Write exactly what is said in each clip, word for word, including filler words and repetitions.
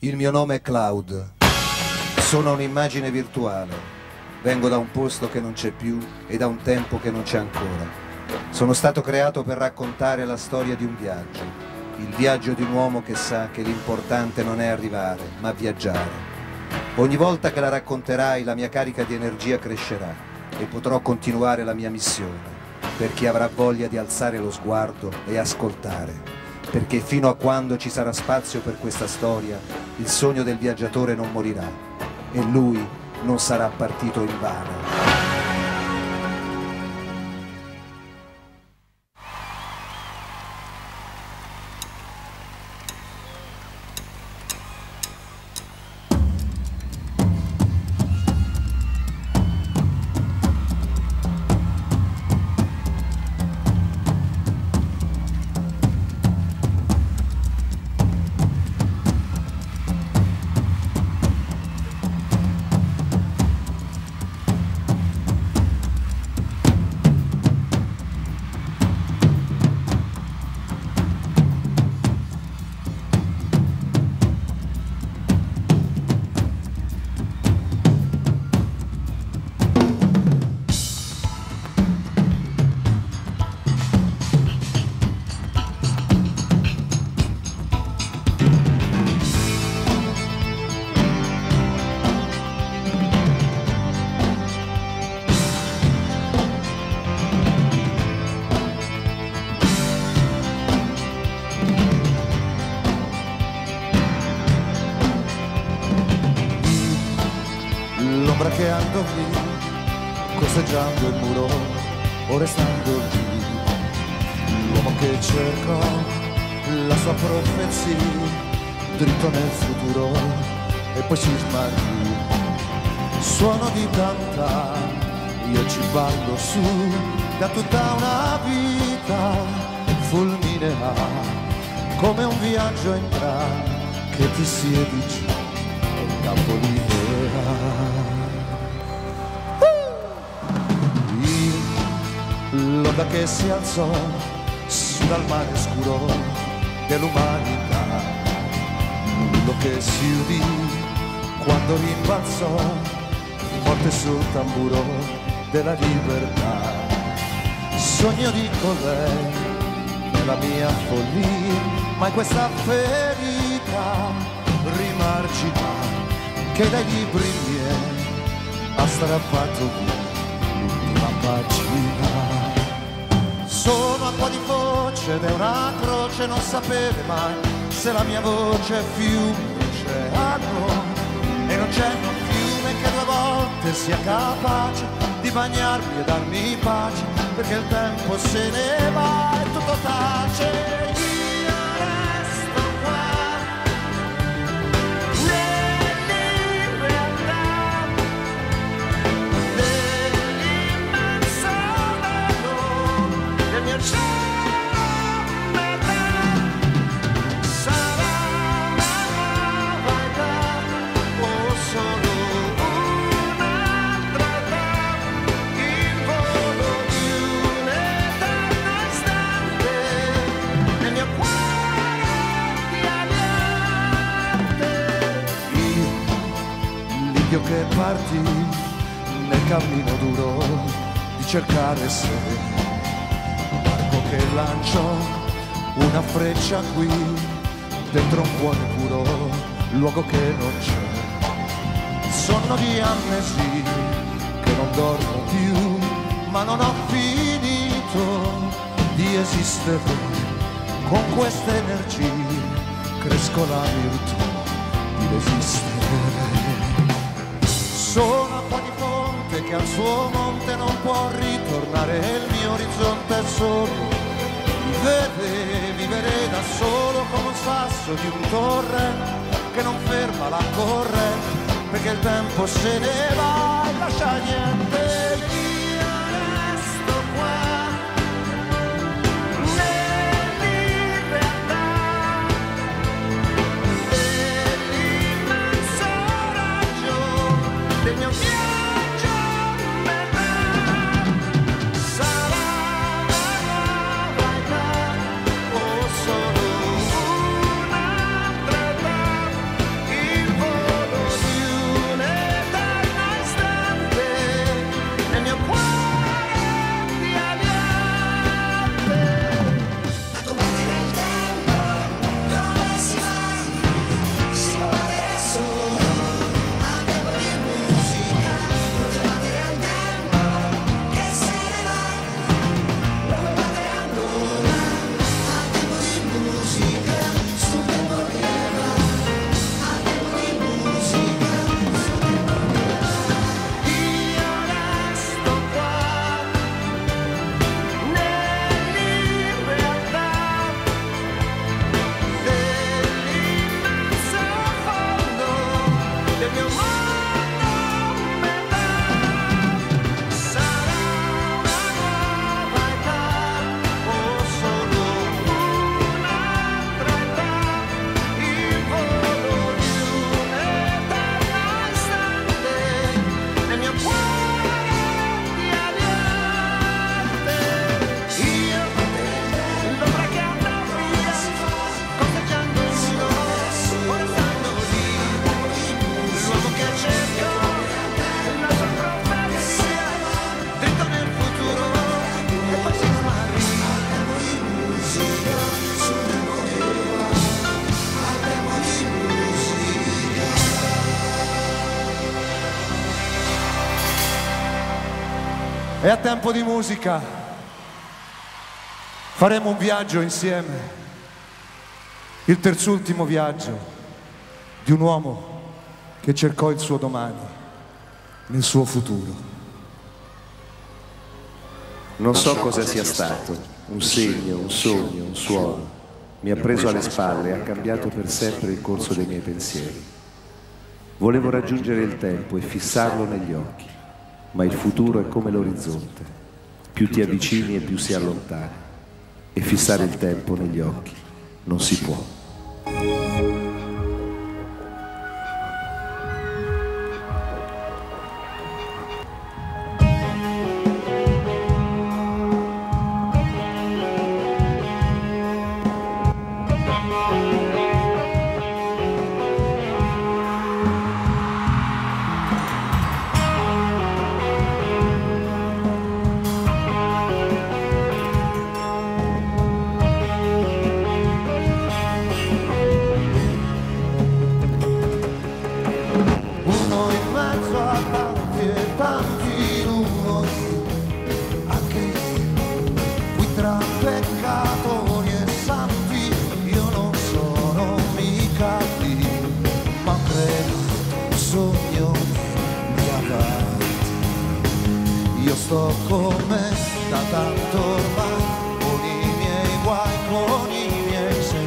Il mio nome è Cloud, sono un'immagine virtuale, vengo da un posto che non c'è più e da un tempo che non c'è ancora. Sono stato creato per raccontare la storia di un viaggio, il viaggio di un uomo che sa che l'importante non è arrivare, ma viaggiare. Ogni volta che la racconterai la mia carica di energia crescerà e potrò continuare la mia missione, per chi avrà voglia di alzare lo sguardo e ascoltare. Perché fino a quando ci sarà spazio per questa storia, il sogno del viaggiatore non morirà e lui non sarà partito in vano. L'ombra che ando qui, costeggiando il muro o restando lì, l'uomo che cercò la sua profezia, dritto nel futuro e poi si smarrì. Suono di tanta, io ci ballo su, da tutta una vita fulminerà, come un viaggio entra che ti siedi giù e il campo libera. L'onda che si alzò su dal mare scuro dell'umanità, l'urlo che si udì quando rimbalzò, morte sul tamburo della libertà. Sogno di colei nella mia follia, ma in questa ferita rimargina che dai libri miei ha strappato via l'ultima pagina. Sono acqua di voce ed è una croce non sapere mai se la mia voce è fiume o oceano, e non c'è un fiume che due volte sia capace di bagnarmi e darmi pace, perché il tempo se ne va e tutto tace. Che parti nel cammino duro di cercare sé, un arco che lanciò una freccia qui dentro un cuore puro, luogo che non c'è. Sonno di amnesia che non dormo più, ma non ho finito di esistere, con queste energie cresco la virtù di resistere. Sono acqua di fonte che al suo monte non può ritornare, il mio orizzonte è solo vivere, vivere da solo come un sasso di un torrente che non ferma la corrente, perché il tempo se ne va e lascia niente. Solo un'altra età È a tempo di musica. Faremo un viaggio insieme. Il terzultimo viaggio di un uomo che cercò il suo domani nel suo futuro. Non so cosa sia stato, un segno, un sogno, un suono. Mi ha preso alle spalle e ha cambiato per sempre il corso dei miei pensieri. Volevo raggiungere il tempo e fissarlo negli occhi, ma il futuro è come l'orizzonte. Più ti avvicini e più si allontana. E fissare il tempo negli occhi non si può. Sto come da tanto ormai, con i miei guai, con i miei se,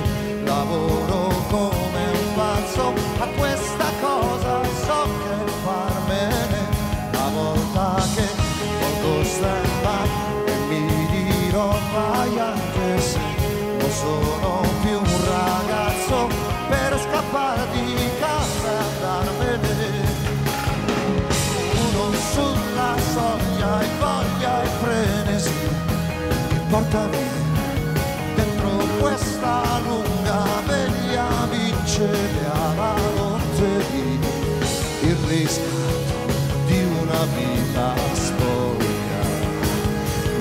lavoro come un pazzo a questa cosa, so che farmene la volta che porto stampa e mi dirò vai anche se non sono più un ragazzo per scappare di casa e andarmene. Uno sulla soglia e voglia e frenesi che portami dentro questa lunga veglia, vincere alla lotteria il riscatto di una vita storica.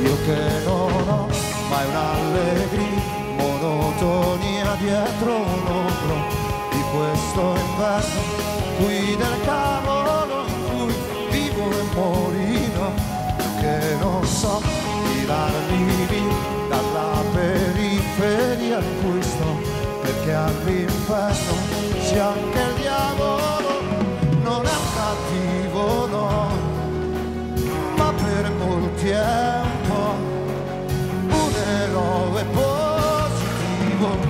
Io che non ho mai un'allegria, monotonia dietro l'ombro di questo inverno qui del cavolo in cui vivo e morino. Che non so tirarmi via dalla periferia in cui sto, perché all'inferno c'è anche il diavolo, non è un cattivo no, ma per molti è un po' un eroe positivo.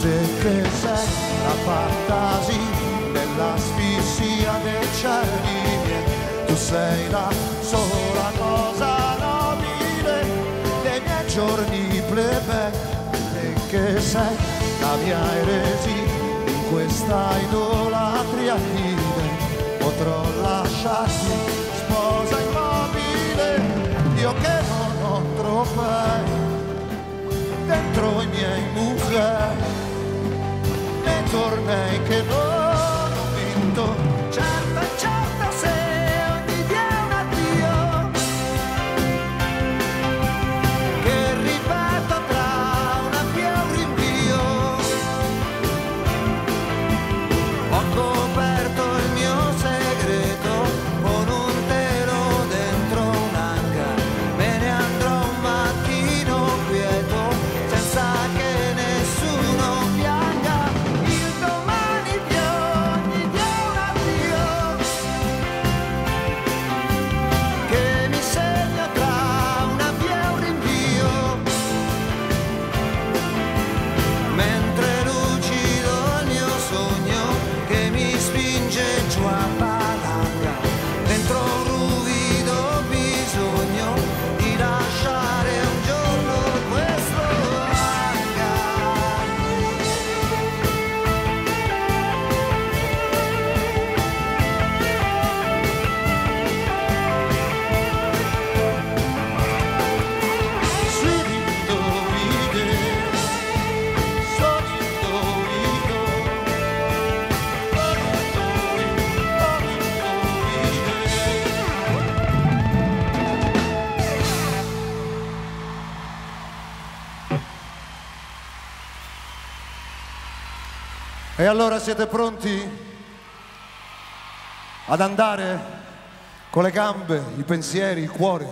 Che sei la fantasia dell'asfissia dei cieli, tu sei la sola cosa nobile dei miei giorni plebe, e che sei la mia eresia in questa idolatria vile, potrò lasciarti sposa immobile, io che non ho trofei dentro i miei musei. Tornei che non ho vinto, certo, certo se ogni dia è un addio che ripeto tra una via un rinvio. Ho coperto il mio segreto con un telo dentro un'anca, me ne andrò un mattino quieto senza che nessuno pianga. Domani piangerò. E allora siete pronti ad andare con le gambe, i pensieri, il cuore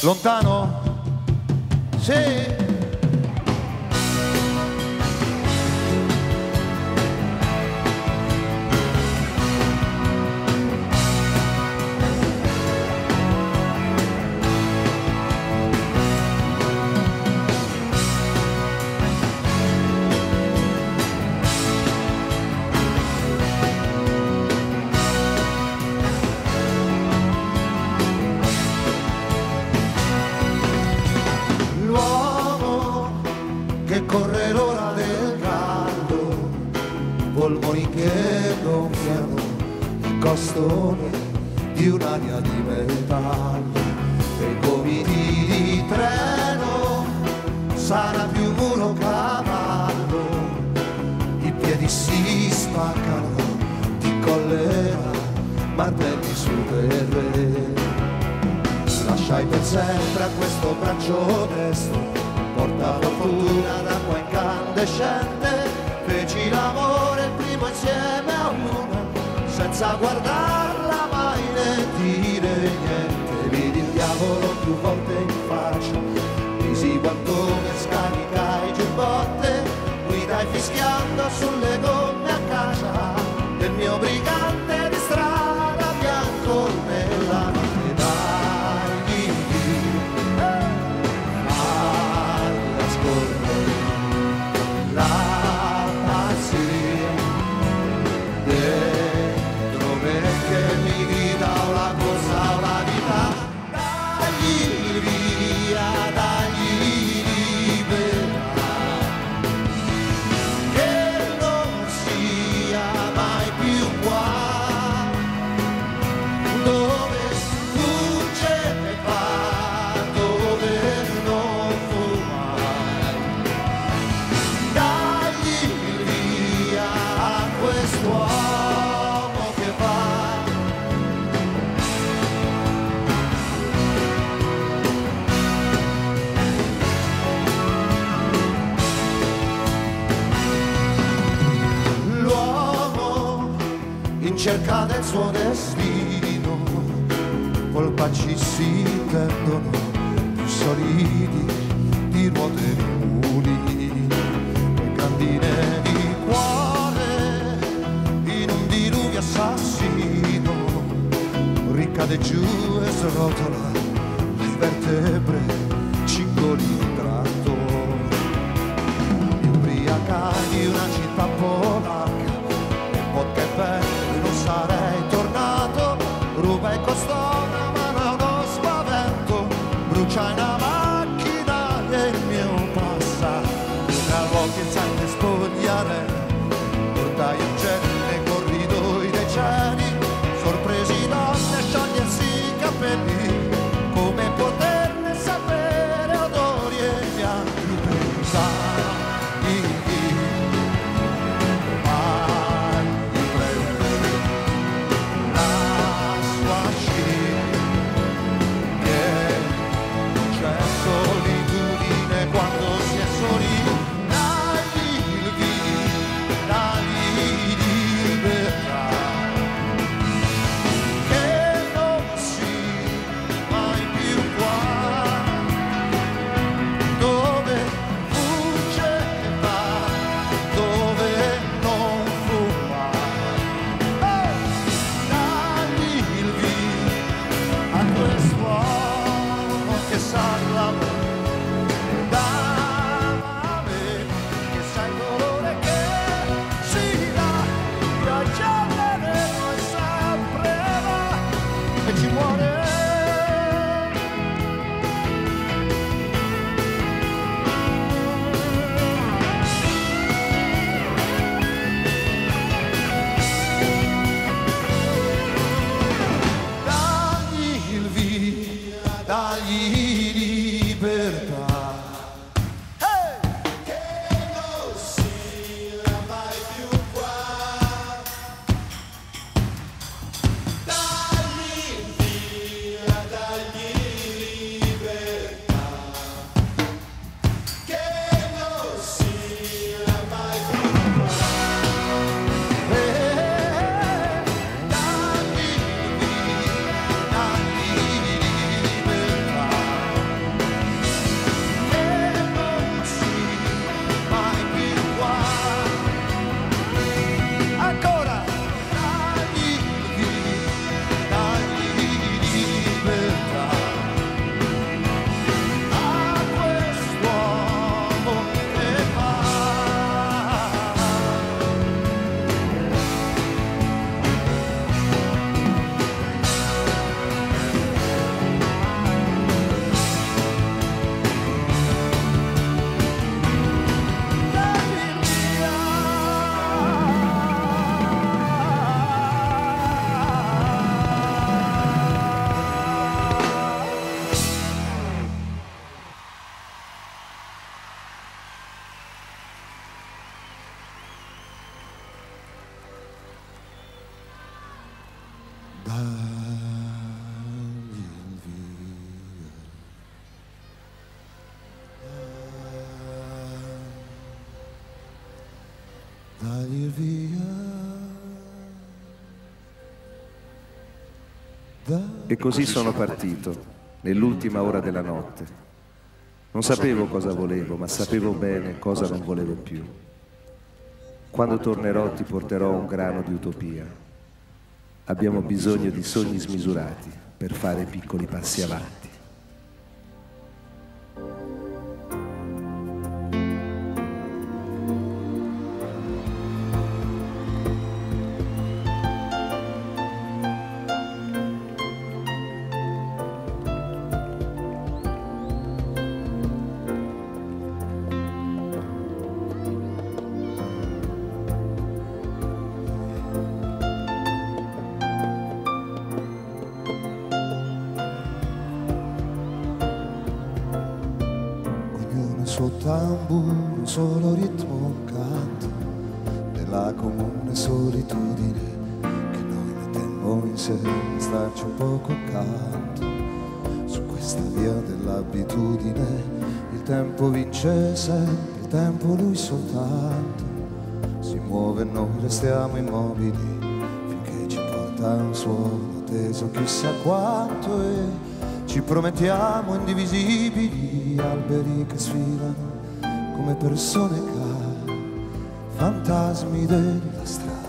lontano? Sì! Corre l'ora del caldo, polmoni che gonfiano, il costone di un'aria di metallo, e gomiti di treno, sarà più muro cavallo, i piedi si spaccano, di collera, martelli sul terreno. Lascia per sempre a questo braccio destro, porta fortuna d'acqua incandescente, feci l'amore il primo insieme a una, senza guardarla mai né dire niente, vidi il diavolo più volte in faccia, crisi guantone, scarica i giubbotte, guidai fischiando sulle gomme a casa, del mio brigante di strada bianco nella cerca del suo destino, polpacci si tendono più solidi di ruote di mulini, e candine di cuore in un diluvio assassino, ricade giù e srotola le vertebre, cingoli di trattore, imbriacati di una città polacca, e vodka e vento. Sarei tornato, ruba e costò una mano a uno spavento, brucia una macchina del mio passato, una volta in sette spogliare, portai un genere, corridoi deceni, sorpresi donne, sciogliersi i capelli, come poterne sapere odori e pianti pesati. E così sono partito, nell'ultima ora della notte. Non sapevo cosa volevo, ma sapevo bene cosa non volevo più. Quando tornerò ti porterò un grano di utopia. Abbiamo bisogno di sogni smisurati per fare piccoli passi avanti. Suo tamburo, un solo ritmo, un canto nella comune solitudine che noi mettemmo insieme a starci un poco accanto. Su questa via dell'abitudine il tempo vince sempre, il tempo lui soltanto si muove e noi restiamo immobili finché ci porta un suono teso chissà quanto è. Ci promettiamo indivisibili, alberi che sfilano come persone care, fantasmi della strada,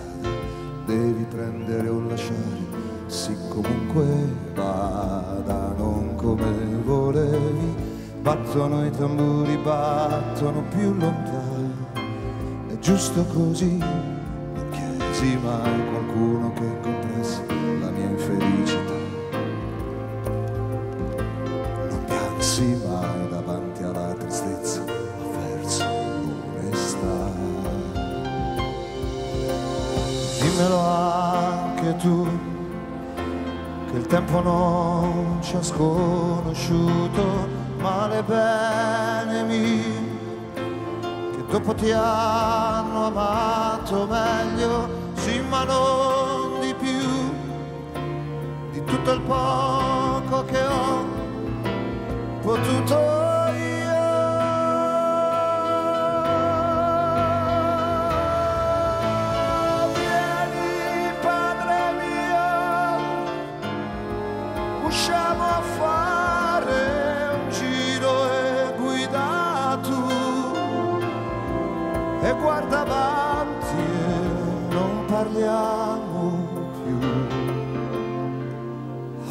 devi prendere o lasciare, sì comunque vada, non come volevi. Battono i tamburi, battono più lontano, è giusto così, non chiesi mai qualcuno che compresse la mia infelicità. Mai davanti alla tristezza ho perso l'onestà. Dimmelo anche tu che il tempo non ci ha sconosciuto, male bene mio che dopo ti hanno amato meglio, sì ma non di più di tutto il poco che ho potuto io. Vieni padre mio, usciamo a fare un giro e guida tu e guarda avanti e non parliamo più.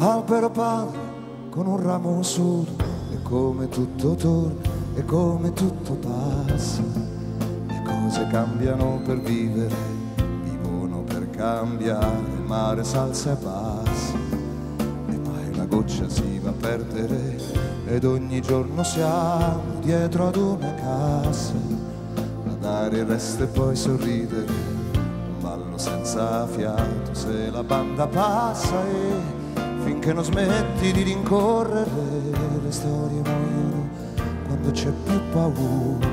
Albero padre con un ramo solo, come tutto torna e come tutto passa, le cose cambiano per vivere, vivono per cambiare, il mare salsa e passa, e mai la goccia si va a perdere, ed ogni giorno siamo dietro ad una cassa, a dare il resto e poi sorridere, un ballo senza fiato se la banda passa e finché non smetti di rincorrere, le storie muoiono quando c'è più paura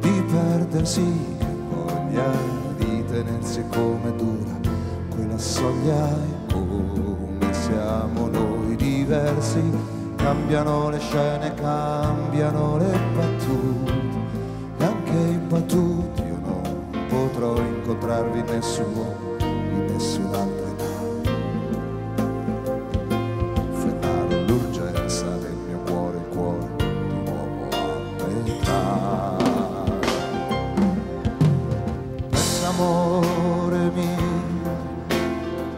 di perdersi che voglia di tenersi, come dura quella soglia e come siamo noi diversi. Cambiano le scene, cambiano le battute e anche i battuti io non potrò incontrarvi in nessun modo, in nessun'altra. Amore mio,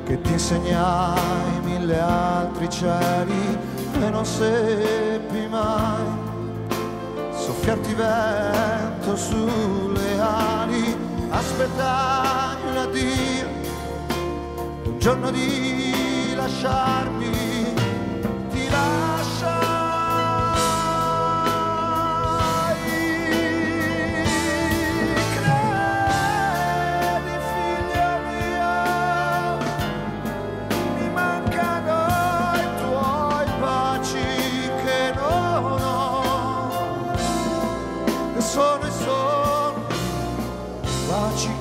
che ti insegnai mille altri cieli e non seppi mai soffiarti vento sulle ali, aspettai un addio, un giorno di lasciarmi, ti lasciai.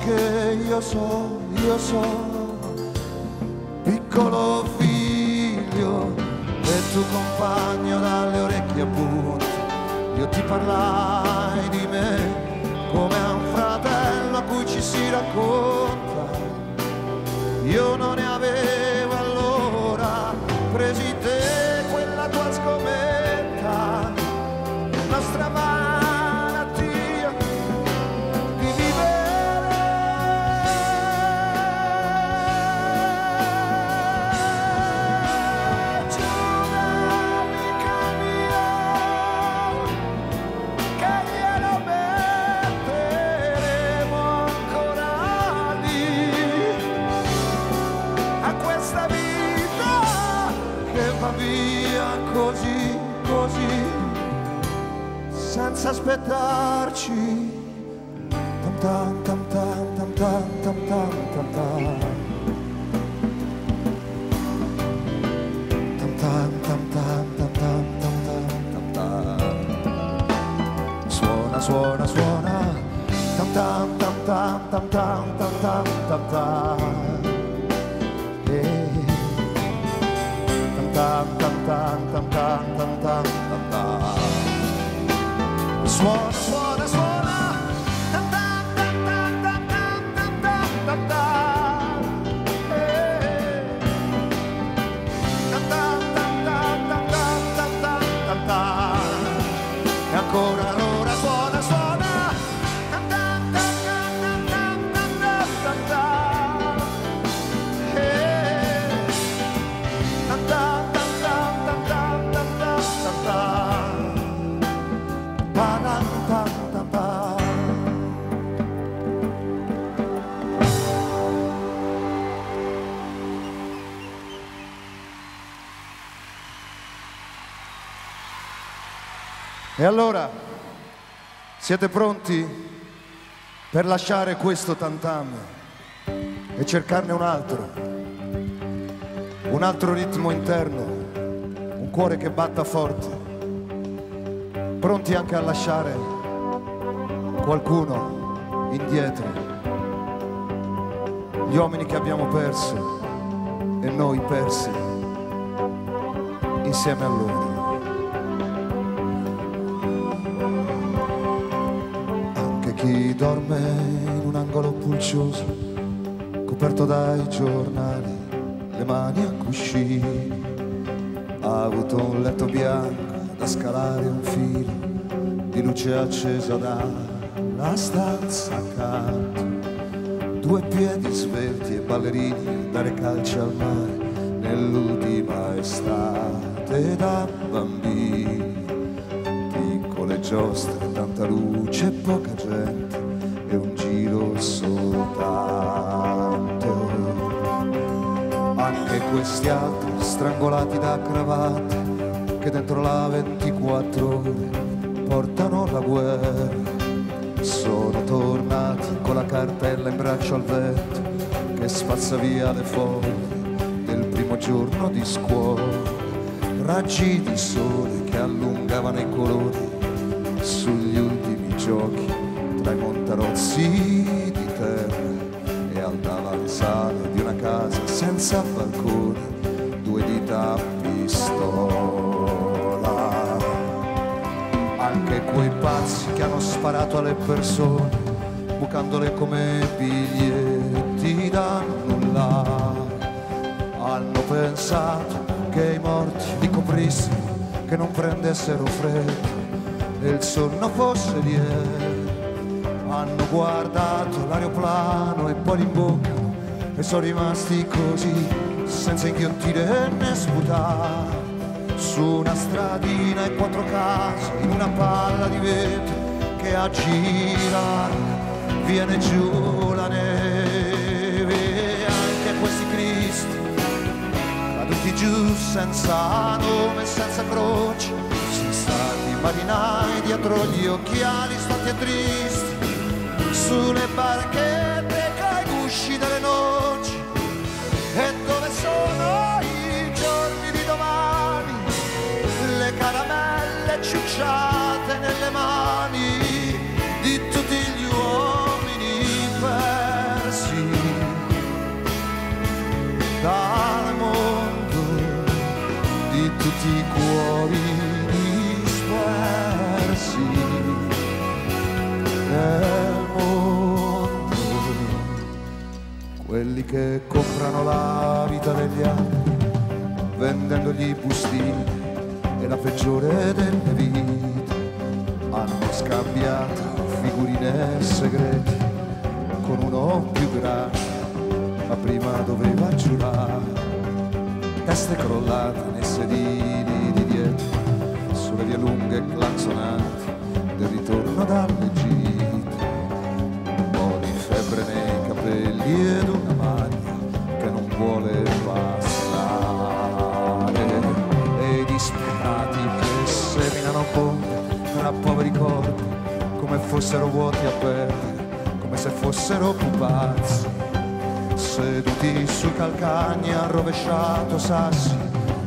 Che io so, io so, piccolo figlio, del tuo compagno dalle orecchie buone, io ti parlai di me come a un fratello a cui ci si racconta, io non ne avevo allora preso. così, senza aspettarci. Tam tam tam tam tam tam tam tam tam tam tam tam tam tam tam tam. Suona suona suona. Tam tam tam tam tam tam tam tam tam tam. Tam tam tam tam tam tam tam tam tam. Suona suona suona. Tam tam tam tam tam tam tam tam tam tam. Tam tam tam tam tam tam tam tam tam tam. E ancora allora suona suona. Tam tam tam tam tam tam tam tam tam. Tam tam. E allora, siete pronti per lasciare questo tam-tam e cercarne un altro, un altro ritmo interno, un cuore che batta forte, pronti anche a lasciare qualcuno indietro, gli uomini che abbiamo perso e noi persi insieme a loro. Chi dorme in un angolo pulcioso, coperto dai giornali, le mani a cuscini, ha avuto un letto bianco da scalare un filo di luce accesa dalla stanza accanto, due piedi svelti e ballerini, dare calci al mare nell'ultima estate da bambini. Giostre, tanta luce, poca gente e un giro soltanto. Anche questi altri strangolati da cravatte che dentro la ventiquattro ore portano la guerra, sono tornati con la cartella in braccio al vento che spazza via le foglie del primo giorno di scuola, raggi di sole che allungavano i colori sugli ultimi giochi tra i montarozzi di terra e al davanzale di una casa senza balcone, due dita a pistola. Anche quei pazzi che hanno sparato alle persone bucandole come biglietti da nulla, hanno pensato che i morti li coprissero, che non prendessero freddo e il sonno fosse lieve, hanno guardato l'aeroplano e poi l'imboccano e sono rimasti così, senza inghiottire né sputare, su una stradina e quattro case, in una palla di vetro che a girare viene giù la neve. Anche questi cristi caduti giù senza nome e senza croce, marinai dietro gli occhiali stati e tristi, sulle barchette che gusci delle noci, e dove sono i giorni di domani, le caramelle ciucciate nelle mani di tutti gli uomini persi dal mondo, di tutti i cuori. Nel mondo, quelli che comprano la vita degli altri vendendogli bustini e la peggiore delle vite, hanno scambiato figurine segrete con uno più grande, ma prima doveva giurare, teste crollate nei sedili di dietro sulle vie lunghe e claxonate del ritorno dalle gite, nei capelli ed una maglia che non vuole passare, e disperati che se ancora un po' tra poveri corpi, come fossero vuoti aperti, come se fossero pupazzi, seduti sui calcagni a rovesciato sassi,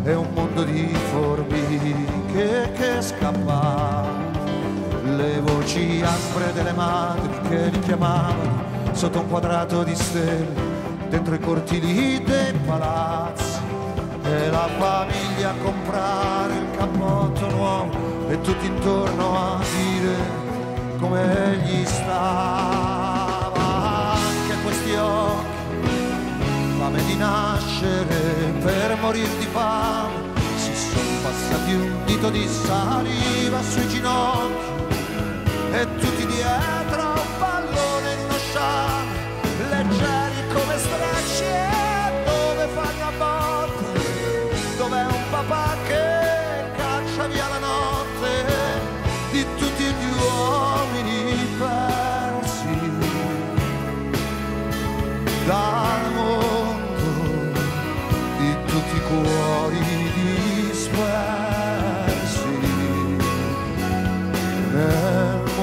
e un mondo di formiche che scappa. Le voci aspre delle madri che li chiamavano sotto un quadrato di stelle, dentro i cortili dei palazzi, e la famiglia a comprare il cappotto nuovo e tutti intorno a dire come egli stava. Anche questi occhi, fame di nascere per morire di fame, si sono passati un dito di saliva sui ginocchi e tutti dietro a un pallone in uno sciame, leggeri come stracci. E dove fanno a botte, dov'è un papà che caccia via la notte di tutti gli uomini persi dal mondo, di tutti i cuori dispersi nel mondo.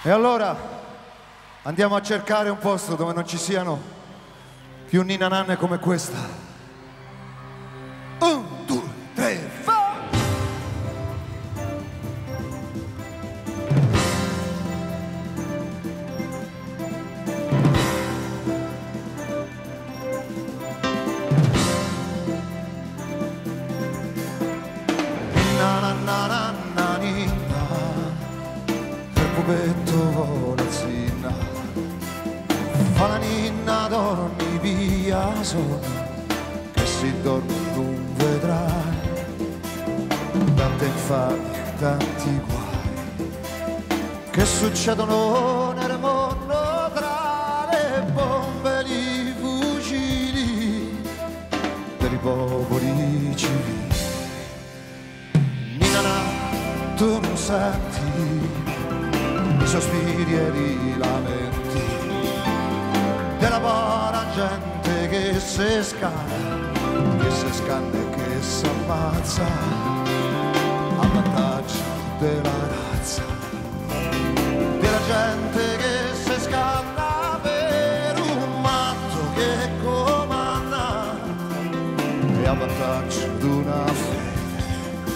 E allora andiamo a cercare un posto dove non ci siano più ninananne come questa. Un, due, tre, fa! Fa la ninna, dormi via sola, che si dorme non vedrai tante infamie e tanti guai che succedono nel mondo tra le bombe di fucili per i popoli civili. Ninana, tu non senti i sospiri e i lamenti della buona gente che si scanna, che si scanna e che si ammazza a vantaggio della razza, della gente che si scanna per un matto che comanda e a vantaggio d'una fede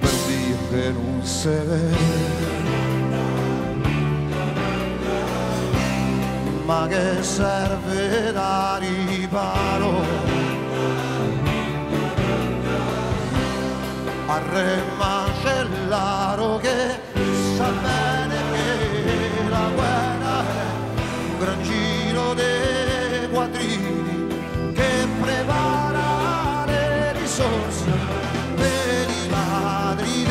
per un Dio che non si vede. Ma che serve da riparo a re Macellaro, che sa bene che la guerra è un gran giro dei quadrini che prepara le risorse per i ladri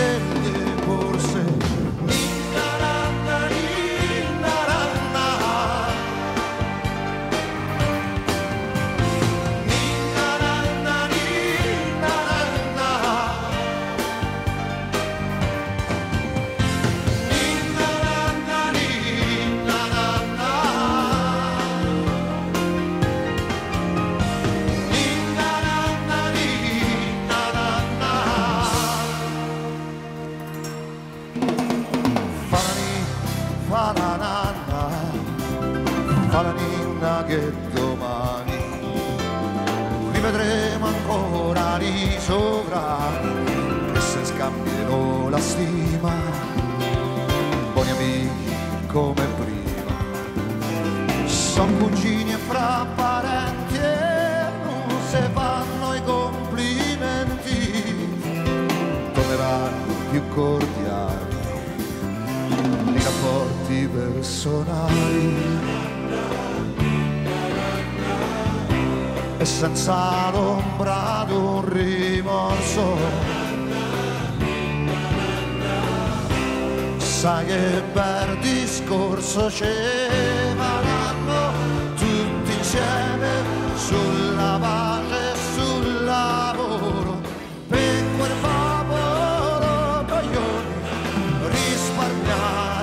Falananna, falaninna che domani li vedremo ancora di sopra e se scambierò la stima, buoni amici come prima, son cugini e fra parenti e non si fanno i complimenti, torneranno più cordiali nei rapporti personali e senza l'ombra d'un rimorso. Sai che bel discorso c'è, ma l'hanno tutti insieme sulla pace e sul lavoro, per quel popolo Baglioni risparmiare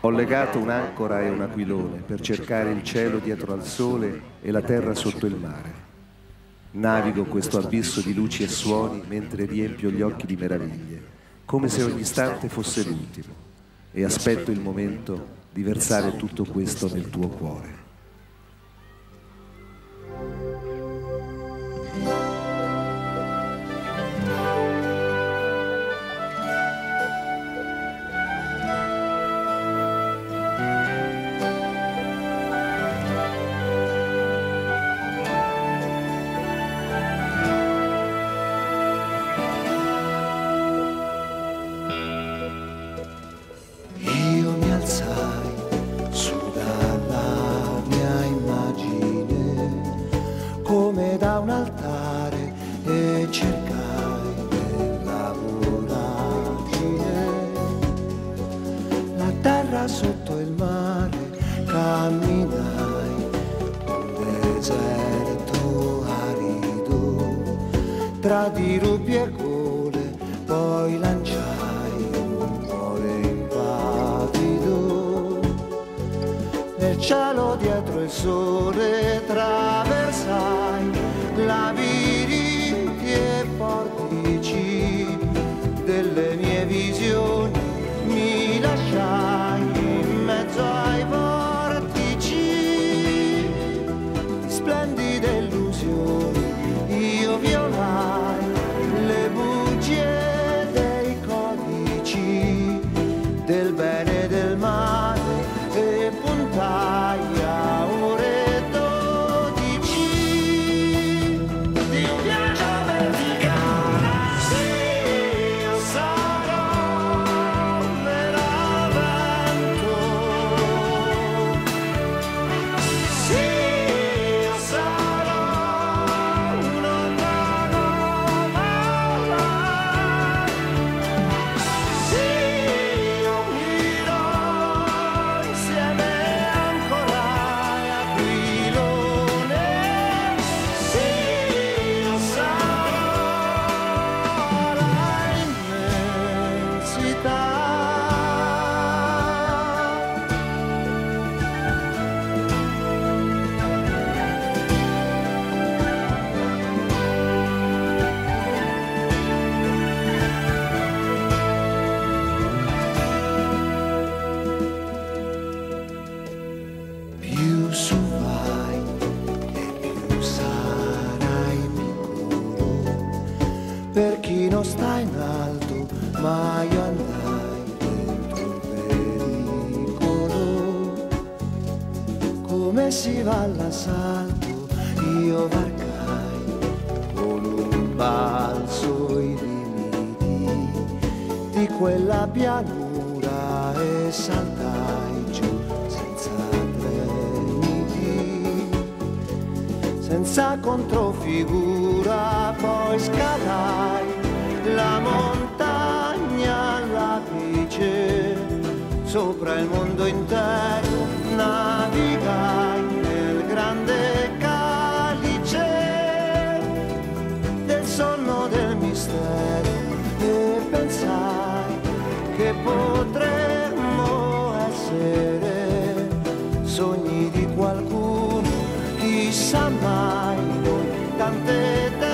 ho legato un'ancora e un aquilone per cercare il cielo dietro al sole e la terra sotto il mare. Navigo questo abisso di luci e suoni mentre riempio gli occhi di meraviglie, come se ogni istante fosse l'ultimo, e aspetto il momento di versare tutto questo nel tuo cuore. Puntai a un reddito di per chi non sta in alto, ma io andai dentro il pericolo. Come si va all'assalto, io varcai con un balzo i limiti di quella pianura e saltai giù senza tremiti, senza controfigura, poi scalai la montagna alla bici, sopra il mondo intero navigai nel grande calice del sonno del mistero e pensai che potremmo essere sogni di qualcuno, chissà mai, con tante tessere.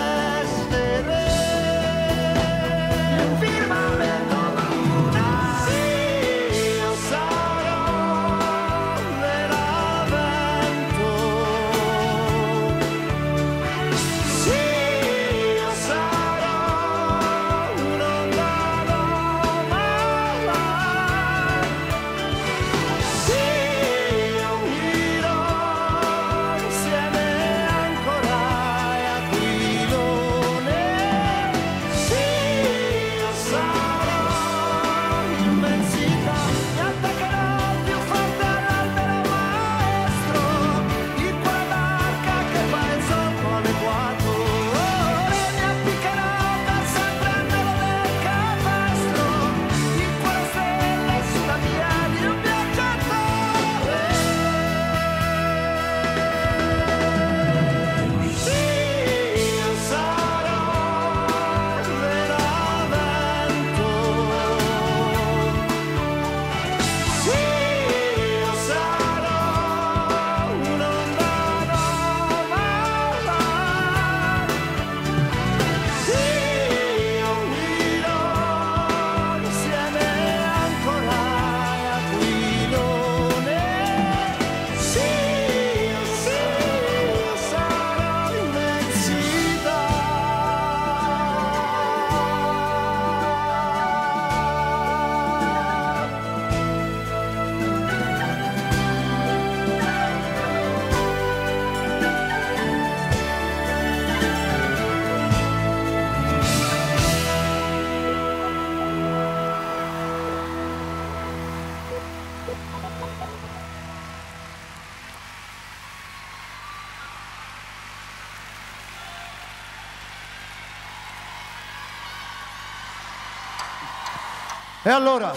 E allora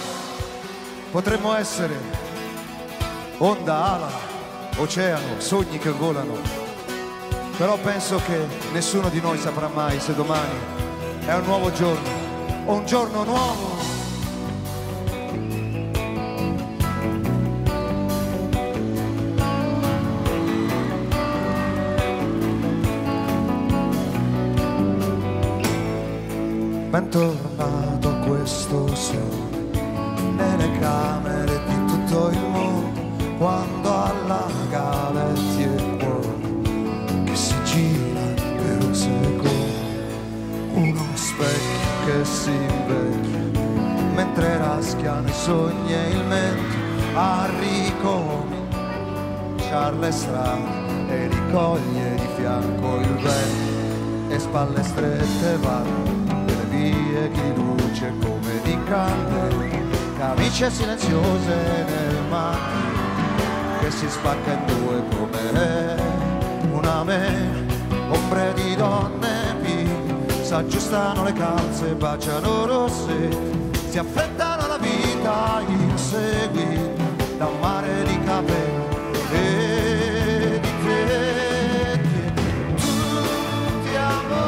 potremmo essere onda, ala, oceano, sogni che volano. Però penso che nessuno di noi saprà mai se domani è un nuovo giorno o un giorno nuovo. Ben tornato a questo sole, nelle camere di tutto il mondo, quando allaga letti e cuori che si girano per un secondo, uno specchio che si invecchia, mentre raschiano i sogni e il mento, a ricominciar le strade e ricoglie di fianco il vento, e spalle strette vanno di luce come di candele, camicie silenziose nel mattino che si spacca in due come una me, ombre di donne pie, s'aggiustano le calze, baciano rossetti, si affrettano la vita inseguita da un mare di capelli e di creti, tutti amori.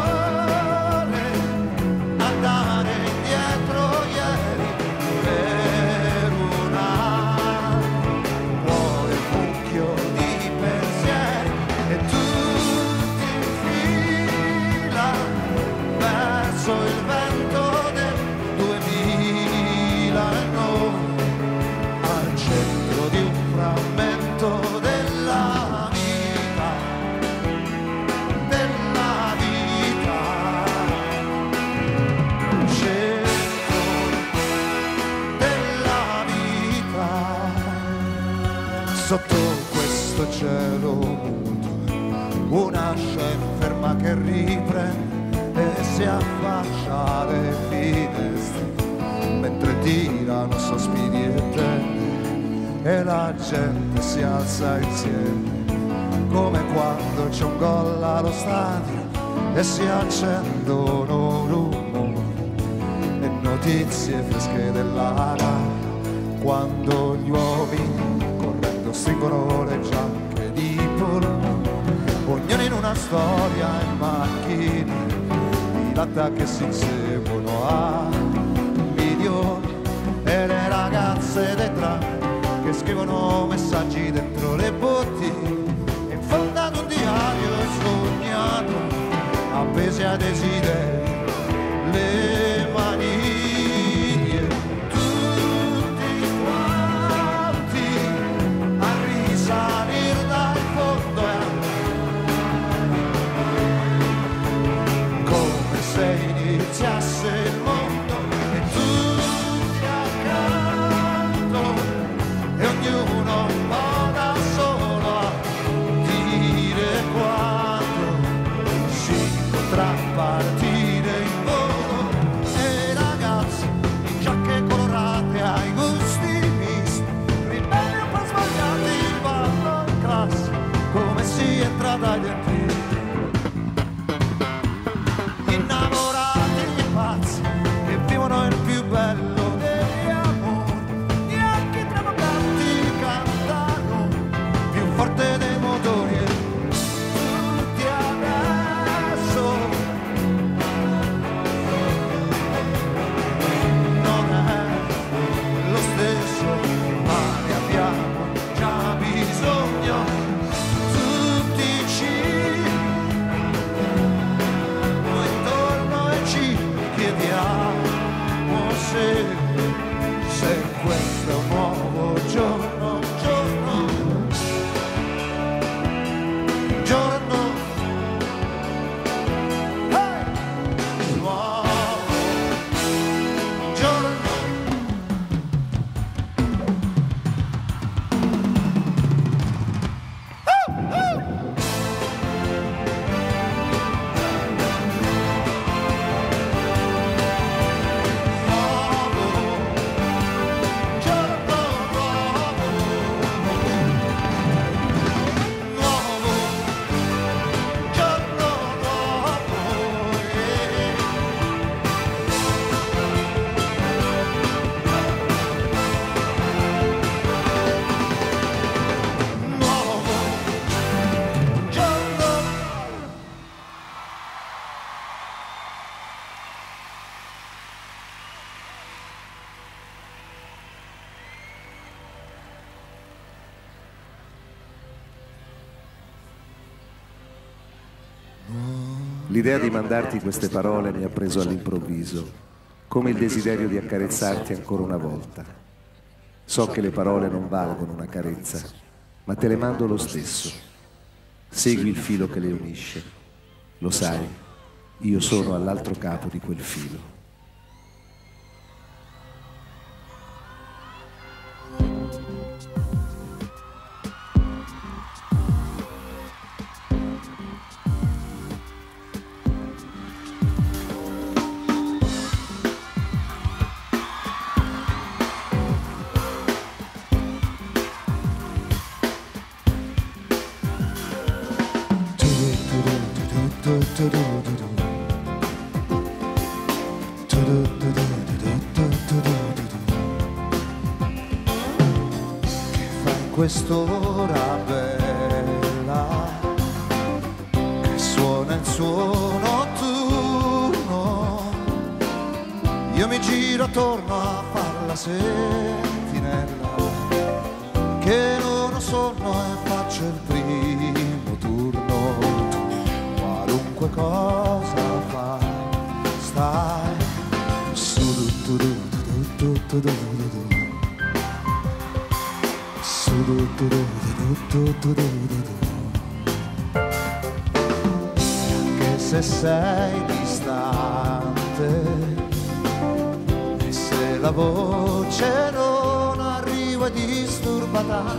che riprende e si affaccia alle finestre, mentre tirano sospiri e tende e la gente si alza insieme, come quando c'è un gol allo stadio e si accendono rumori e notizie fresche della Rai, quando gli uomini correndo stringono le giacche di pollo, ognuno in una storia in macchina, di latta che si inseguono a milioni, e le ragazze dei tram che scrivono messaggi dentro le bottiglie, e in fondo ad un diario sognato, appesi a desideri le maniglie, tutti quanti a risalire dal fondo, come se iniziasse il mondo, e tutti accanto e ognuno moda solo a dire quando si potrà partire. Innamorati e pazzi che vivono il più bello degli amori, e anche trabocanti cantano più forte dei motori, e tutti adesso non è lo stesso, ma ne abbiamo già bisogno. Se questo è un nuovo giorno, giorno, giorno, hey! Nuovo giorno. Uh, uh! L'idea di mandarti queste parole mi ha preso all'improvviso, come il desiderio di accarezzarti ancora una volta. So che le parole non valgono una carezza, ma te le mando lo stesso. Segui il filo che le unisce. Lo sai, io sono all'altro capo di quel filo. Quest'ora bella che suona il suo notturno, io mi giro attorno a far la sentinella, che non ho sonno e faccio il primo turno. Qualunque cosa fai, stai su du du du du du du. Anche se sei distante e se la voce non arriva e disturbata,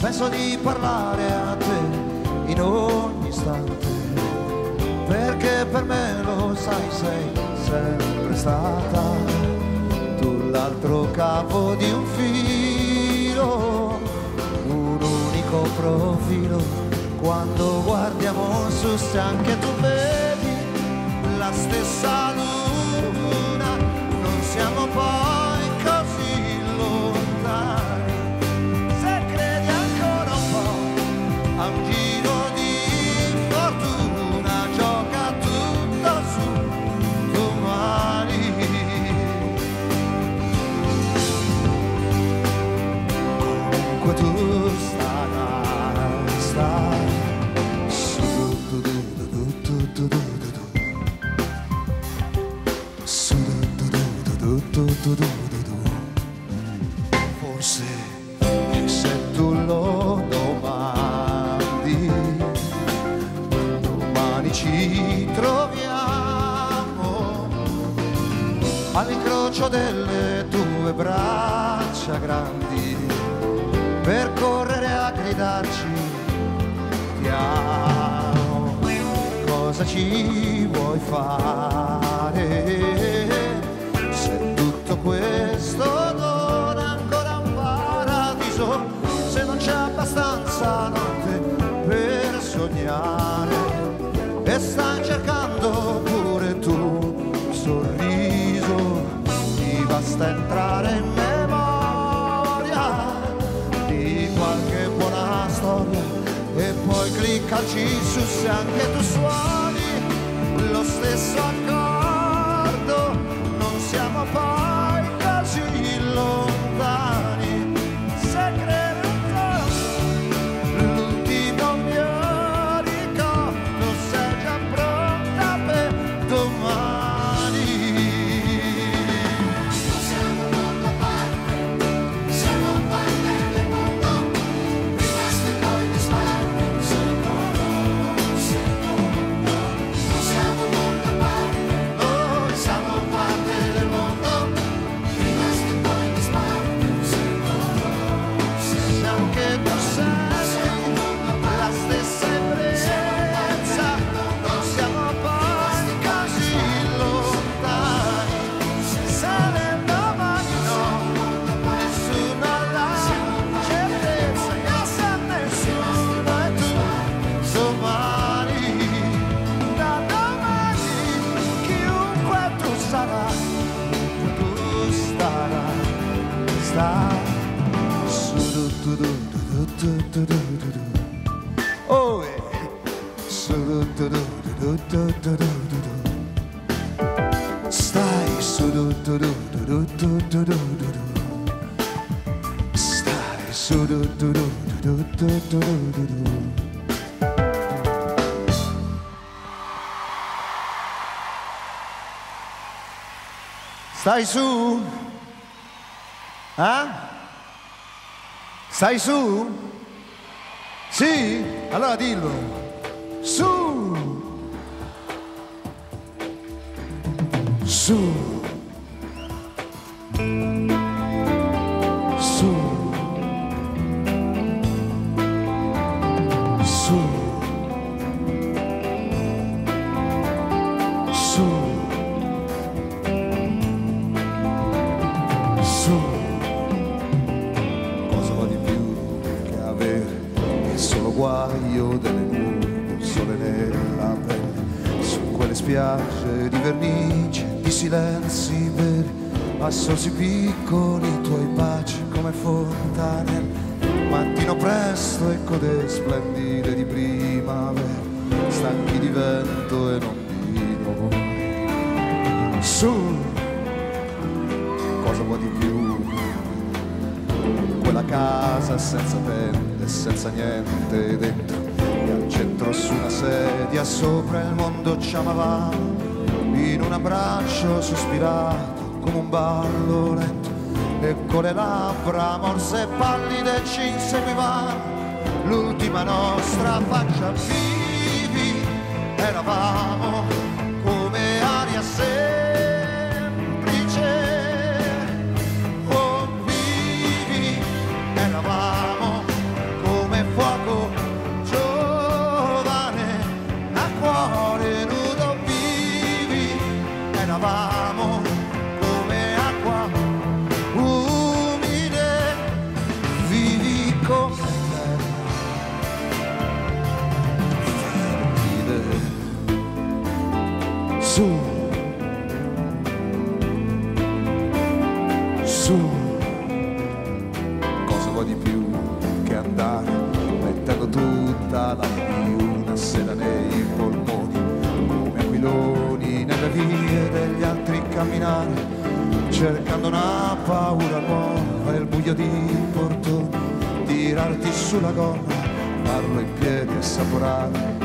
penso di parlare a te in ogni istante. perché per me lo sai sei sempre stata tu l'altro capo di un filo, un unico profilo, quando guardiamo su se anche tu vedi la stessa luna, non siamo poi così lontani, se credi ancora un po' a un giro di fortuna, gioca tutto su domani. Comunque tu starai, starai su du du du du du du du, su du du du du du du. Ci troviamo all'incrocio delle tue braccia grandi per correre a gridarci ti amo. Cosa ci vuoi fare se tutto questo non è ancora un paradiso, se non c'è abbastanza notte per sognare e stai cercando pure tu un sorriso, ti basta entrare in memoria di qualche buona storia e poi cliccarci su se anche tu suoni lo stesso accordo, non siamo poi così lontani, se credi stai su du du du du du du, stai su du du du du du du. Stai su? Eh? Stai su? Sì? Allora dillo. Su! Su! Su! Su! Su! Guaio delle nuvole nella pelle, su quelle spiagge di vernice, di silenzi veri, assossi piccoli, tuoi baci come fontanelle, mattino presto e code splendide di primavera, stanchi di vento e non di nuovo. Su, cosa vuoi di più? Quella casa senza tende, senza niente dentro, e al centro su una sedia sopra il mondo ci amavamo, in un abbraccio sospirato come un ballo lento, e con le labbra morse e pallide ci inseguivamo, l'ultima nostra faccia vivi eravamo, come aria semplice. Eravamo come fuoco giovane a cuore nudo. Gesù, cosa vuoi di più che andare mettendo tutta la vita una sera nei polmoni, come aquiloni nelle vie degli altri camminare, cercando una paura nuova nel buio di portone, tirarti sulla gonna, farlo in piedi e assaporare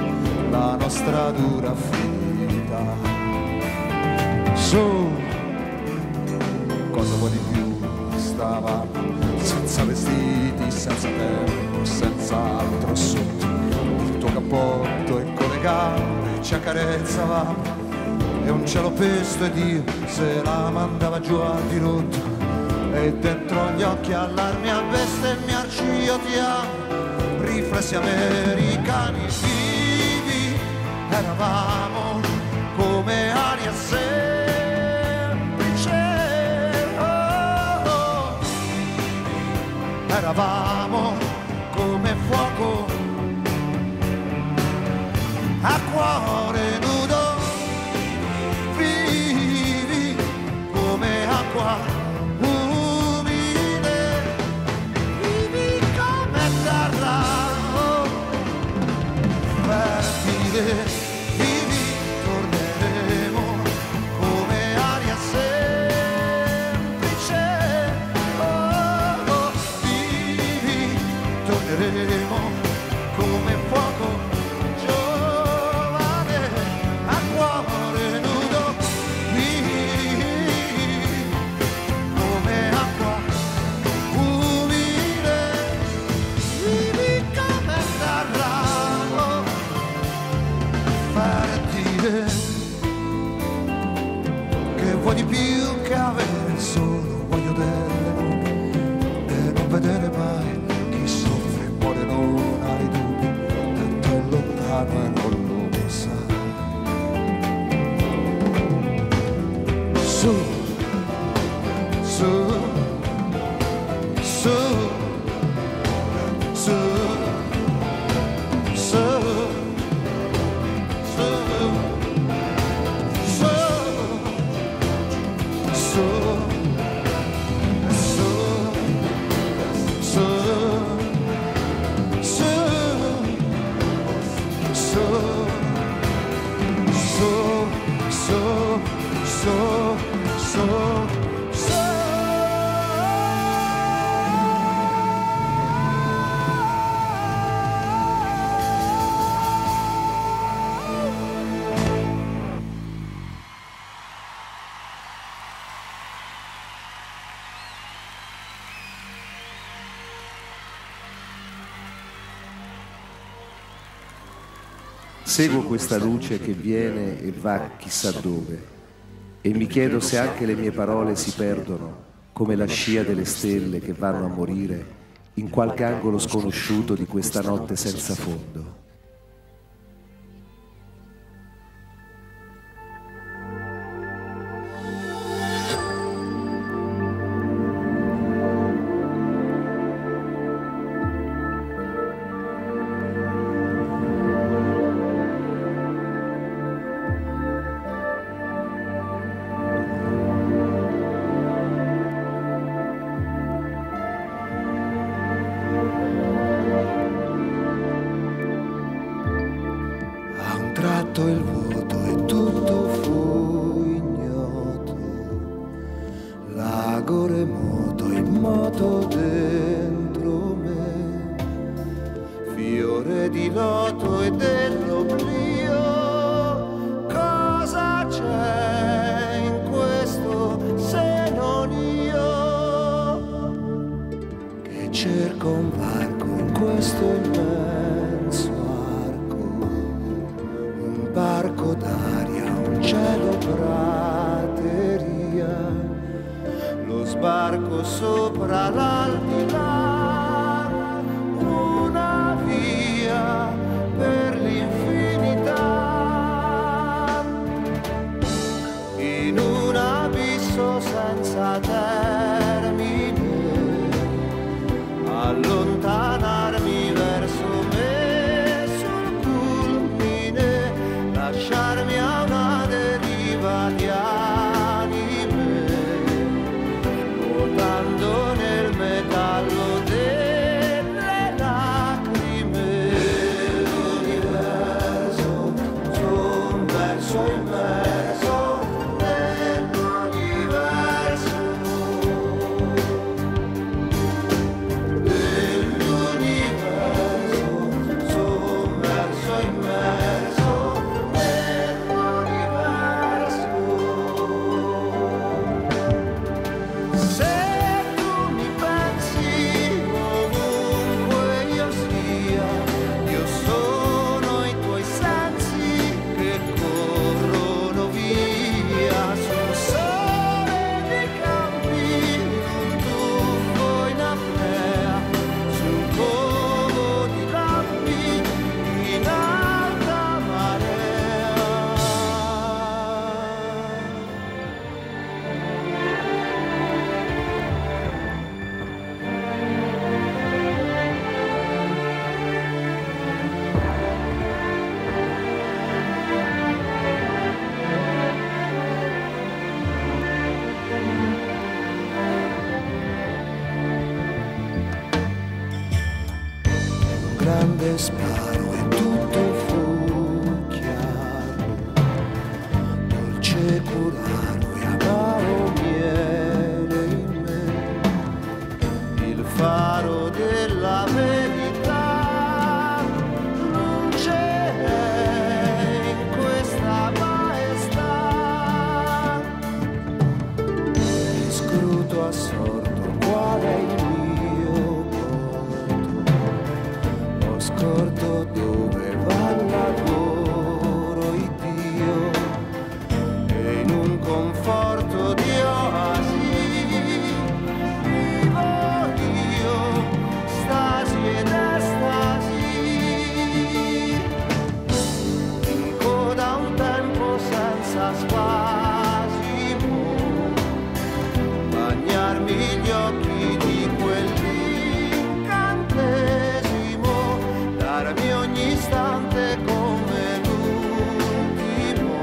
la nostra dura finita. Su, cosa vuoi di più? Stavamo senza vestiti, senza tempo, senza altro sotto il tuo cappotto, e con le gambe ci accarezzavamo, e un cielo pesto e Dio se la mandava giù a dirotto, e dentro gli occhi allarmi a bestemmiarci io ti amo, riflessi americani vivi, eravamo come aria sera. Eravamo come fuoco a cuore nudo, vivi come acqua umile, vivi come terra fertile. Come fuoco giovane a cuore nudo, vivi come acqua umile, vivi come terra fertile. Che vuoi di più che avere solo, voglio delle nuvole e non vedere mai non lo sa. Su, su, su, su, su, su, su, su. So, so, so. Seguo questa luce che viene e va chissà dove, e mi chiedo se anche le mie parole si perdono, come la scia delle stelle che vanno a morire in qualche angolo sconosciuto di questa notte senza fondo. Il vuoto e tutto fu ignoto, l'ago remoto in moto dentro me, fiore di loto e dell'oblio, cosa c'è in questo se non io, che cerco un varco in questo immenso barco d'aria, un cielo prateria, lo sbarco sopra l'aldilà, una via per l'infinità, in un abisso senza termine, allontanarmi verso me. Lasciarmi a una deriva di anime. Grande sparo e tutto fu chiaro, dolce curano e amaro miele in me, il faro della verità non c'è in questa maestà, mi scruto assorto quale il scordo dove va il lavoro, il Dio, e in un conforto di oasi vivo io, stasi ed estasi, in coda a un tempo senza spasimo, bagnarmi gli occhi di quell'incantesimo. Darmi ogni istante come l'ultimo,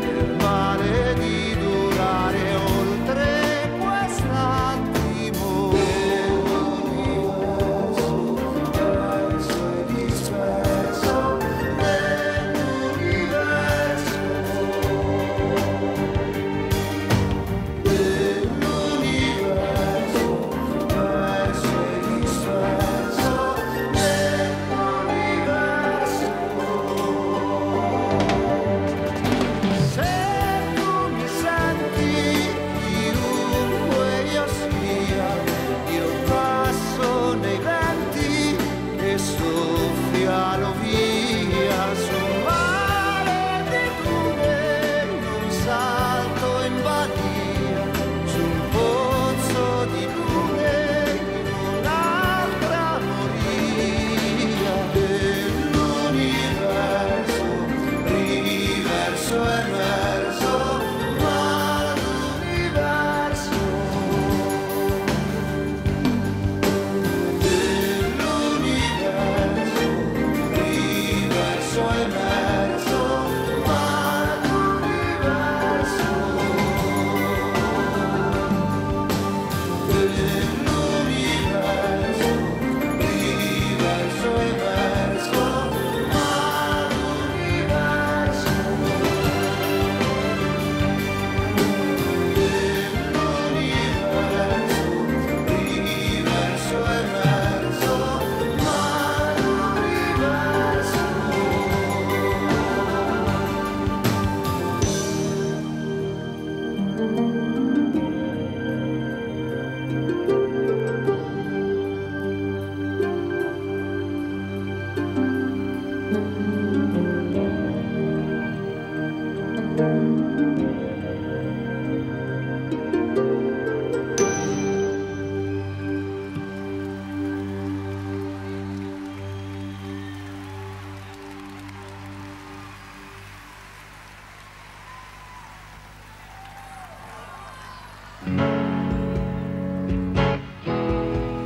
nel mare di durare oltre quest'attimo. Nell'universo, perso e disperso, nell'universo, nell'universo, perso e disperso.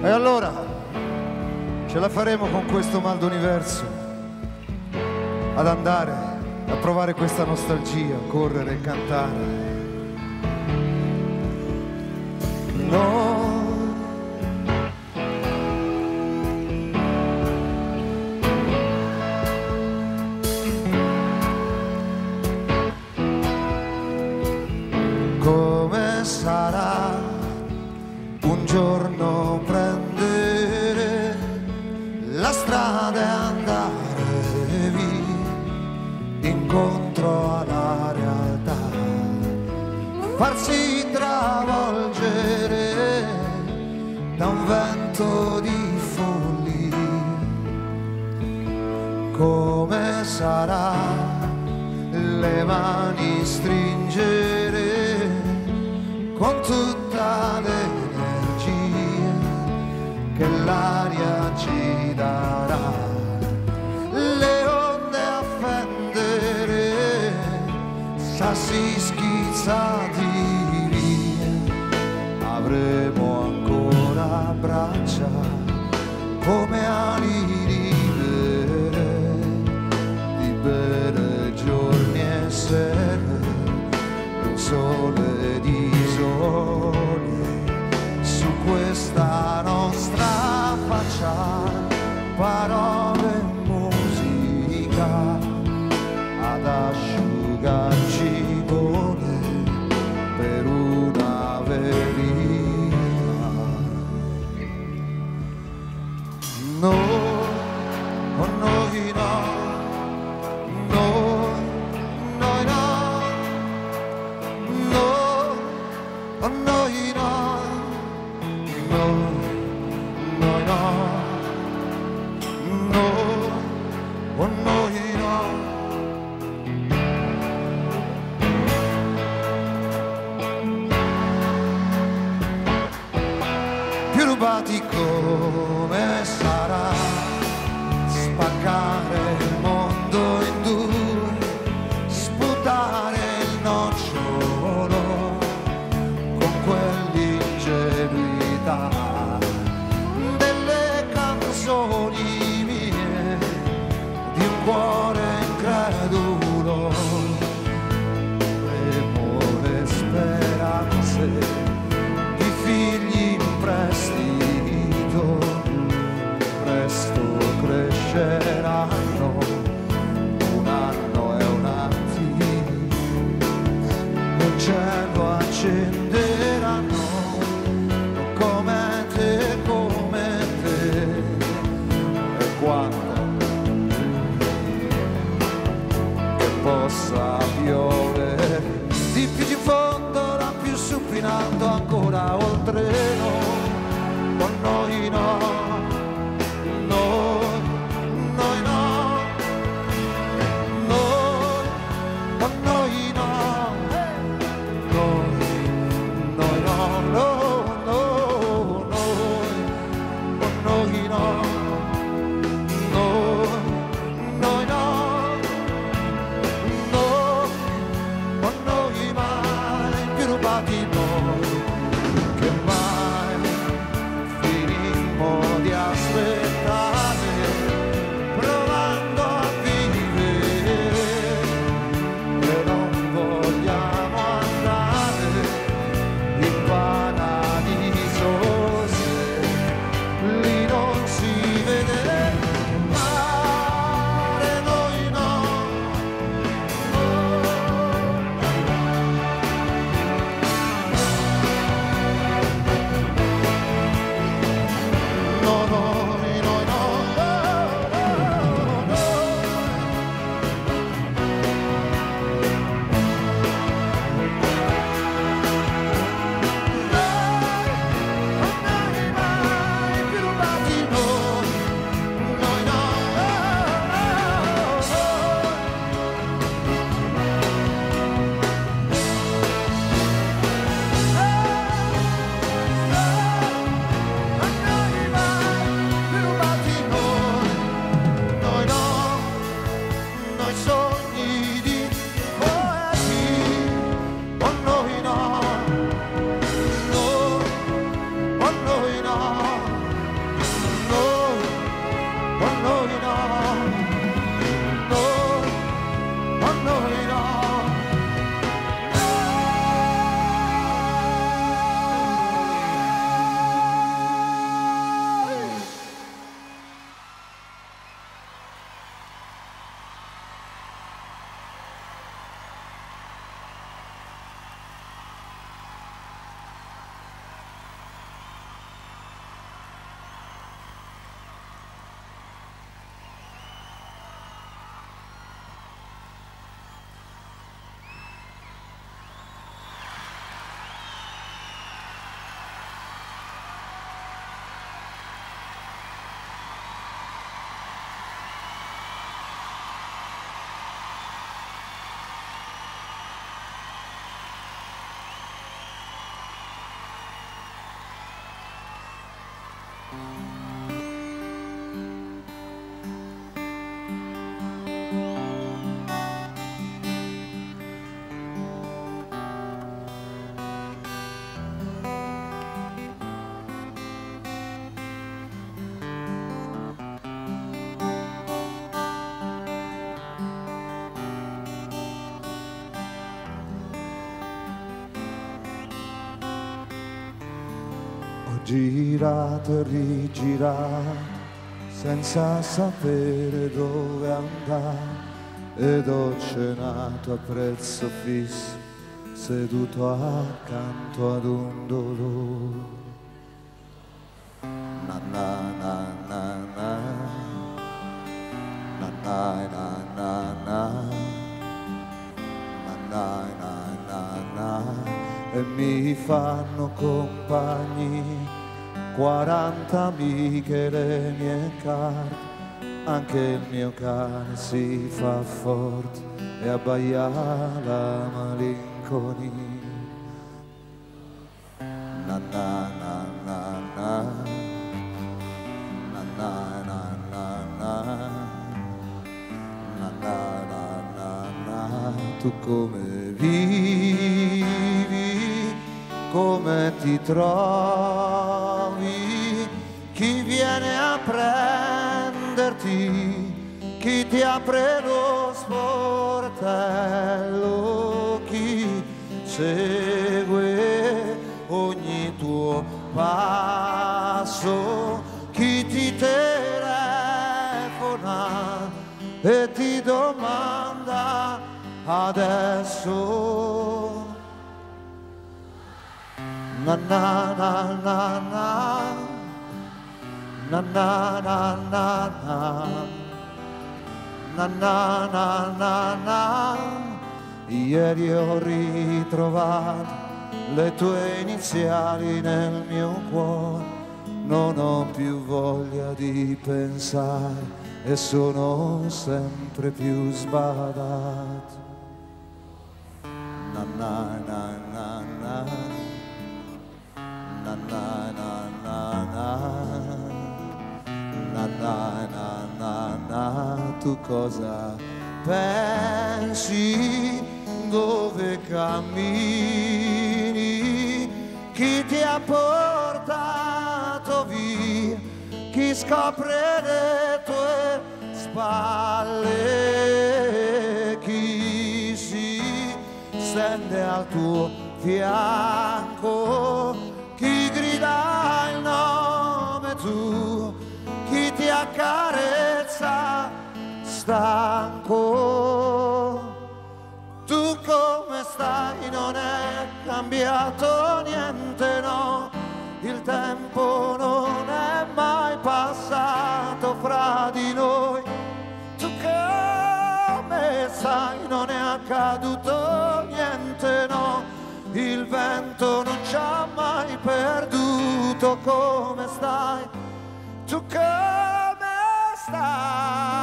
E allora ce la faremo con questo mal d'universo ad andare a provare questa nostalgia, correre e cantare. No, come sarà un giorno prendere la strada e andare via incontro alla realtà. farsi travolgere da un vento di follia. Come sarà le mani stringere con tutta l'energia che l'aria ci darà, le onde offendere, sassi schizzati via. Avremo ancora braccia come ali libere, libere giorni e sere, un sole di sole su questa nostra faccia, parole e musica ad asciugarci per una verità. No, con noi no, no, noi no, no, con noi no, no, noi no, no, con noi no. Come sarà spaccare il mondo in due, sputare il nocciolo con quell'ingenuità delle canzoni mie di un cuore incredulo. Avremo le speranze di figli in prestito, cresceranno un anno e un attimo, il cielo accenderanno come te, come te. E quando che possa piovere di più di fondo, la più supinando ancora oltre, no, con noi no. Di noi che mai finiremo. girato e rigirato senza sapere dove andare, ed ho cenato a prezzo fisso seduto accanto ad un dolore. Na na na na na na na na na na na na na na, e mi fanno compagni quaranta amiche, le mie carte, anche il mio cane si fa forte e abbaia la malinconia. Na na na na na na na na na na na na na na. Tu come vivi, come ti trovi, chi viene a prenderti, chi ti apre lo sportello, chi segue ogni tuo passo, chi ti telefona e ti domanda adesso. Na na na na na na na na na na na na na na. Ieri ho ritrovato le tue iniziali nel mio cuore, non ho più voglia di pensare e sono sempre più sbadato. Na na na na na na na na na na. Na na na na na. Tu cosa pensi, dove cammini, chi ti ha portato via, chi scopre le tue spalle, chi si stende al tuo fianco, chi grida il nome tuo, chi ti accarezza stanco. Tu come stai? Non è cambiato niente, no, il tempo non è mai passato fra di noi. Tu come stai? Non è accaduto niente, no, il vento non ci ha mai perduto. Come stai? Tu come stai?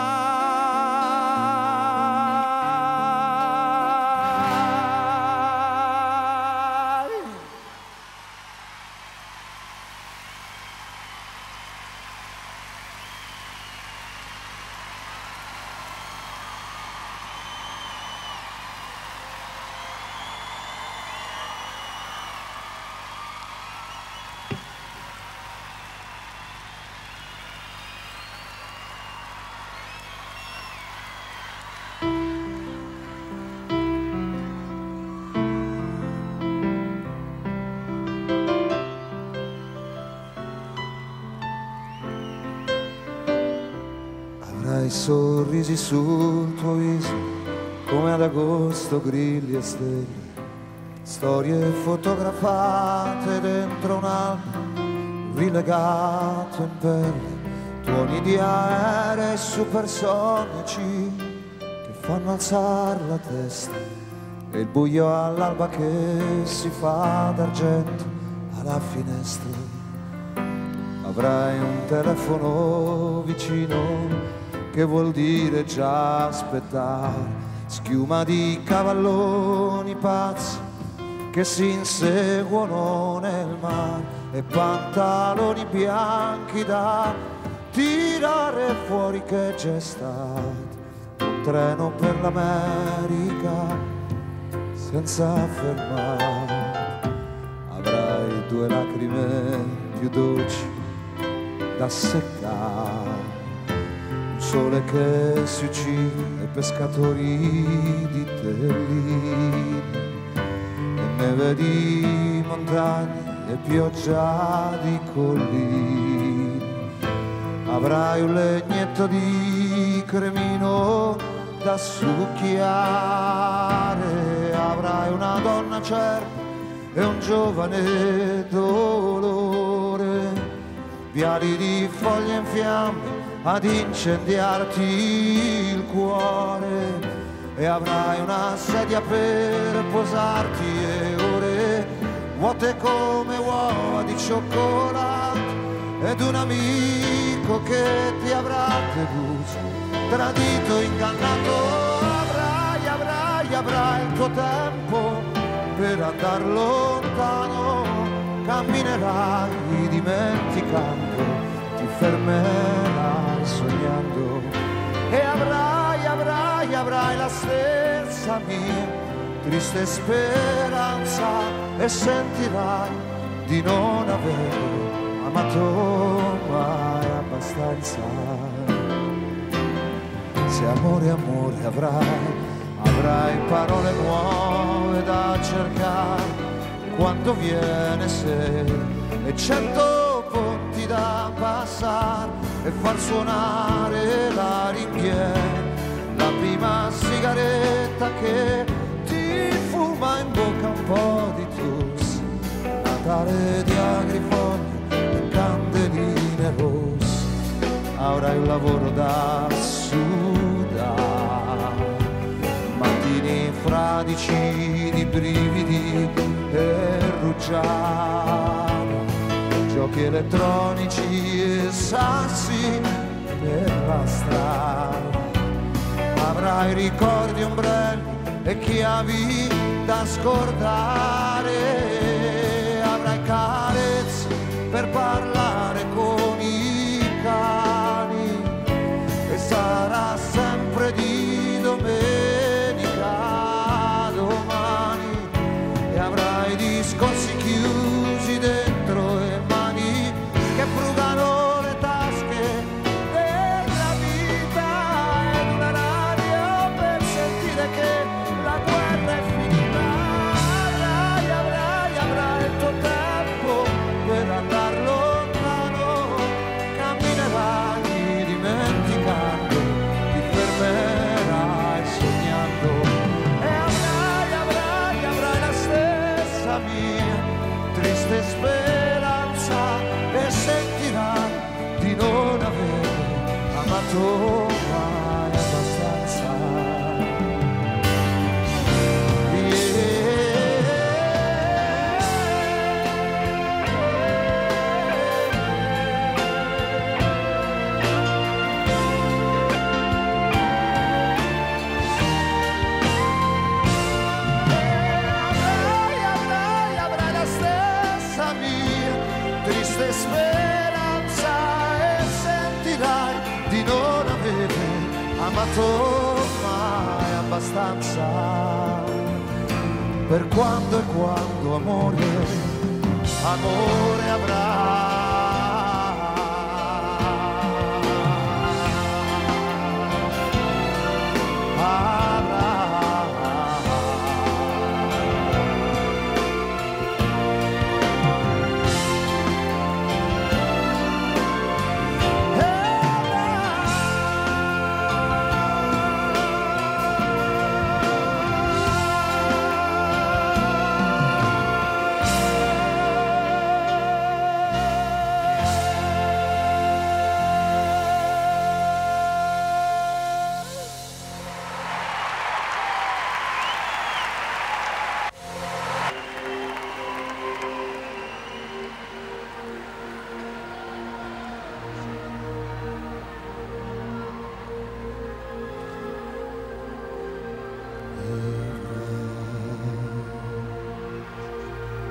Sorrisi sul tuo viso come ad agosto, grilli e stelle, storie fotografate dentro un album rilegato in pelle, tuoni di aerei supersonici che fanno alzare la testa, e il buio all'alba che si fa d'argento alla finestra. Avrai un telefono vicino, che vuol dire già aspettare, schiuma di cavalloni pazzi che si inseguono nel mare, e pantaloni bianchi da tirare fuori che c'è stato un treno per l'America senza fermare. Avrai due lacrime più dolci da seccare, sole che si uccide, pescatori di telline, e neve di montagne e pioggia di colline. Avrai un legnetto di cremino da succhiare, avrai una donna certa e un giovane dolore, viali di foglie in fiamme ad incendiarti il cuore, e avrai una sedia per posarti e ore vuote come uova di cioccolato, ed un amico che ti avrà deluso, tradito, ingannato. Avrai, avrai, avrai il tuo tempo per andar lontano, camminerai dimenticando, ti fermerai sognando, e avrai, avrai, avrai la stessa mia triste speranza, e sentirai di non aver amato mai abbastanza. Se amore, amore avrai, avrai parole nuove da cercare quando viene sera, e cento ponti da passare e far suonare la ringhiera, la prima sigaretta che ti fuma in bocca un po' di tus, Natale di agrifoglie e candeline rosse. Avrai un lavoro da sudare, mattini fradici di brividi e rugiada, giochi elettronici e sassi per la strada. Avrai ricordi, ombrelli e chiavi da scordare, avrai carezze per parlare con i cani, e sarà sempre di domenica a domani, e avrai discorsi chiusi dentro le mani che frugano. Speranza, e sentirai di non aver amato mai abbastanza. Speranza, e sentirai di non aver amato mai abbastanza. Per quando e quando amore, amore avrai.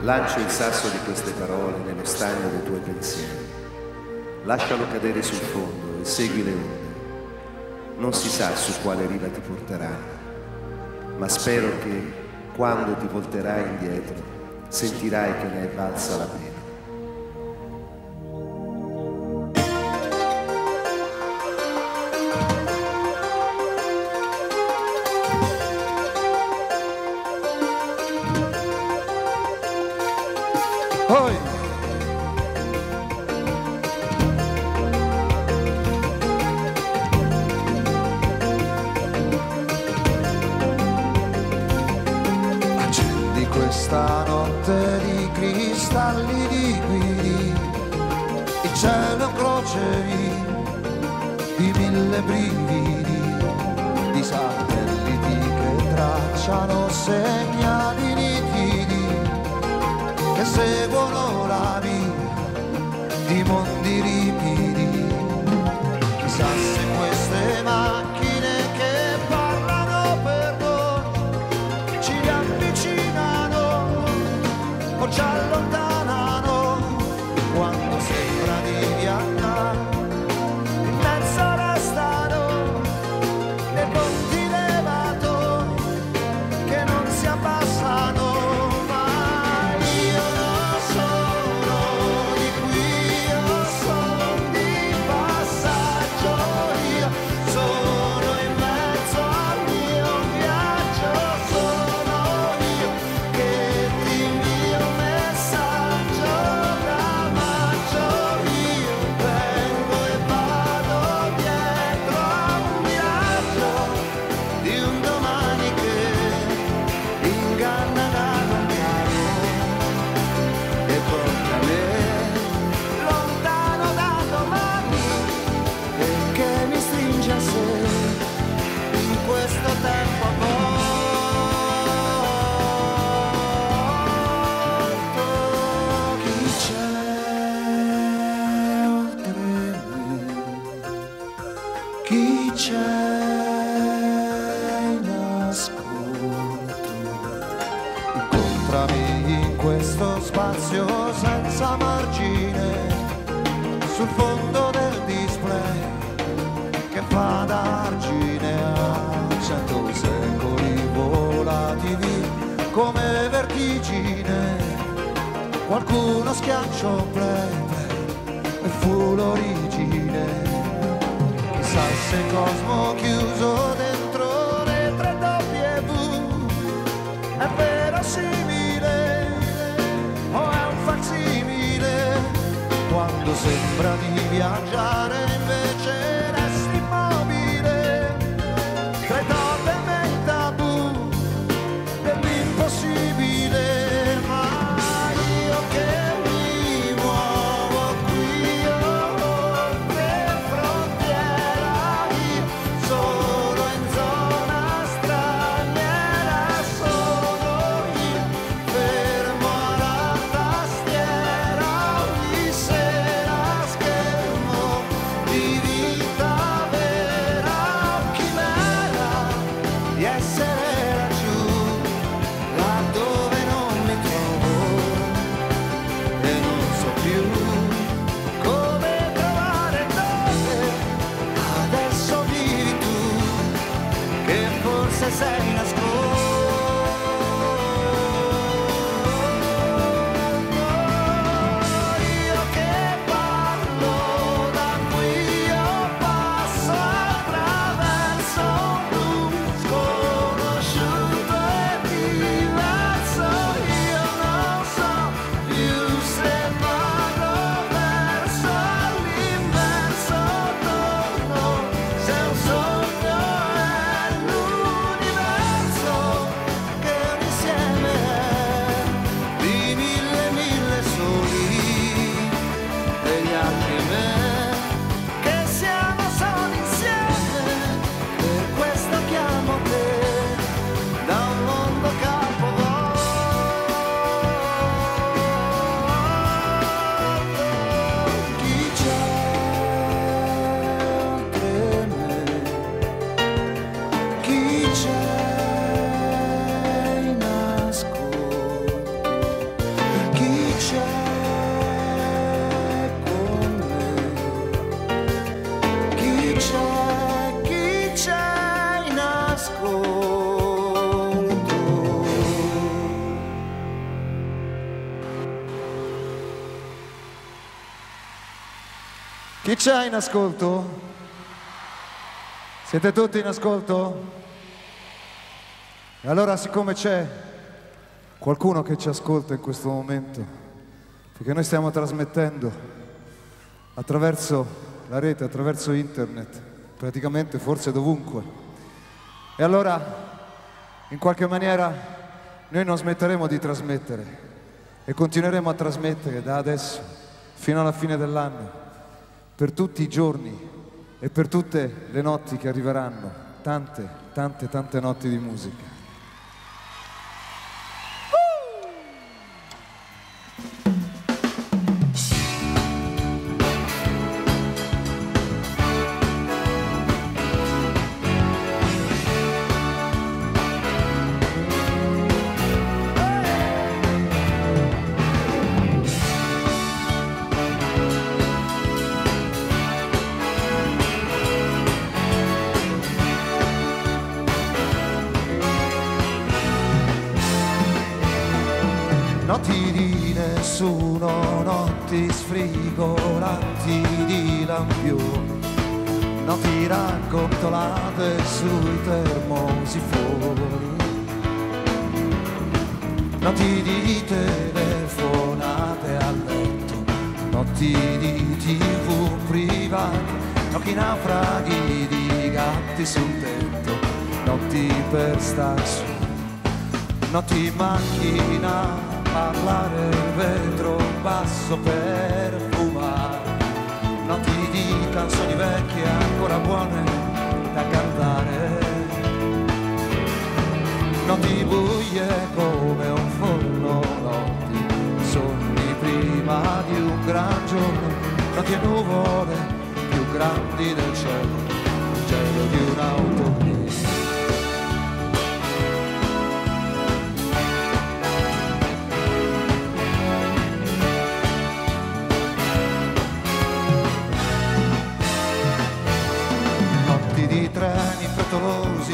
Lancio il sasso di queste parole nello stagno dei tuoi pensieri. Lascialo cadere sul fondo e segui le onde. Non si sa su quale riva ti porterai, ma spero che quando ti volterai indietro sentirai che ne è valsa la pena. Oi. Accendi questa notte di cristalli liquidi, il cielo è un crocevia di mille brividi, di satelliti che tracciano segnali nitidi, che seguono la via di mondi ripidi. Chissà se queste macchine che parlano per noi ci riavvicinano o ci allontanano quando sembra di viaggiare. Chi c'è in ascolto, incontrami in questo spazio senza margine, sul fondo del display che fa d'argine a cento secoli volati via come vertigine. Qualcuno schiacciò play, play e fu l'origine. Chissà se il cosmo chiuso dentro le tre doppie V è verosimile o è un falsimile, quando sembra di viaggiare invece resti immobile, tre totem e il tabù dell'impossibile. Chi c'è in ascolto? Siete tutti in ascolto? E allora, siccome c'è qualcuno che ci ascolta in questo momento, perché noi stiamo trasmettendo attraverso la rete, attraverso internet, praticamente forse dovunque. E allora, in qualche maniera, noi non smetteremo di trasmettere e continueremo a trasmettere da adesso fino alla fine dell'anno, per tutti i giorni e per tutte le notti che arriveranno. Tante, tante, tante notti di musica. Notti di nessuno, notti sfrigolanti di lampioni, notti raccontolate sui termosifoni, notti di telefonate a letto, notti di tv privati, notti naufraghi di gatti sul tetto, notti per star su, notti in macchina, parlare il vetro basso per fumare, notti di canzoni vecchie ancora buone da cantare, notti buie come un forno, notti sogni prima di un gran giorno, notti e nuvole più grandi del cielo, il cielo di un'auto.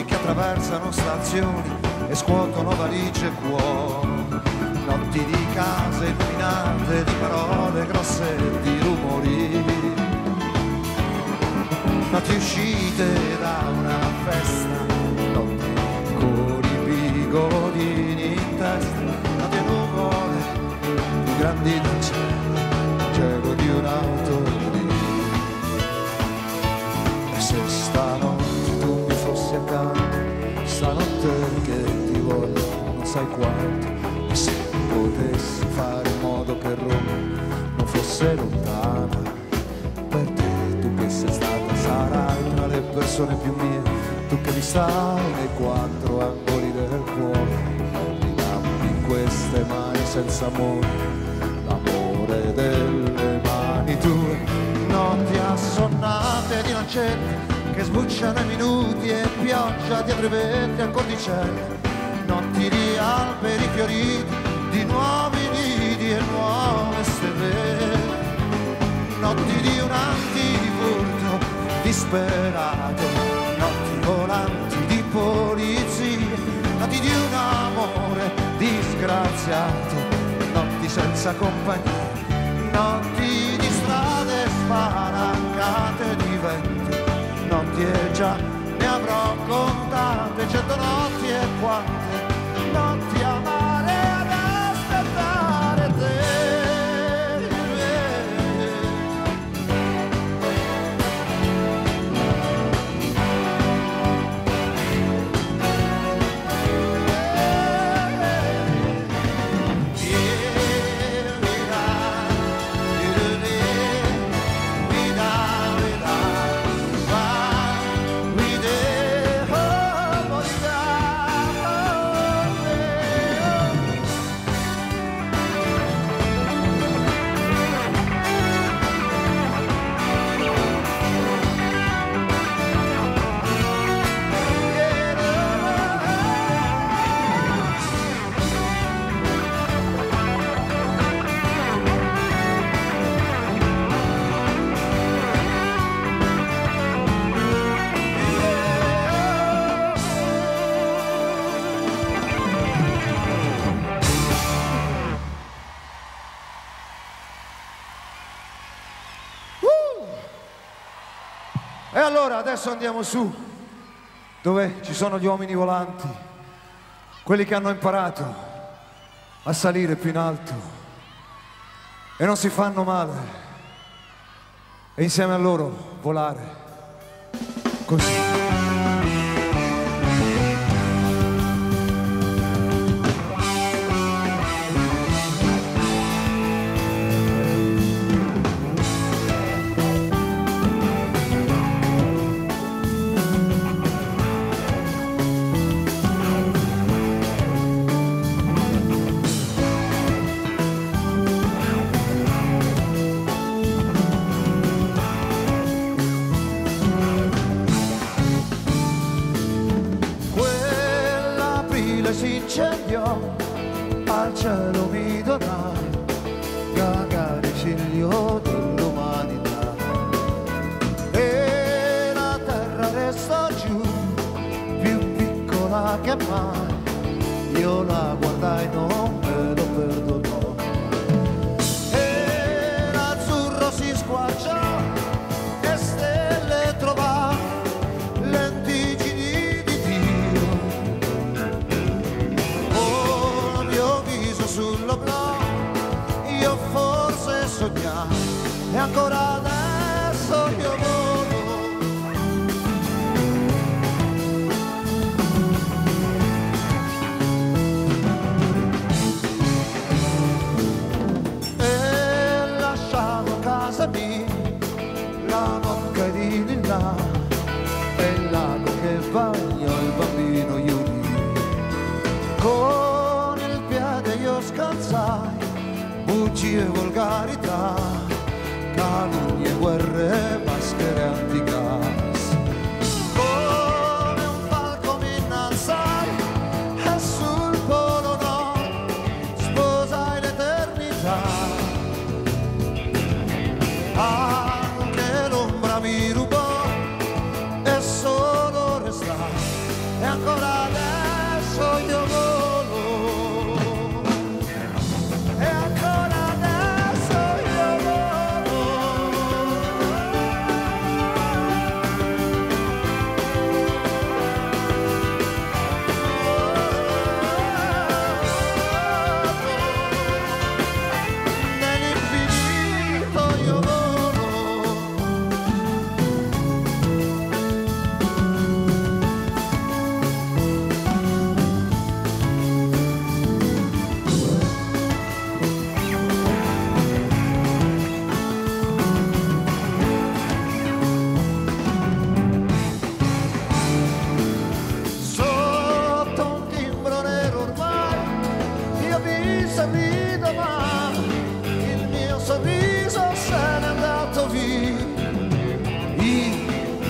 Che attraversano stazioni e scuotono valigie e cuori, notti di case illuminate di parole grosse e di rumori, notti uscite da una festa, notti con i bigodini in testa, notti e nuvole più grandi del cielo, cielo di un'auto. E se stanno stanotte che ti voglio non sai quanto, e se potessi fare in modo che Roma non fosse lontana per te, tu che sei stata sarai tra le persone più mie, tu che mi stai nei quattro angoli del cuore, mi dammi in queste mani senza amore l'amore delle mani tue, notti assonnate di lancette che sbucciano i minuti e pioggia dietro i vetri a cordicelli, notti di alberi fioriti, di nuovi nidi e nuove stelle, notti di un antifurto disperato, notti volanti di polizia, notti di un amore disgraziato, notti senza compagnia, notti di strade spalancate di vento, notti e già ne avrò contate cento notti e quante notti amare ad aspettare te. E allora adesso andiamo su, dove ci sono gli uomini volanti, quelli che hanno imparato a salire più in alto, e non si fanno male, e insieme a loro volare così. Si incendiò, al cielo mi donai, magari ciglio dell'umanità, e la terra resta giù, più piccola che mai, io la guardai, non me lo perdonò, e l'azzurro si squarciò, e stelle trovai, io forse sognavo e ancora adesso io volo. E lasciavo a casa mia la bocca di lilla e il lago che bagnò il bambino Iuni. Io scalzai bugie e volgarità, calunnie, guerre, maschere antigas. Come un falco mi innalzai e sul polo nord sposai l'eternità. Anche l'ombra mi rubò e solo restai, e ancora adesso io voglio.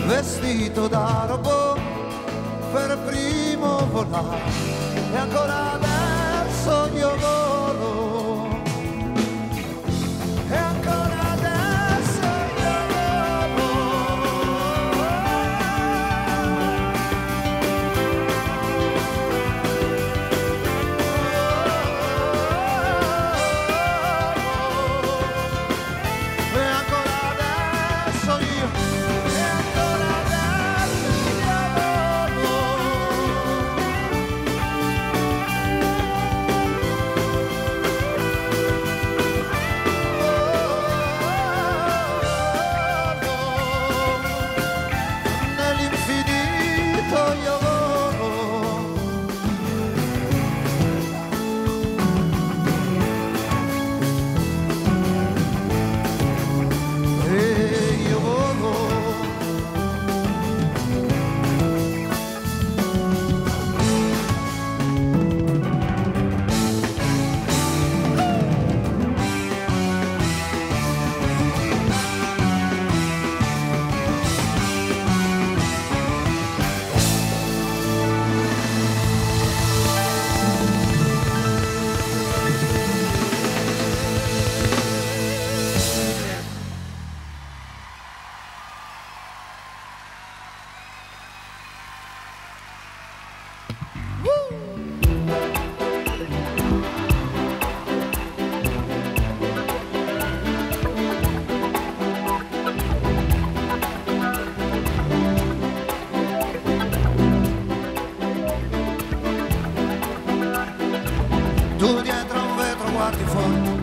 Vestito da robot per primo volare, e ancora adesso io volo, e ancora adesso io volo, e ancora adesso io.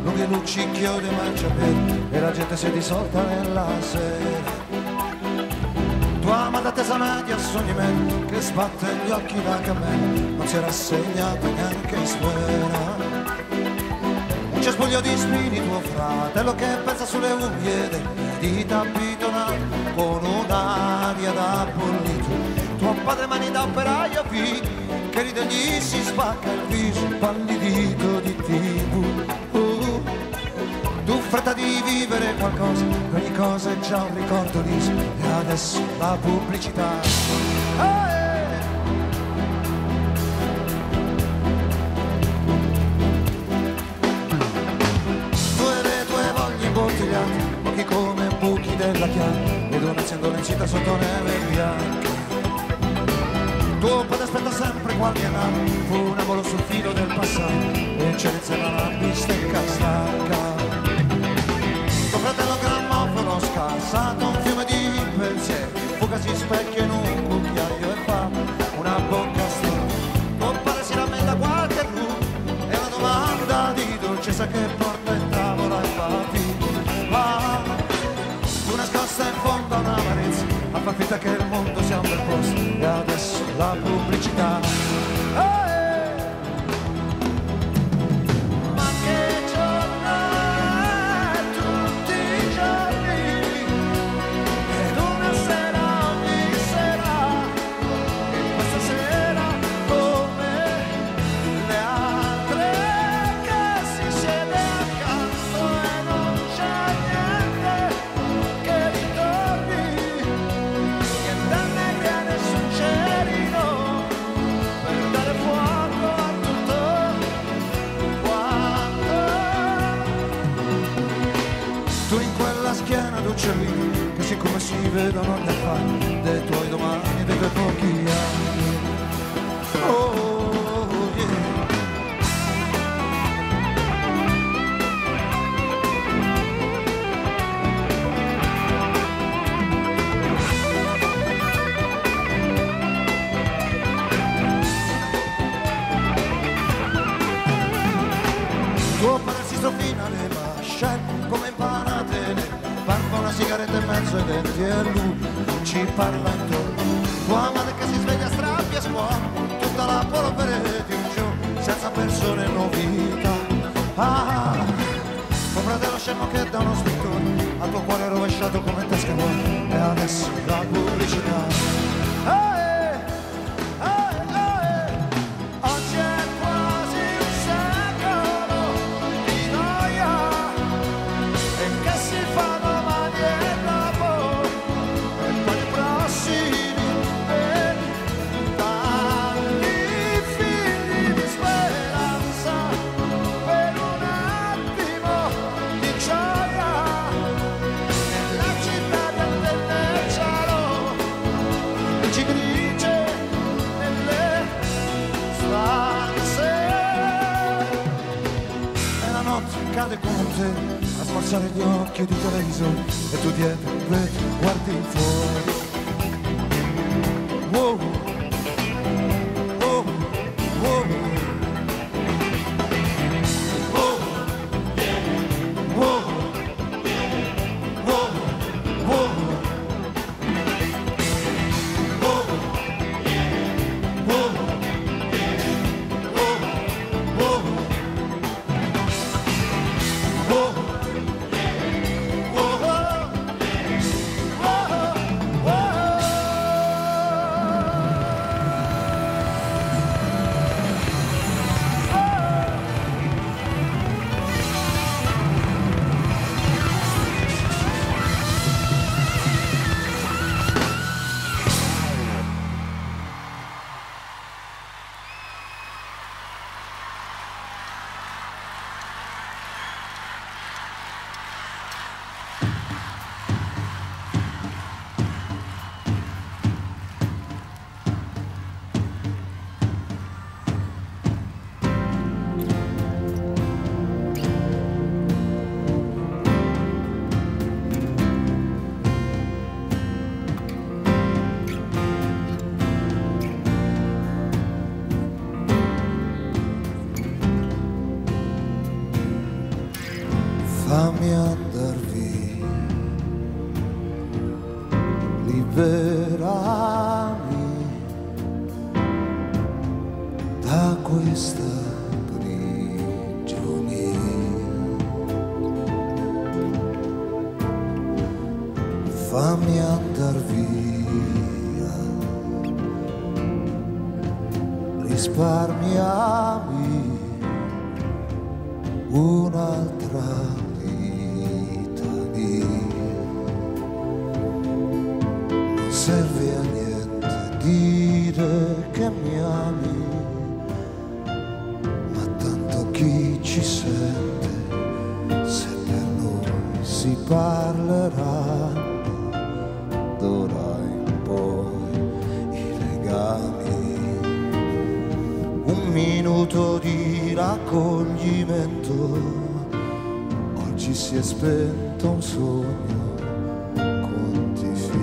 lunghi luccichio di marciapiede e la gente si è dissolta nella sera. Tua amata tesana di assognimento che sbatte gli occhi da cammello, non si è rassegnata neanche in sfera. C'è spoglio di spini tuo fratello che pensa sulle unghie delle dita pittonate con un'aria da bollito. Tuo padre mani da operaio picchi che ride gli si spacca il viso pallidito di tv. Uh, tu fretta di vivere qualcosa, ogni cosa è già un ricordo liso e adesso la pubblicità. Hey! Pochi come buchi della chiave ed una ciandola incinta sotto neve bianca. Tuo padre aspetta sempre qualche anno, funevolo sul filo del passato e c'è insieme la bistecca stanca. Tuo fratello grammofono scassato un fiume di pensieri, fuga si specchia in un cucchiaio e fa una bocca strana. Tuo padre si rammenta qualche ruolo e una domanda di dolcezza che porta in tavola ai papi. In fondo a una amarezza a far finta che il mondo sia un bel posto e adesso la pubblicità. Hey! Ma che giornata tutti i giorni ed una sera ogni sera e questa sera come le altre che si siede accanto e non c'è niente che siccome si vedono gli affari dei tuoi domani, dei tuoi pochi anni. Oh, yeah. Tuo padre si stroppina le mascelle come impanate nel parla una sigaretta in mezzo ai denti e lui non ci parla intorno. Tua madre che si sveglia strappia a scuola tutta la polvere di un giorno senza persone novità. Ah, tuo fratello scemo che dà uno spiccone al tuo cuore rovesciato come tasca vuota e adesso la pubblicità. Cade con te a smorzare gli occhi di televisore e tu dietro le guardi fuori. Wow, wow, wow, wow, wow, wow, wow, wow, wow. fammi andar via, liberami da questa prigionia, fammi andar via, risparmiami un'altra Non serve a niente dire che mi ami, ma tanto chi ci sente, se per noi si parlerà d'ora in poi i legami. Un minuto di raccoglimento, oggi si è spento un sogno.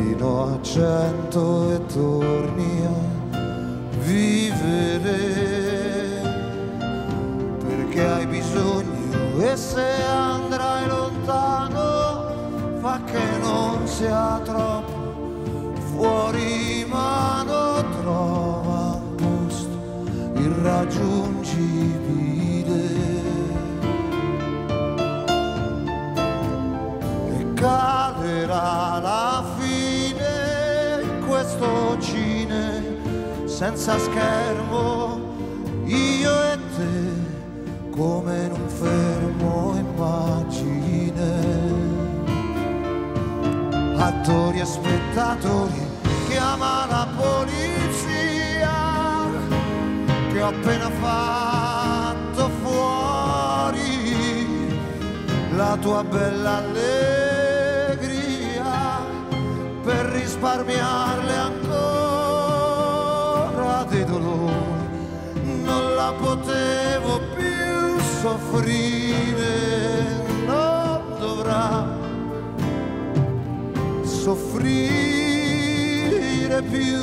Fino a cento e torni a vivere, perché hai bisogno e se andrai lontano fa che non sia troppo fuori mano, trova un posto irraggiungibile e calerà la fine questo cine senza schermo, io e te come in un fermo immagine, attori e spettatori, chiama la polizia che ho appena fatto fuori la tua bella allegria per risparmiarle ancora dei dolori, non la potevo più soffrire, non dovrà soffrire più.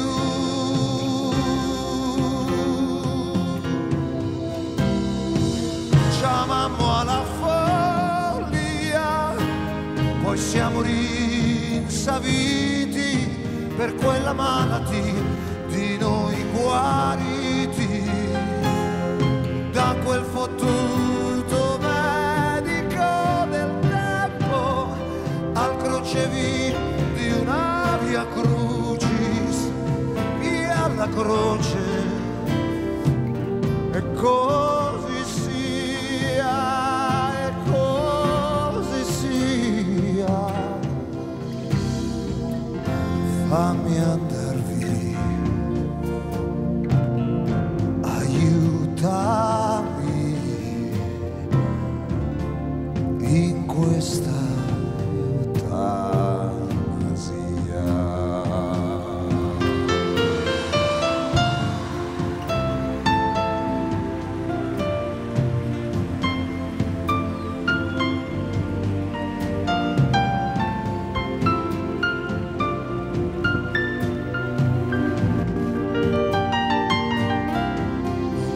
Chiamammo alla follia, poi siamo rinsaviti per quella malattia di noi guariti da quel fottuto medico del tempo al crocevia di una via crucis e alla croce e così sia e così sia. Fammi andar via, aiutami in questa eutanasia.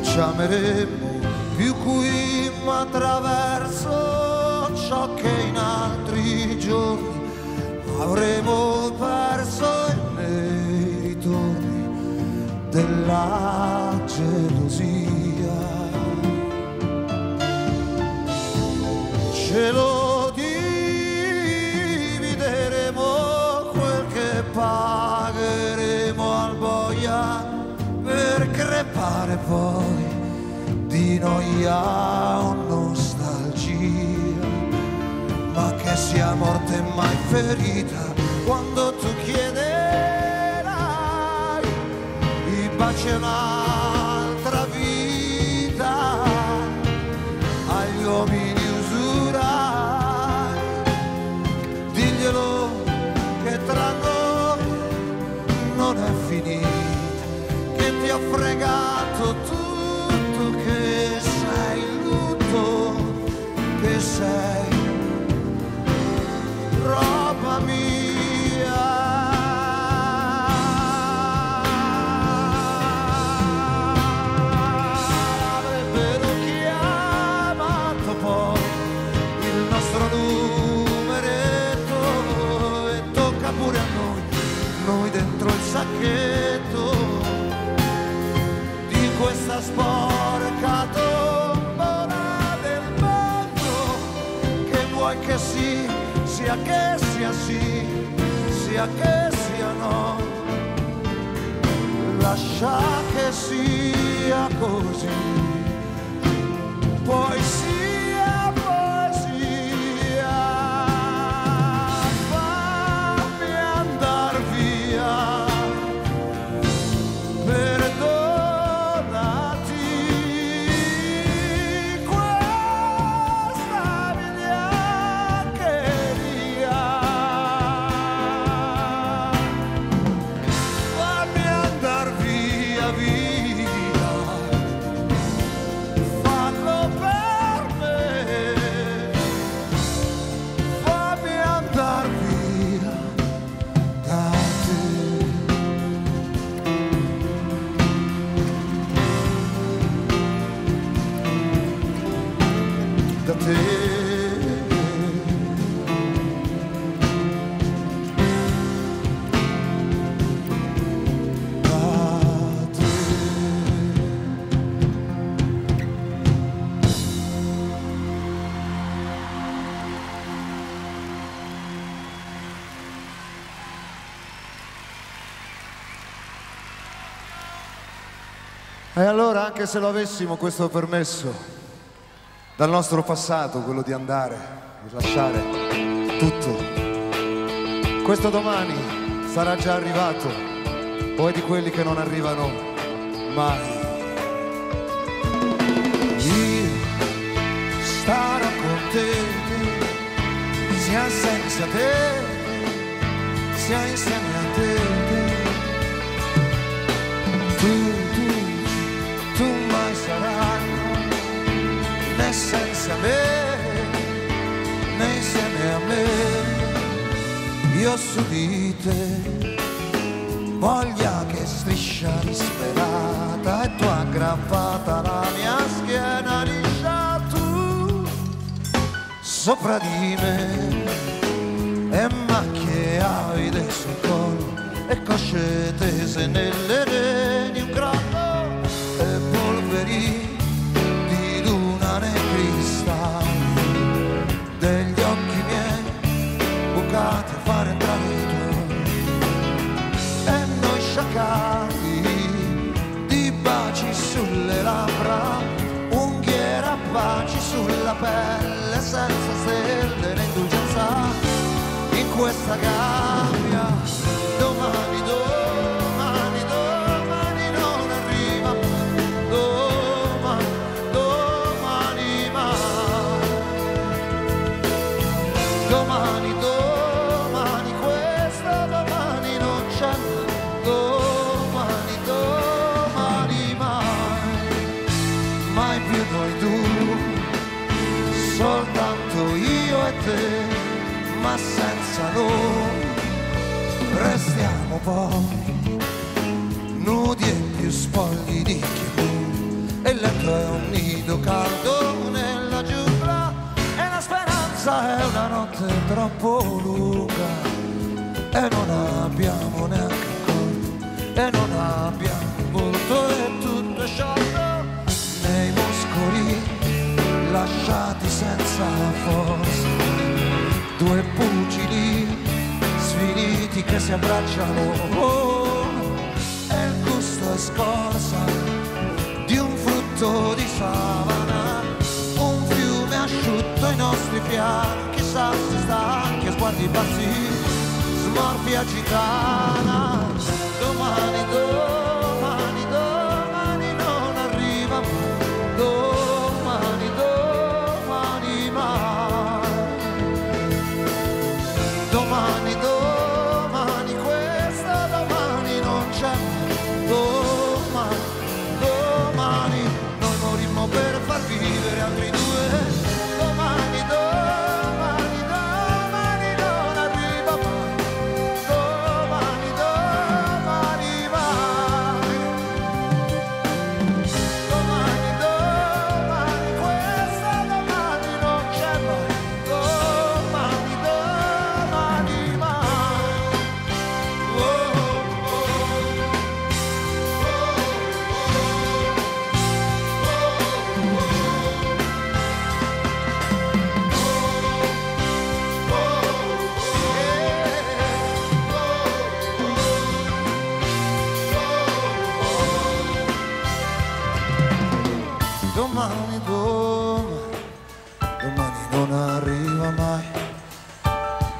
Chiameremo più qui ma attraverso ciò che in altri giorni avremo perso nei ritorni della gelosia. Ce lo divideremo quel che pagheremo al boia per crepare poi di noia o nostalgia, ma che sia morte mai ferita quando tu chiederai i baci a un'altra vita, agli uomini usurai, diglielo che tra noi non è finita, che ti ho fregato tu. Sei roba mia. nostro numeretto e tocca pure a noi, noi dentro il sacchetto di questa sporca tombola del mondo, che vuoi che sì, sia che sia sì, sia che sia no, lascia che sia così. Poesia, poesia, fammi andar via, perdonati questa vigliaccheria, fammi andar via, via, fallo per me, fammi andar via da te, da te. E allora, anche se lo avessimo questo permesso dal nostro passato, quello di andare e lasciare tutto, questo domani sarà già arrivato, o è di quelli che non arrivano mai. Io starò con te, sia senza te, sia insieme a te. Tu tu mai saranno, né senza me, né insieme a me. Io su di te, voglia che striscia disperata, e tu aggrappata alla mia schiena, liscia tu sopra di me, e macchie avide sul collo, e cosce tese nelle reni, un gran di luna nei cristalli degli occhi miei, bucati a fare entrare i tuoi, e noi sciacalli di baci sulle labbra, unghiera a baci sulla pelle, senza stelle né indulgenza in questa gabbia. Domani domani Domani, domani, questo domani non c'è, domani, domani mai, mai più noi due, soltanto io e te, ma senza noi restiamo poi nudi e più spogli di chi, e il letto è un nido caldo nella giungla, e la speranza è una notte troppo lunga, e non abbiamo neanche colpo, e non abbiamo volto, e tutto è sciolto nei muscoli lasciati senza forza, due pugili sfiniti che si abbracciano, oh, e il gusto è scorsa di un frutto di savana, un fiume asciutto ai nostri fianchi, si stanchi e sguardi bassi, smorfia gitana. Domani, domani, domani non arriva, domani, domani mai, domani, domani, questa domani non c'è, domani, domani noi morimmo per far vivere altri due. Bye.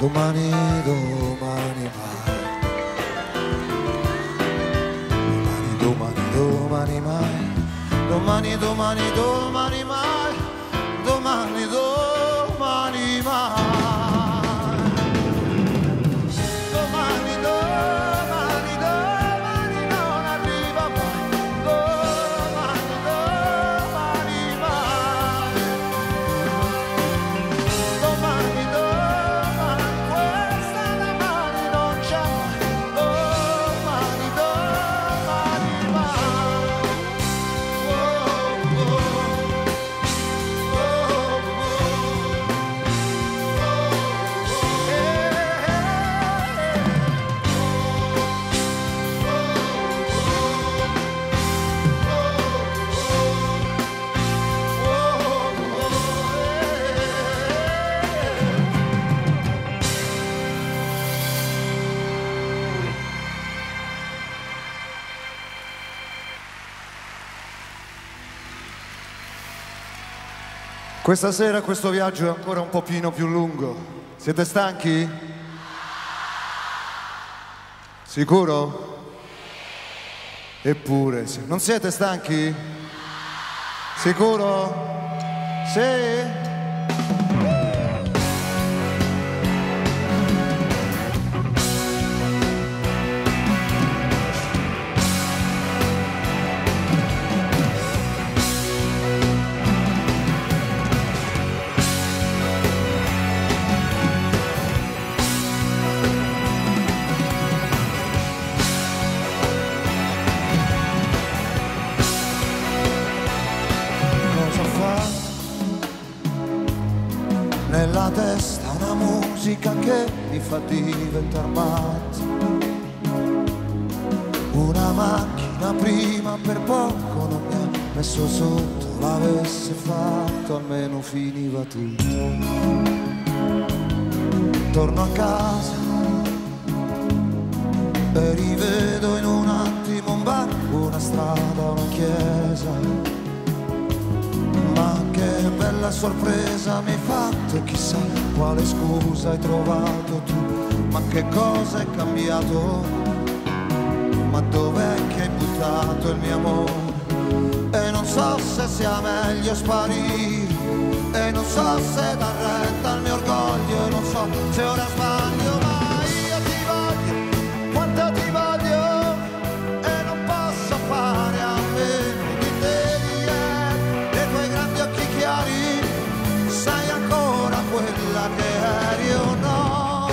domani, domani mai, domani, domani, domani mai, domani, domani, domani mai, domani, domani mai. Questa sera questo viaggio è ancora un pochino più lungo. Siete stanchi? Sicuro? Eppure, sì. Non siete stanchi? Sicuro? Sì? Nella testa una musica che mi fa diventare matto. Una macchina prima per poco non mi ha messo sotto, l'avesse fatto almeno finiva tutto. Torno a casa e rivedo in un attimo un bar, una strada, una chiesa. Ma che bella sorpresa mi hai fatto, chissà quale scusa hai trovato tu. Ma che cosa è cambiato? Ma dov'è che hai buttato il mio amore? E non so se sia meglio sparire, e non so se dar retta al mio orgoglio, e non so se ora sbaglio, ma io ti voglio, quanto ti voglio, e non posso fare a meno di te. Sai ancora quella che eri o no?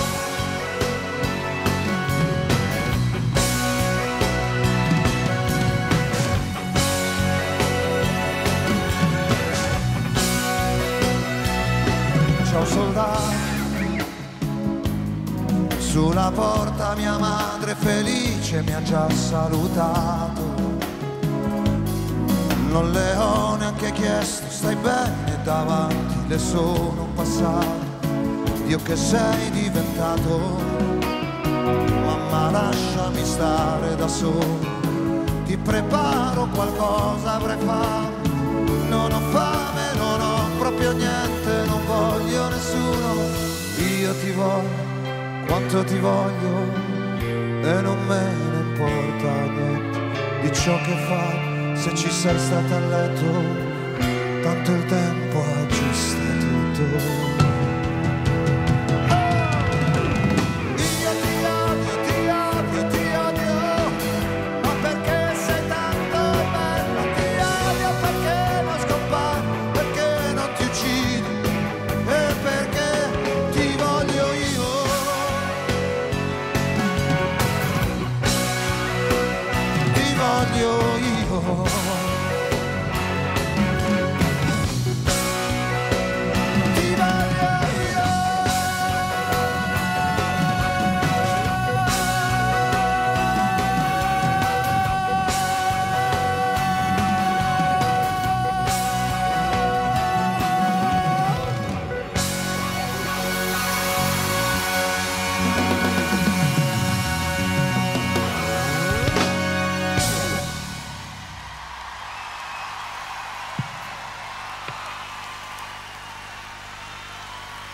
Ciao soldato, sulla porta mia madre felice mi ha già salutato. Non le ho neanche chiesto stai bene, davanti le sono passato. Dio che sei diventato, mamma lasciami stare da solo. Ti preparo qualcosa, avrei fame, non ho fame, non ho proprio niente, non voglio nessuno. Io ti voglio, quanto ti voglio, e non me ne importa niente di ciò che fai. Se ci sei stata a letto, tanto il tempo aggiusta tutto. Ti voglio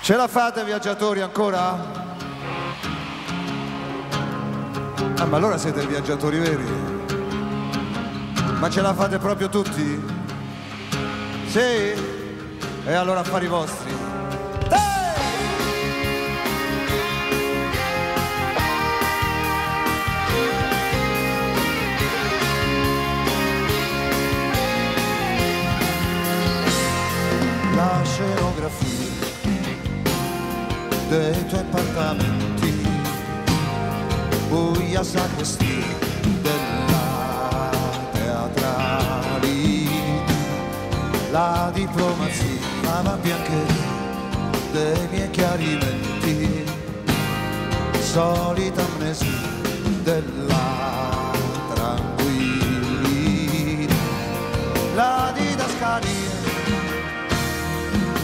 Ce la fate, viaggiatori, ancora? Ah, ma allora siete viaggiatori veri. Ma ce la fate proprio tutti? Sì? E allora affari vostri. Hey! La scenografia dei tuoi appartamenti, buia sacrestia della teatralità, la diplomazia ma biancheria dei miei chiarimenti, solita amnesia della tranquillità, la didascalia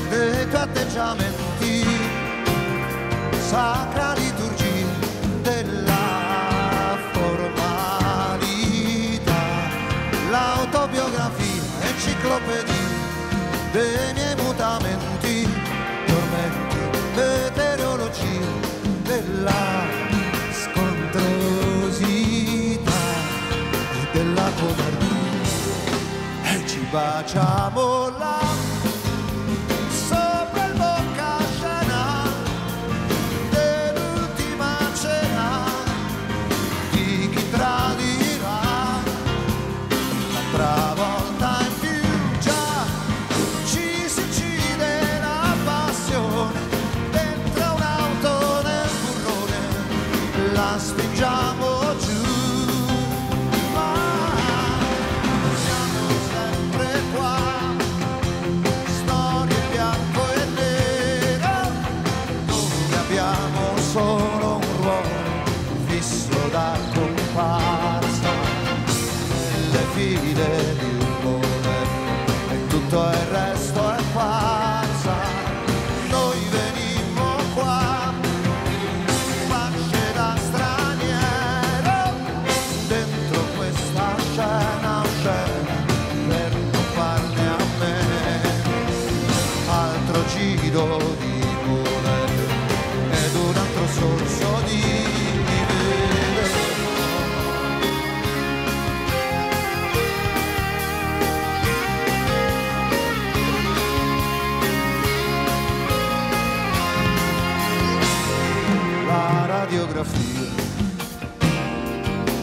dei tuoi atteggiamenti, sacra liturgia della formalità, l'autobiografia, enciclopedia dei miei mutamenti, tormenti, meteorologia della scontrosità e della codardia, e ci baciamo là sopra il bocca.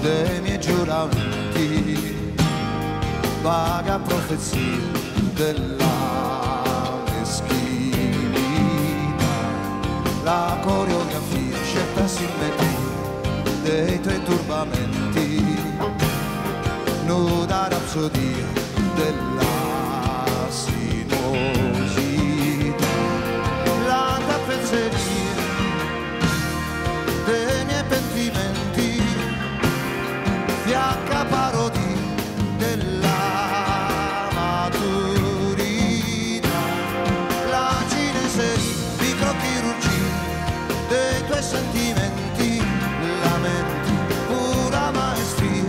Dei miei giuramenti, vaga profezia della meschinità, la coreografia, scelta simmetria dei tuoi turbamenti, nuda rapsodia della sinuosità, la tappezzeria dei miei pentimenti, fiacca parodia della maturità, la cineseria, microchirurgia dei tuoi sentimenti, lamenti, pura maestria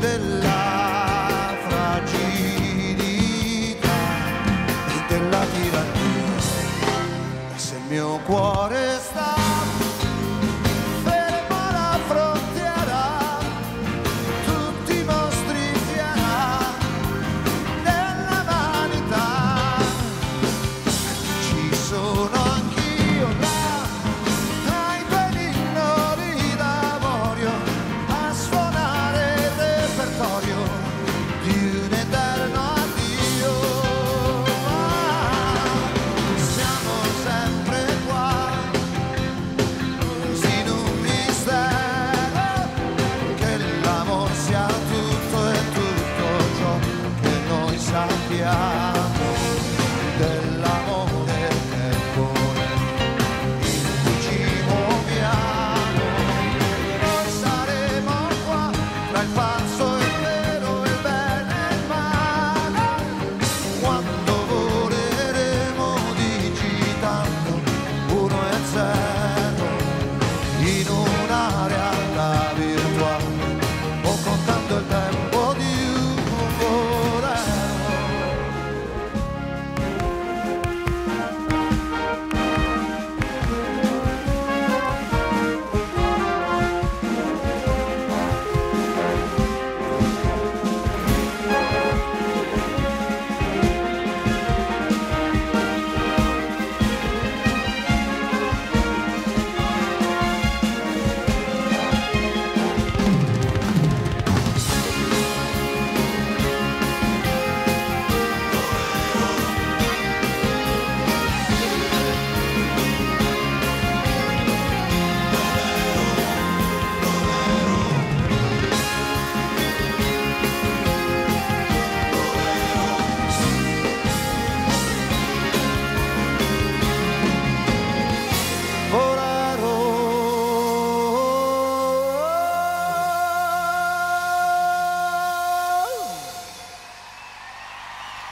della fragilità e della tirannia. E se il mio cuore sta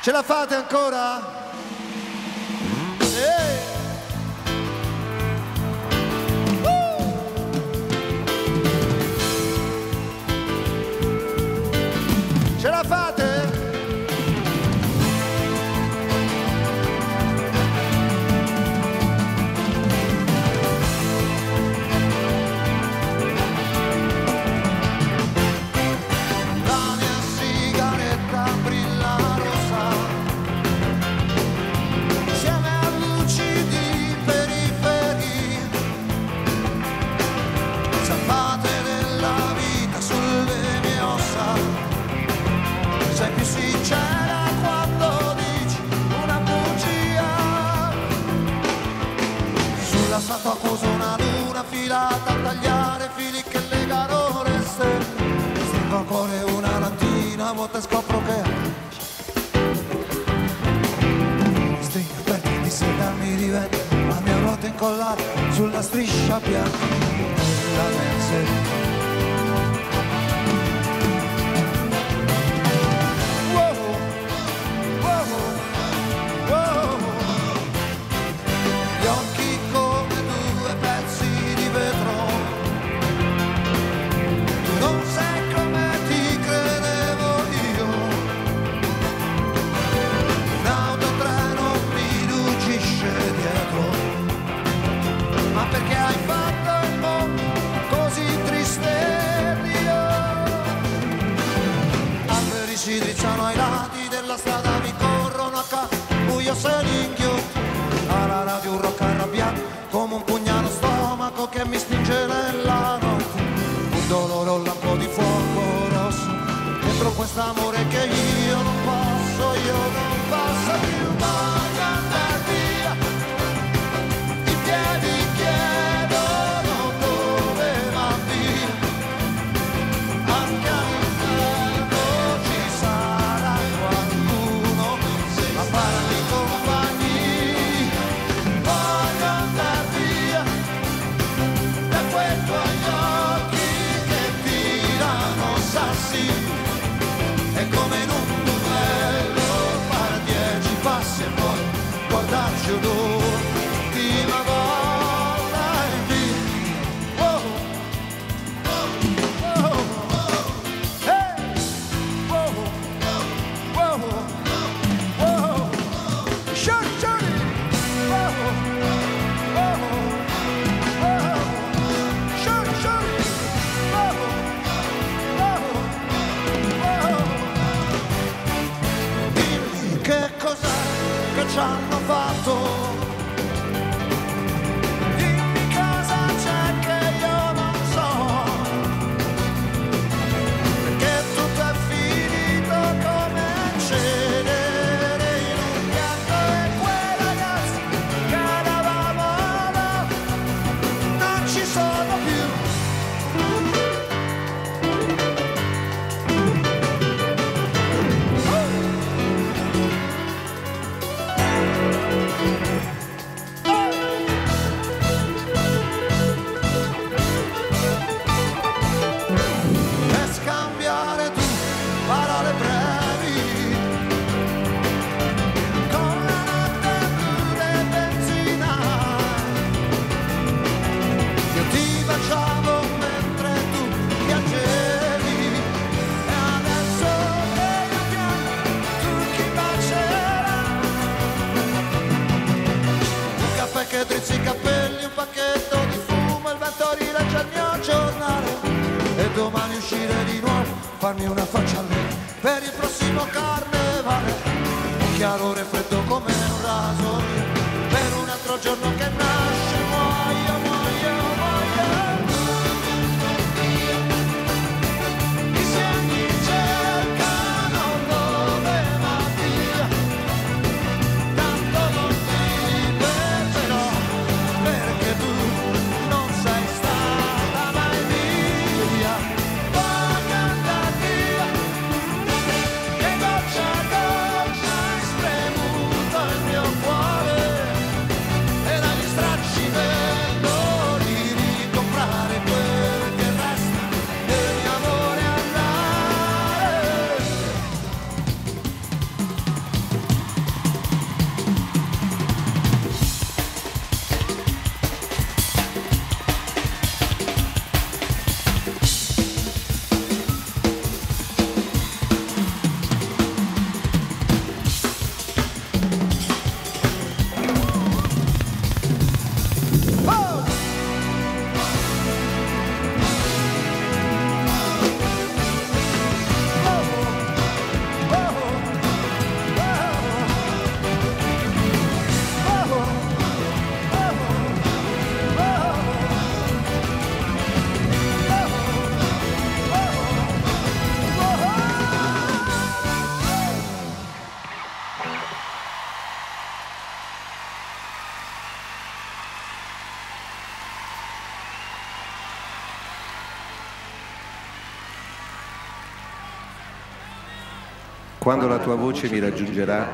Ce la fate ancora? Ce la fate? Santo accuso una dura filata a tagliare fili che legano le stelle. Stringo al cuore una lattina, a volte scopro che stringa perché di seta mi diventa la mia ruota incollata sulla striscia bianca. La pensi sono ai lati della strada, mi corrono accanto, buio se li inghiotti, alla radio un rock arrabbiato, come un pugnale stomaco che mi spinge nella notte, un dolore, un lampo di fuoco rosso, dentro quest'amore che io non posso, io non posso più mai andare via, i piedi chiedono dove va via, anche l'ultima volta in vita. Oh, oh, oh, oh, hey. Oh, oh, oh, oh, oh, oh, short, short. Oh, oh, oh, oh, short, short. Oh, oh, oh, oh. Dimmi che cos'è che ci hanno fatto. I capelli, un pacchetto di fumo, il vento rilegge il mio giornale e domani uscire di nuovo, farmi una faccia lì per il prossimo carnevale, un chiarore freddo come un raso per un altro giorno che nasce, muoio, muoio, muoio, i sogni cercano dove va via, tanto Quando la tua voce mi raggiungerà,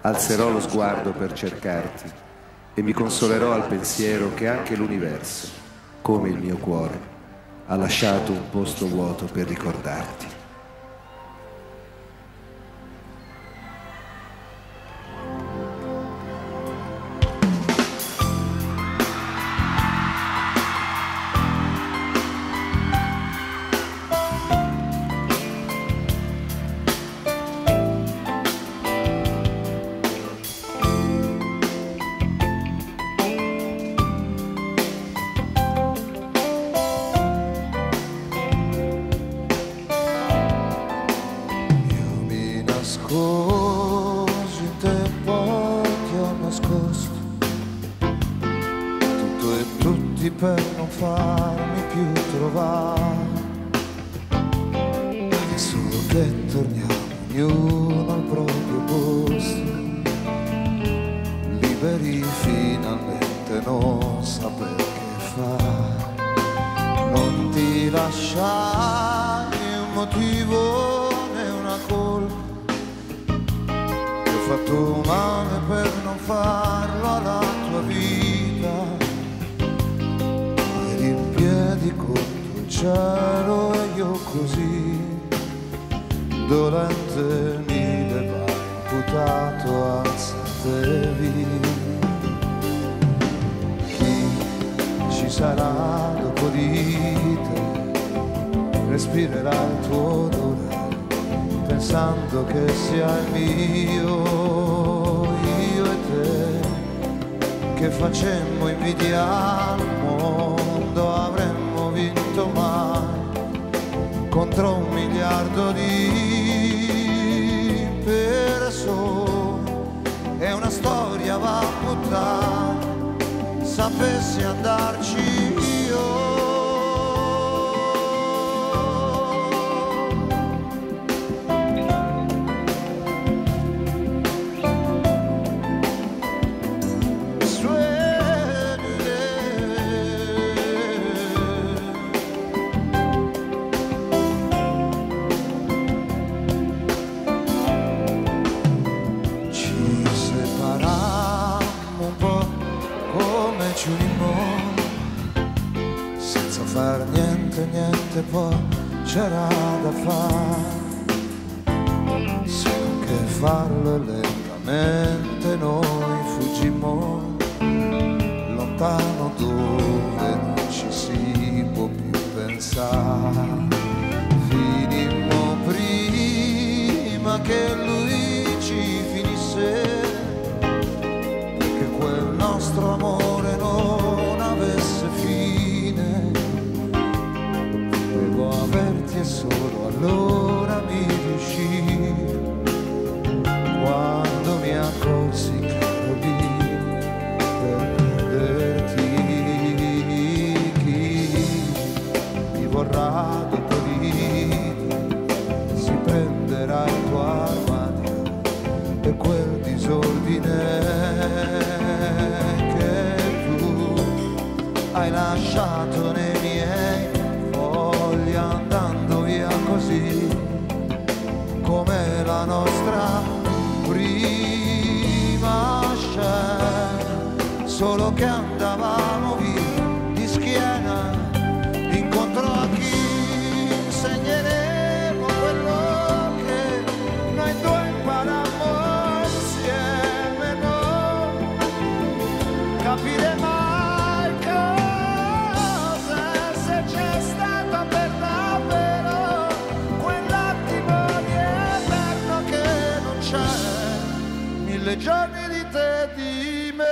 alzerò lo sguardo per cercarti e mi consolerò al pensiero che anche l'universo, come il mio cuore, ha lasciato un posto vuoto per ricordarti. Per non farmi più trovare, è solo che torniamo ognuno al proprio posto, liberi finalmente, non saper che fare. Non ti lasciare un motivo né una colpa, ti ho fatto male per non farlo alla tua vita. Contro il cielo e io così dolente mi leva imputato anzi a te. Chi ci sarà dopo di te respirerà il tuo odore pensando che sia il mio. Io e te che facemmo invidiare il mondo avremmo mai contro un miliardo di persone. È una storia va buttata, sapessi andarci io. Senza far niente, niente poi c'era da fare, se non che farlo lentamente noi fuggimmo lontano dove non ci si può più pensare. Finimmo prima che lui ci finisse, che quel nostro amore non fine. Devo averti e solo allora mi riuscì, quando mi accorsi che provi per perderti. Chi mi vorrà dopo si prenderà il tuo armadio e quel disordine hai lasciato nei miei fogli andando via così come la nostra prima scena, solo che andavamo via di schiena incontro a chi insegneremo quello che noi due imparammo insieme. Non capiremo giorni di te e di me.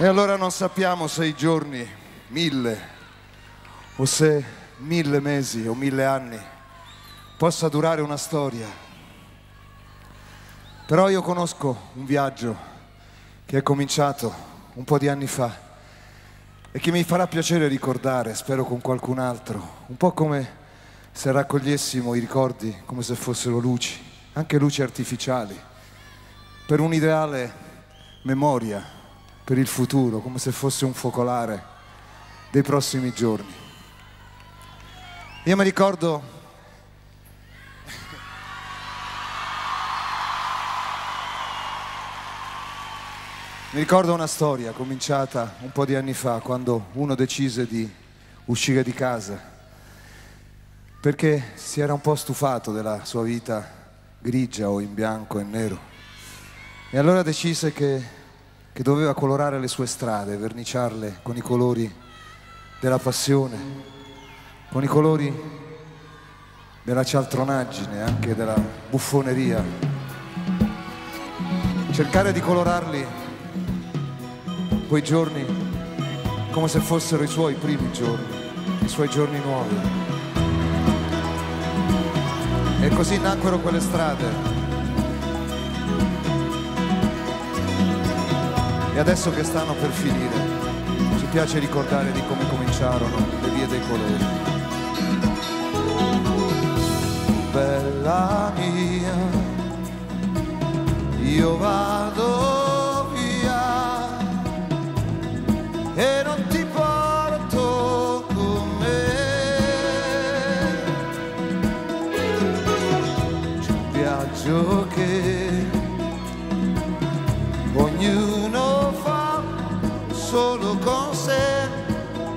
E allora non sappiamo se i giorni, mille, o se mille mesi o mille anni possa durare una storia. Però io conosco un viaggio che è cominciato un po' di anni fa e che mi farà piacere ricordare, spero con qualcun altro, un po' come se raccogliessimo i ricordi come se fossero luci, anche luci artificiali, per un'ideale memoria, per il futuro, come se fosse un focolare dei prossimi giorni. Io mi ricordo mi ricordo una storia cominciata un po' di anni fa, quando uno decise di uscire di casa perché si era un po' stufato della sua vita grigia o in bianco e nero, e allora decise che, che doveva colorare le sue strade, verniciarle con i colori della passione, con i colori della cialtronaggine, anche della buffoneria, cercare di colorarli quei giorni come se fossero i suoi primi giorni, i suoi giorni nuovi. E così nacquero quelle strade. E adesso che stanno per finire, ci piace ricordare di come cominciarono le vie dei colori. Bella mia, io vado via e non ti che ognuno fa solo con sé,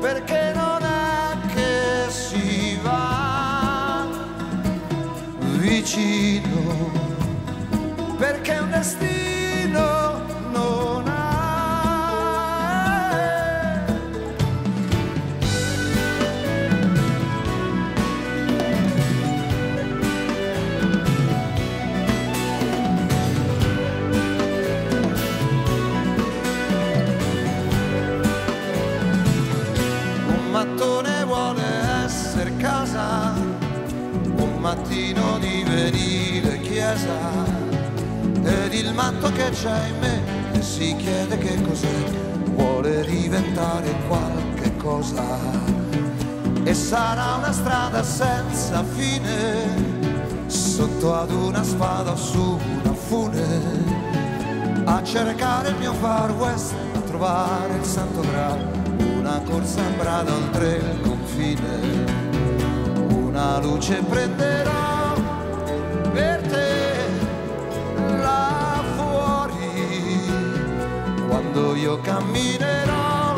perché non è che si va vicino, perché un destino non ha. Un mattino di venire chiesa, ed il matto che c'è in me e si chiede che cos'è, vuole diventare qualche cosa, e sarà una strada senza fine, sotto ad una spada o su una fune, a cercare il mio far west, a trovare il santo graal, una corsa in brada oltre il confine. Una luce prenderò per te là fuori, quando io camminerò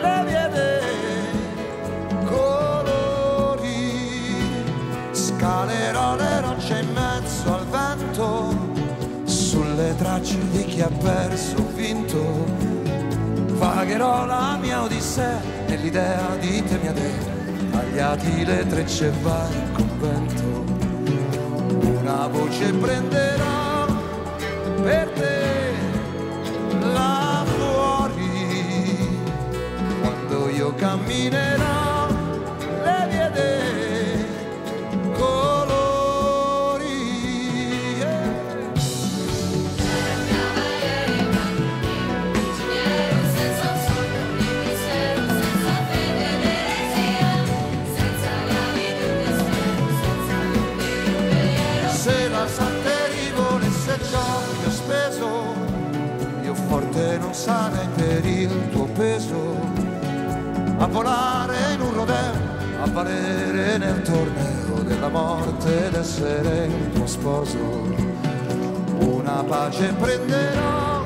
le vie dei colori, scalerò le rocce in mezzo al vento, sulle tracce di chi ha perso o vinto, pagherò la mia odissea nell'idea di te mia te. Tagliati le trecce vai in convento, una voce prenderò per te là fuori, quando io camminerò le vie dei colori. Non sarei per il tuo peso, a volare in un rodeo, a valere nel torneo della morte ed essere il tuo sposo. Una pace prenderò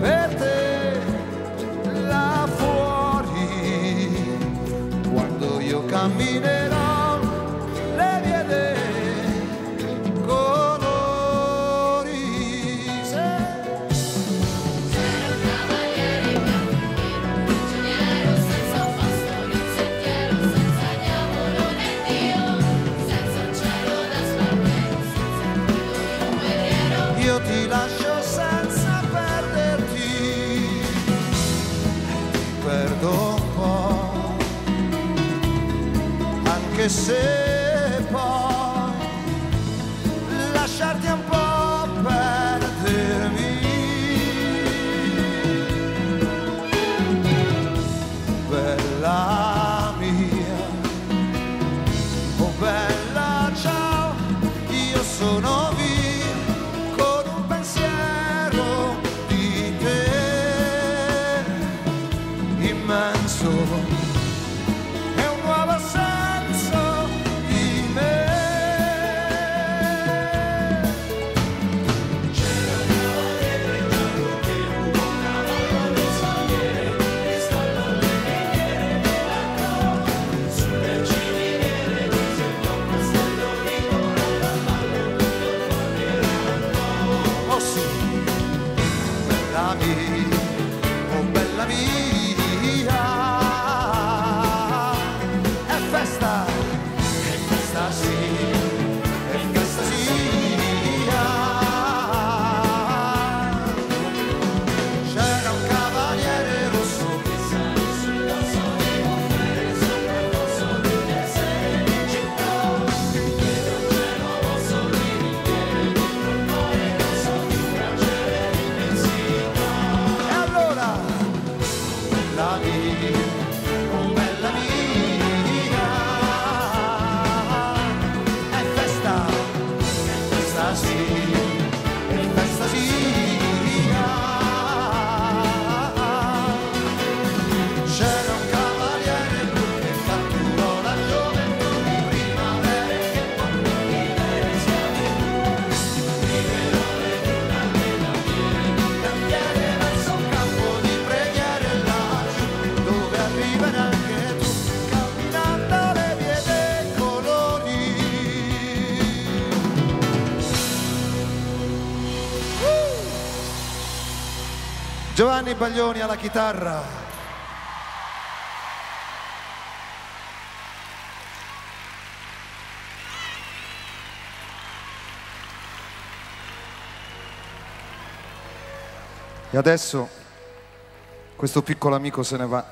per te là fuori, quando io camminerò le vie dei ti lascio senza perderti. e se poi lasciarti un po' perdermi, bella mia, oh bella ciao, io sono via con un pensiero di te immenso. Oh bella mia, è festa, è festa sì, è festa sì. C'era un cavaliere rosso che sale sulla oh bella mia, è festa, è festa sì, è festa sì. C'era un cavaliere blu che catturò la gioventù di primavera che portò i versi si liberò di una bella fiera, cantiere verso un campo di preghiere laggiù dove arriverà anche tu, camminando le vie dei colori. Giovanni Baglioni alla chitarra. E adesso questo piccolo amico se ne va,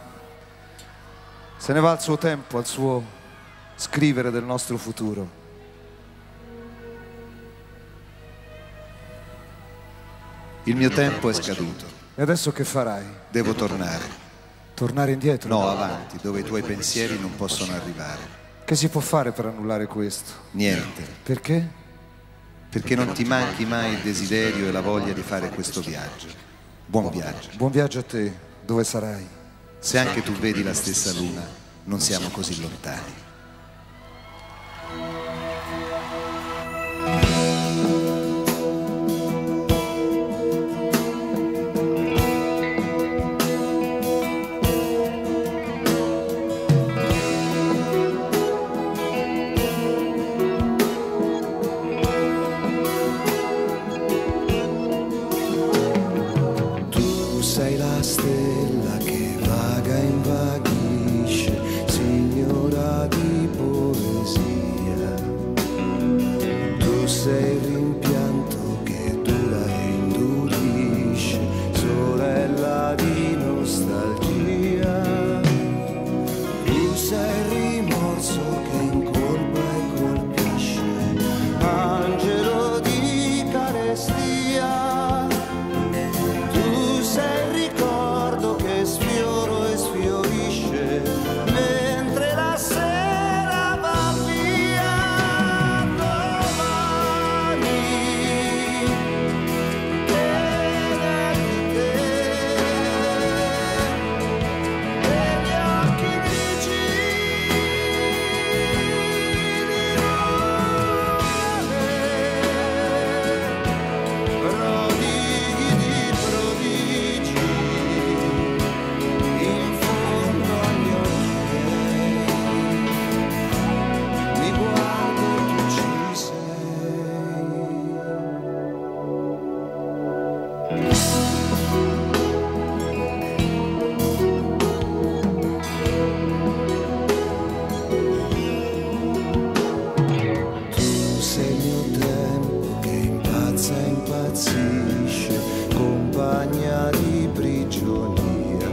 se ne va al suo tempo, al suo scrivere del nostro futuro. Il mio tempo è scaduto. E adesso che farai? Devo tornare. Tornare indietro? No, avanti, dove i tuoi pensieri non possono arrivare. Che si può fare per annullare questo? Niente. Perché? Perché non ti manchi mai il desiderio e la voglia di fare questo viaggio. Buon viaggio. Buon viaggio a te, dove sarai? Se anche tu vedi la stessa luna, non siamo così lontani. Sei la stella che vaga e invaghisce, signora di poesia. Tu sei il rimpianto che dura e indurisce, sorella di nostalgia. Tu sei il rimorso che incolpa e colpisce, angelo di carestia. Compagna di prigionia,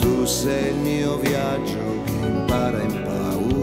tu sei il mio viaggio che impara in paura.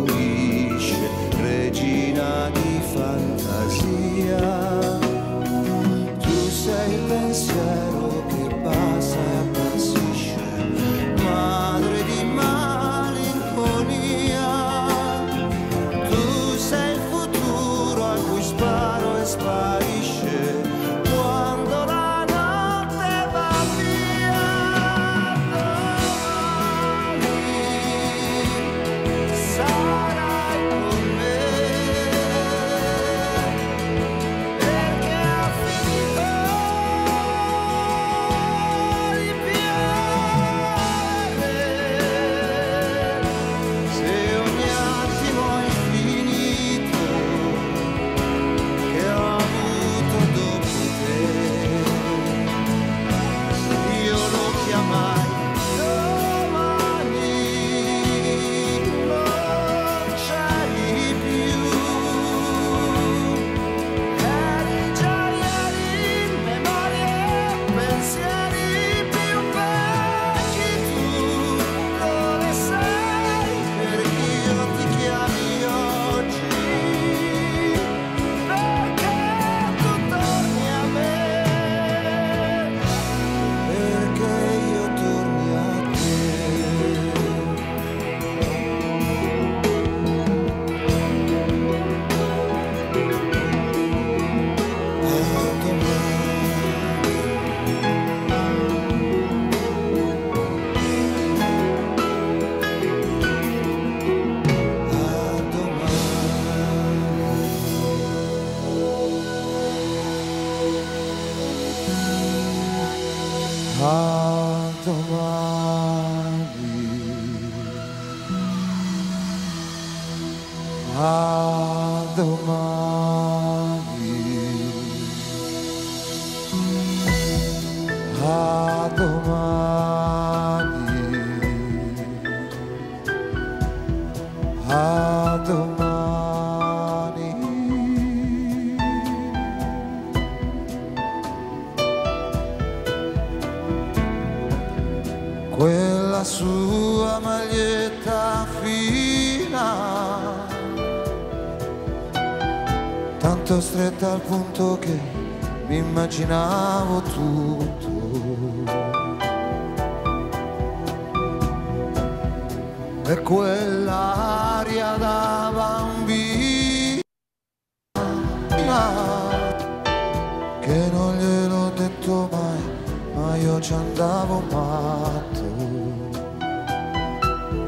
A domani, a domani, a domani, a domani. Quella sua maglietta fina, tanto stretta al punto che mi immaginavo tutto. E quell'aria da bambina che non gliel'ho detto mai, ma io ci andavo matto.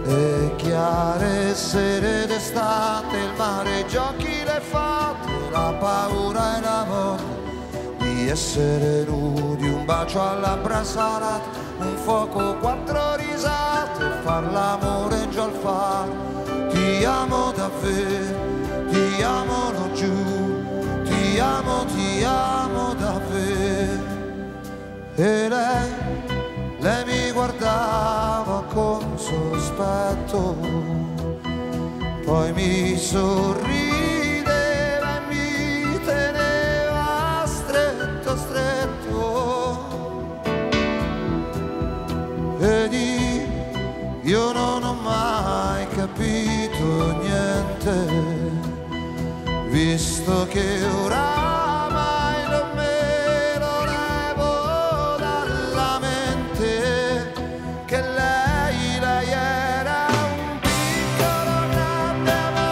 E chiare sere d'estate, il mare, giochi, le fate, la paura e la voglia di essere nudi, un bacio alla brasalata, un fuoco, quattro risate, far l'amore al far. Ti amo davvero, ti amo, lo giuro, ti amo, ti amo davvero. E lei, lei mi guardava con sospetto, poi mi sorrideva e mi teneva stretto, stretto. E di io non ho mai capito niente, visto che oramai non me lo levo dalla mente, che lei, lei era un piccolo grande amore.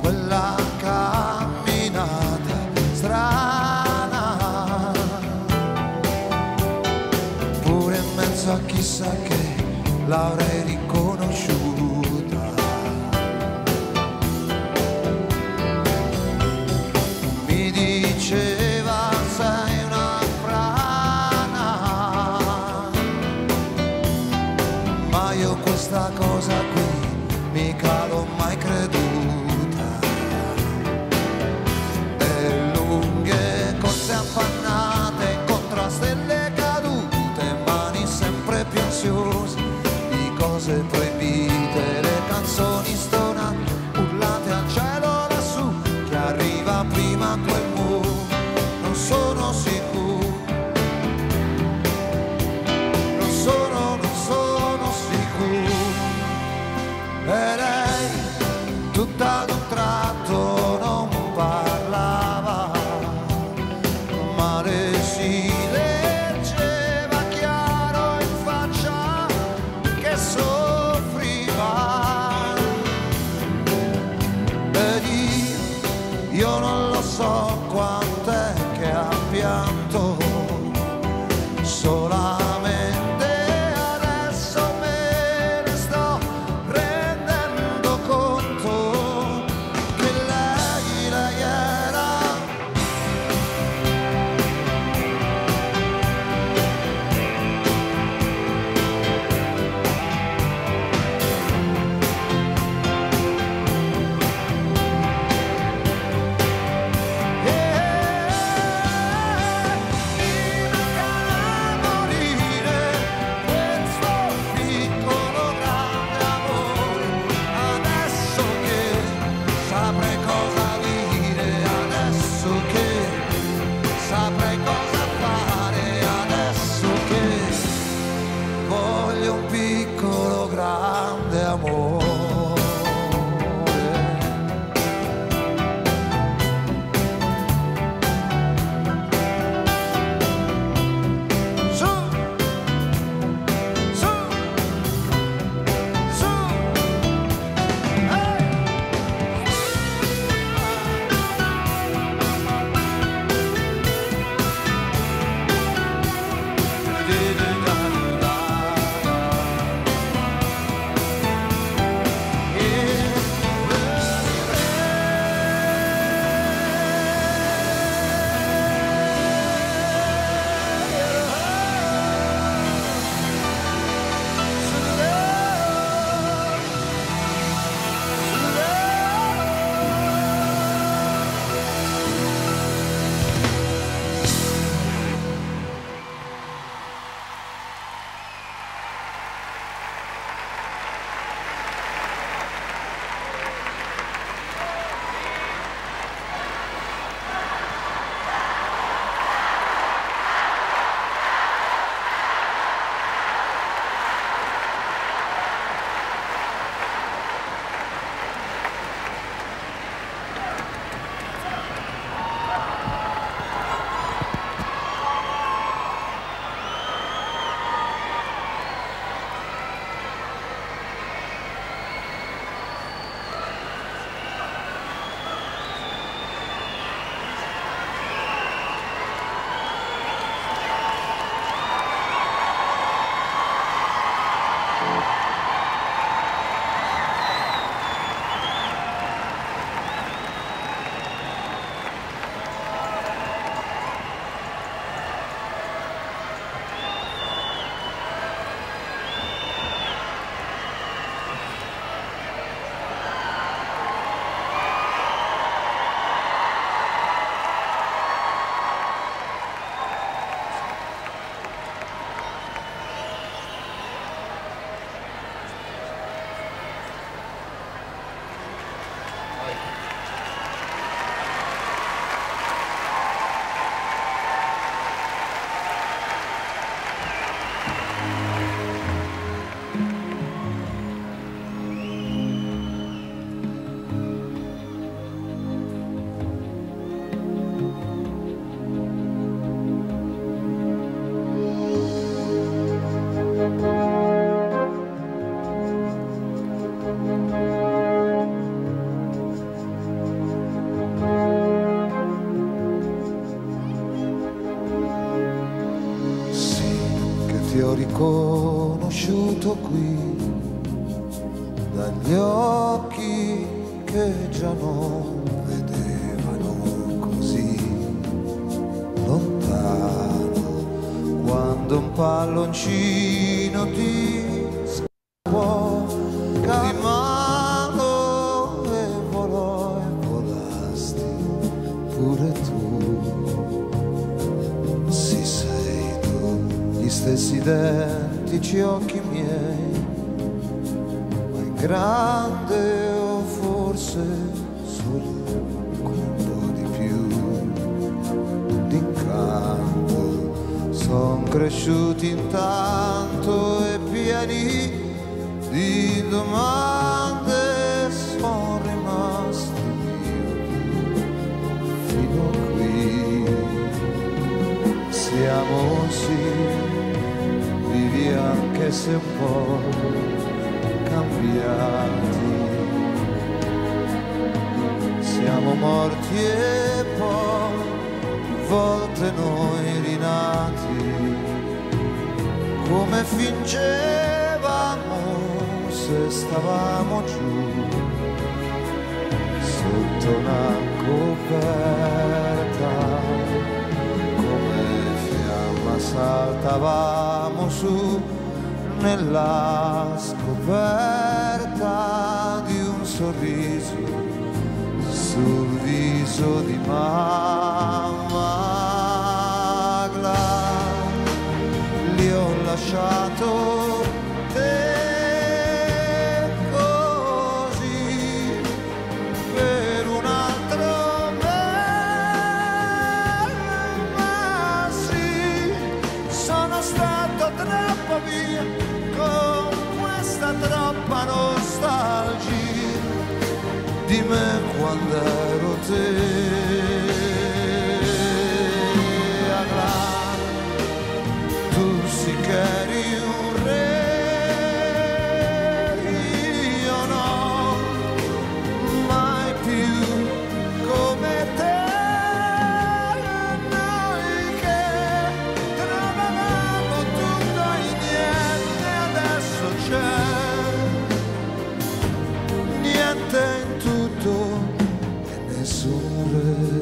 Quella camminata strana, pure in mezzo a chissà che l'avrei riconosciuta. Mi diceva sei una frana, ma io questa cosa qui mica l'ho mai creduta. E lunghe corse affannate contro stelle cadute, mani sempre più ansiose, cose proibite, le canzoni stonate, urlate al cielo lassù, chi arriva prima a quel muro, non sono sicuro, non sono, non sono sicuro. E lei, tutta ad un tratto non parlava, ma le si leggeva chiaro in faccia che sono io non lo so quant'è che ha pianto, solamente adesso me ne sto rendendo conto che lei, lei era. Yeah. conosciuto qui dagli occhi che già non vedevano così lontano, quando un palloncino di scuola cammano e volò e volasti pure tu. Sì, sei tu, gli stessi identici occhi miei, grande o forse solo con un po' di più d'incanto. Son cresciuti intanto e pieni di domande son rimasti fino a qui. Siamo sì, vivi anche se un po' cambiati, siamo morti e poi più volte noi rinati, come fingevamo se stavamo giù sotto una coperta, come fiamma saltavamo su nella scoperta di un sorriso sul viso di mamma. Gla, li ho lasciato te così per un altro me, ma sì, sono stato troppo via troppa nostalgia di me quando ero te. Allora, tu sì che eri un re, io no, mai più come te. Noi che trovavamo tutto in niente, adesso c'è in tutto e nessun re.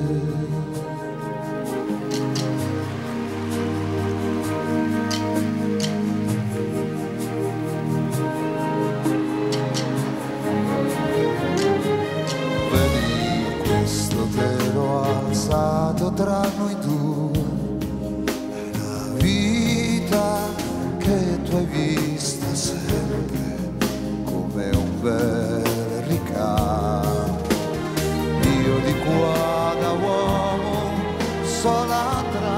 Vedi, questo te l'ho alzato tra noi due, è la vita che tu hai vista sempre come un bel da uomo sola tra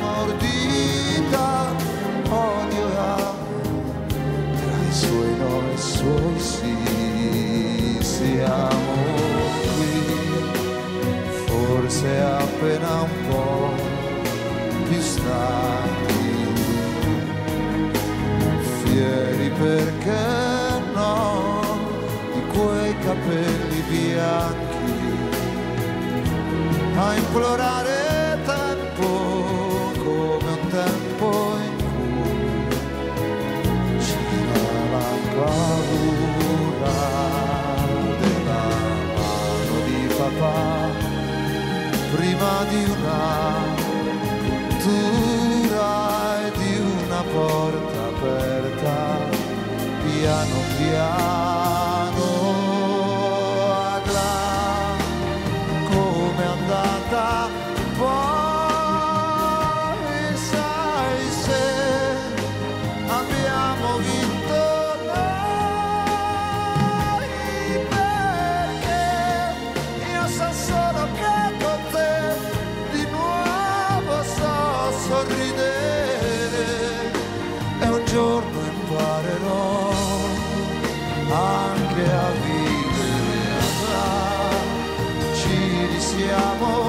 mordita, odio tra i suoi no e i suoi sì. Siamo qui forse appena un po' più stanchi, fieri perché no di quei capelli bianchi, a implorare tempo come un tempo in cui c'era la paura della mano di papà prima di una cultura e di una porta aperta piano piano. Poi sai se abbiamo vinto noi, perché io so solo che con te di nuovo so sorridere e un giorno imparerò anche a vivere. Allora ci risiamo.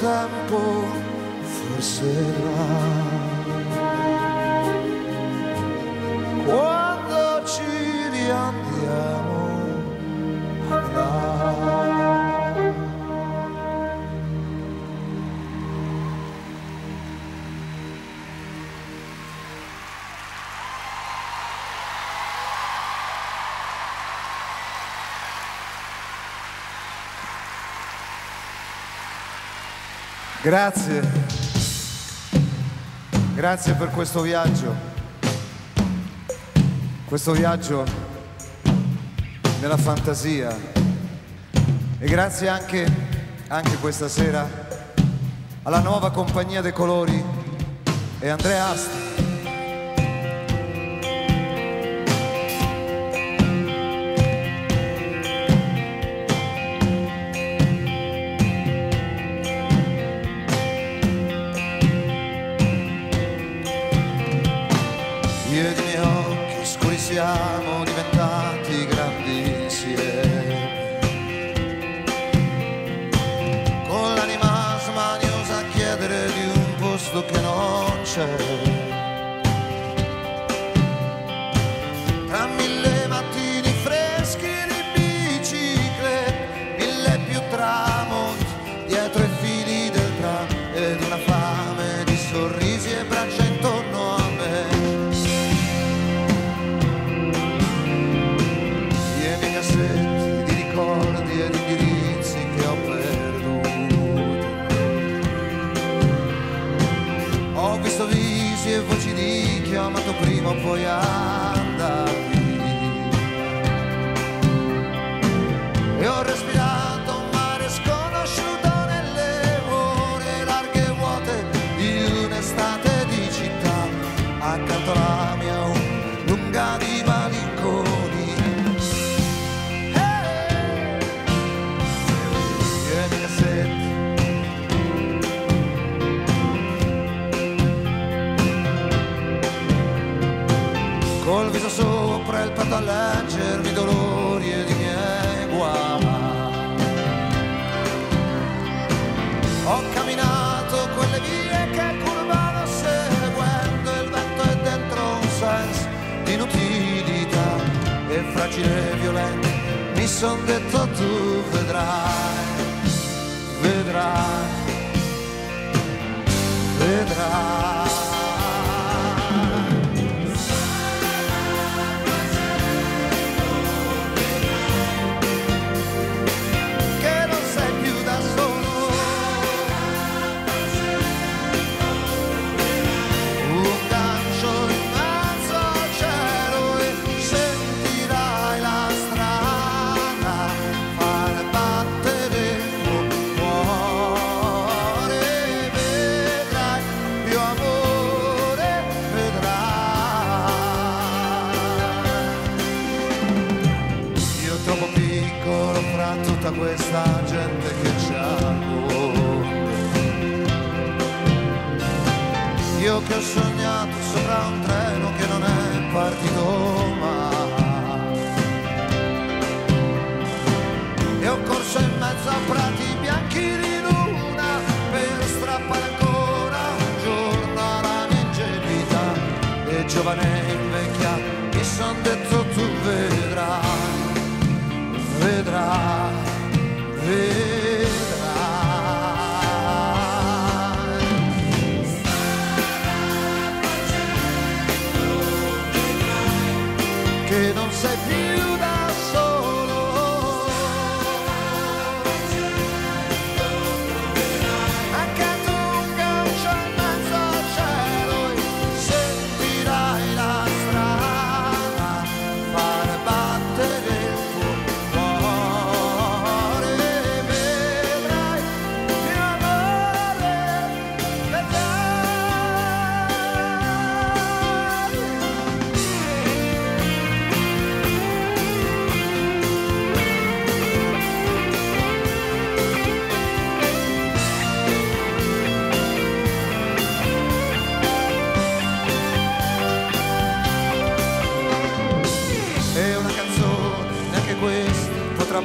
tempo forse quando ci riandiamo là. Grazie, grazie per questo viaggio, questo viaggio nella fantasia, e grazie anche, anche questa sera alla nuova compagnia dei colori e Andrea Asti. Siamo diventati grandi insieme, con l'anima smaniosa a chiedere di un posto che non c'è, tra mille mattini freschi di biciclette, mille più tramonti dietro i fili del tram, ed una fame di sorrisi e braccia intorno a me. E voci di chi ho amato prima o poi andavi, e ho respirato un mare sconosciuto nelle ore larghe e vuote di un'estate di città, accanto alla mia lunga di malinconi. Hey! Vieni a sette. Col viso sopra il petto a leggermi dolori ed i miei guai. Ho camminato quelle vie che curvano seguendo il vento, e dentro un senso di inutilità e fragile e violento mi son detto: tu vedrai, vedrai, vedrai. Questa gente che ci ha, io che ho sognato sopra un treno che non è partito mai, e ho corso in mezzo a prati bianchi di luna per strappare ancora un giorno alla mia ingenuità, e giovane e vecchia mi son detto: tu vedrai, vedrai, vedrai. Che non sei più da solo, accanto a un gancio in mezzo al cielo, e sentirai la strada far battere il tuo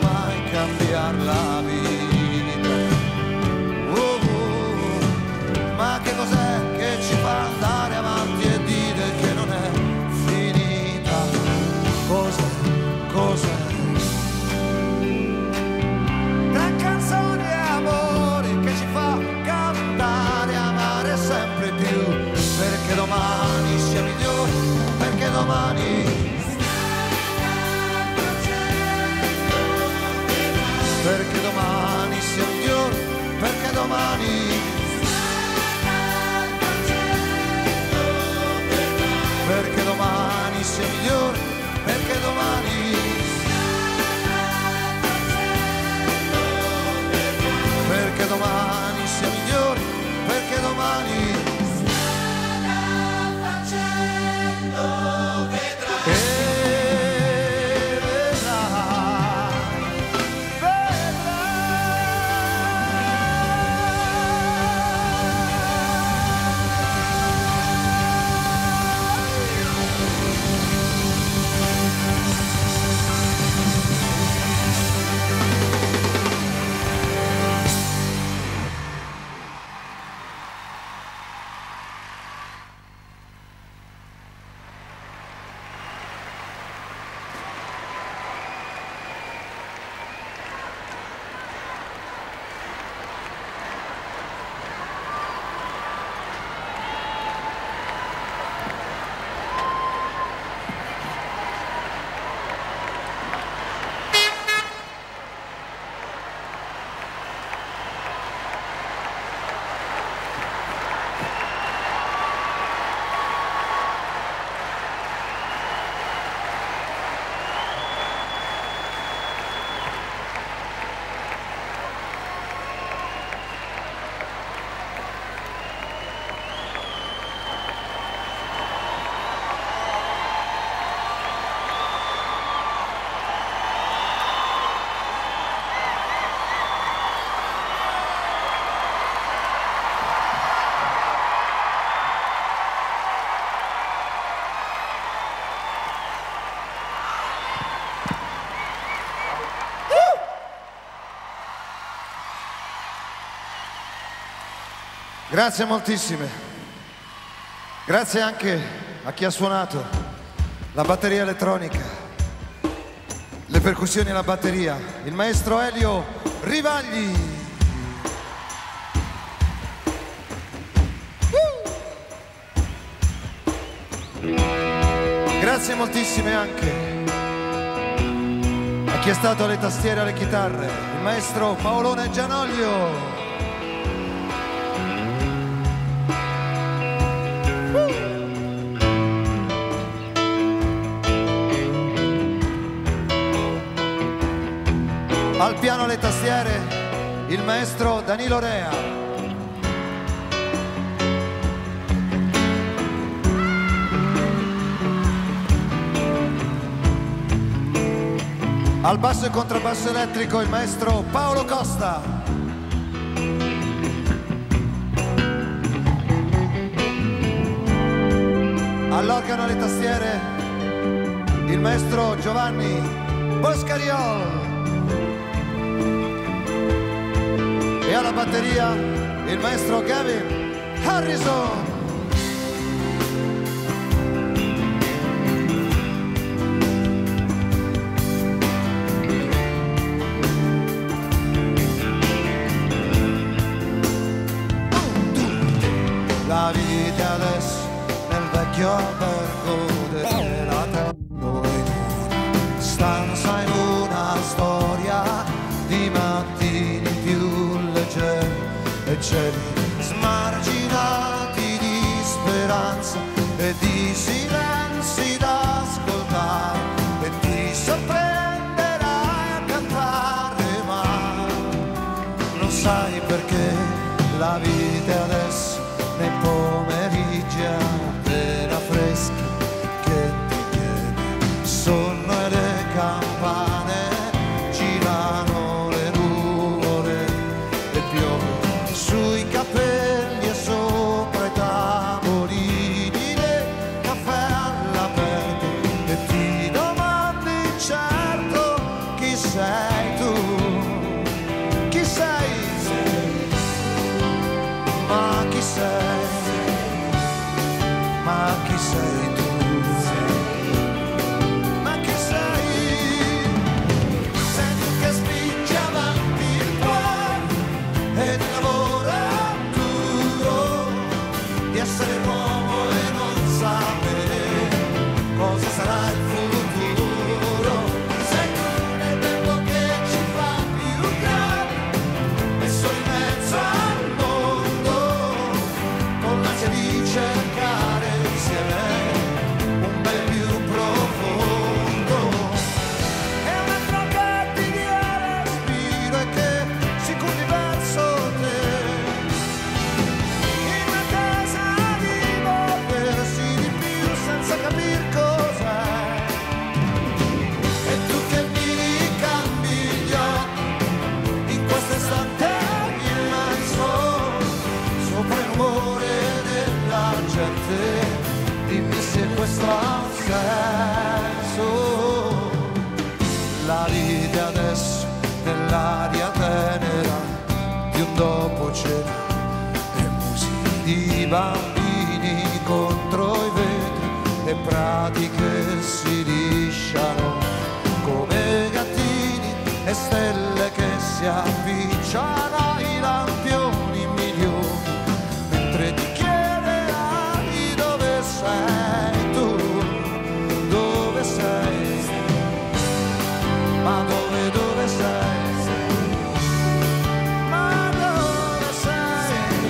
mai cambiar la vita. Oh, oh. Grazie moltissime, grazie anche a chi ha suonato la batteria elettronica, le percussioni e la batteria, il maestro Elio Rivagli. Grazie moltissime anche a chi è stato alle tastiere e alle chitarre, il maestro Paolone Gianoglio. Al piano alle tastiere il maestro Danilo Rea. Al basso e contrabbasso elettrico il maestro Paolo Costa. All'organo alle tastiere il maestro Giovanni Boscariol. E alla batteria il maestro Gavin Harrison. La vita adesso nel vecchio albergo della terra, stanza in una storia di mattini più e cieli smarginati di speranza e di silenzi da ascoltare, e ti sorprenderà a cantare, ma non sai perché la vita adesso nei pomeriggi appena freschi che ti chiede sonno e le campane sui capelli e sopra i tavolini del caffè all'aperto, e ti domandi certo chi sei tu, chi sei, ma chi sei, ma chi sei tu, ma chi sei, sei tu che spingi avanti il cuore e la voce essere uomo e non sapere cosa sarà il futuro. Sei tu nel tempo che ci fa più grandi, messo in mezzo al mondo, con l'ansia di cercare insieme un bel più profondo. È un altro quotidiano respiro e che si cultiva verso te. Dimmi se questo ha un senso, la vita adesso nell'aria tenera di un dopo cena e musiche di bambini contro i vetri e prati che si lisciano come gattini e stelle che si avvicciano ai lampioni milioni, mentre ti sei tu, dove sei, ma dove, dove sei, ma dove sei,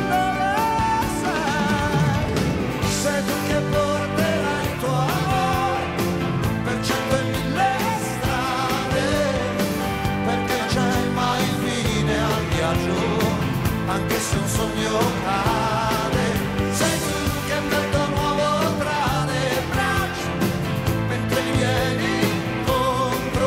dove sei, sei tu che porterai il tuo amore per cento e mille strade, perché c'è mai fine al viaggio, anche se un sogno cade. Vieni incontro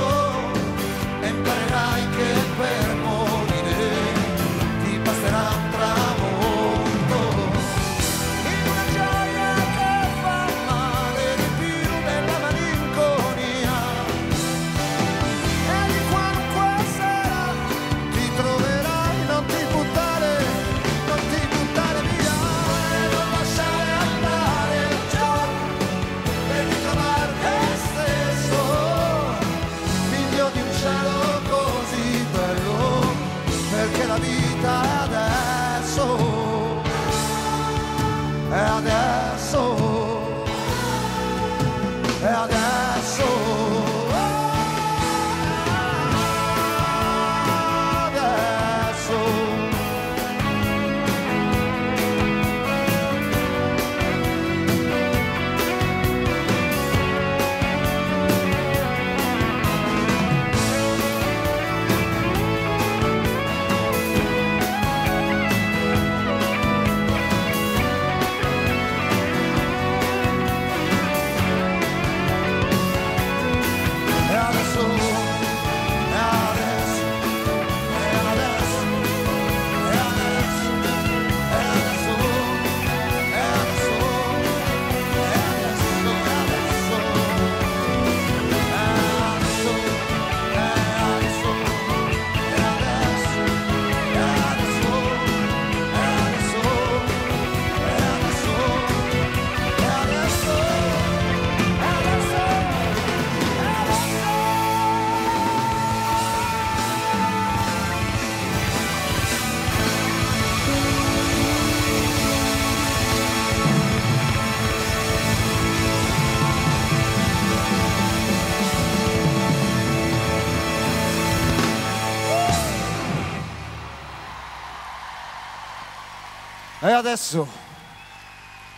E adesso,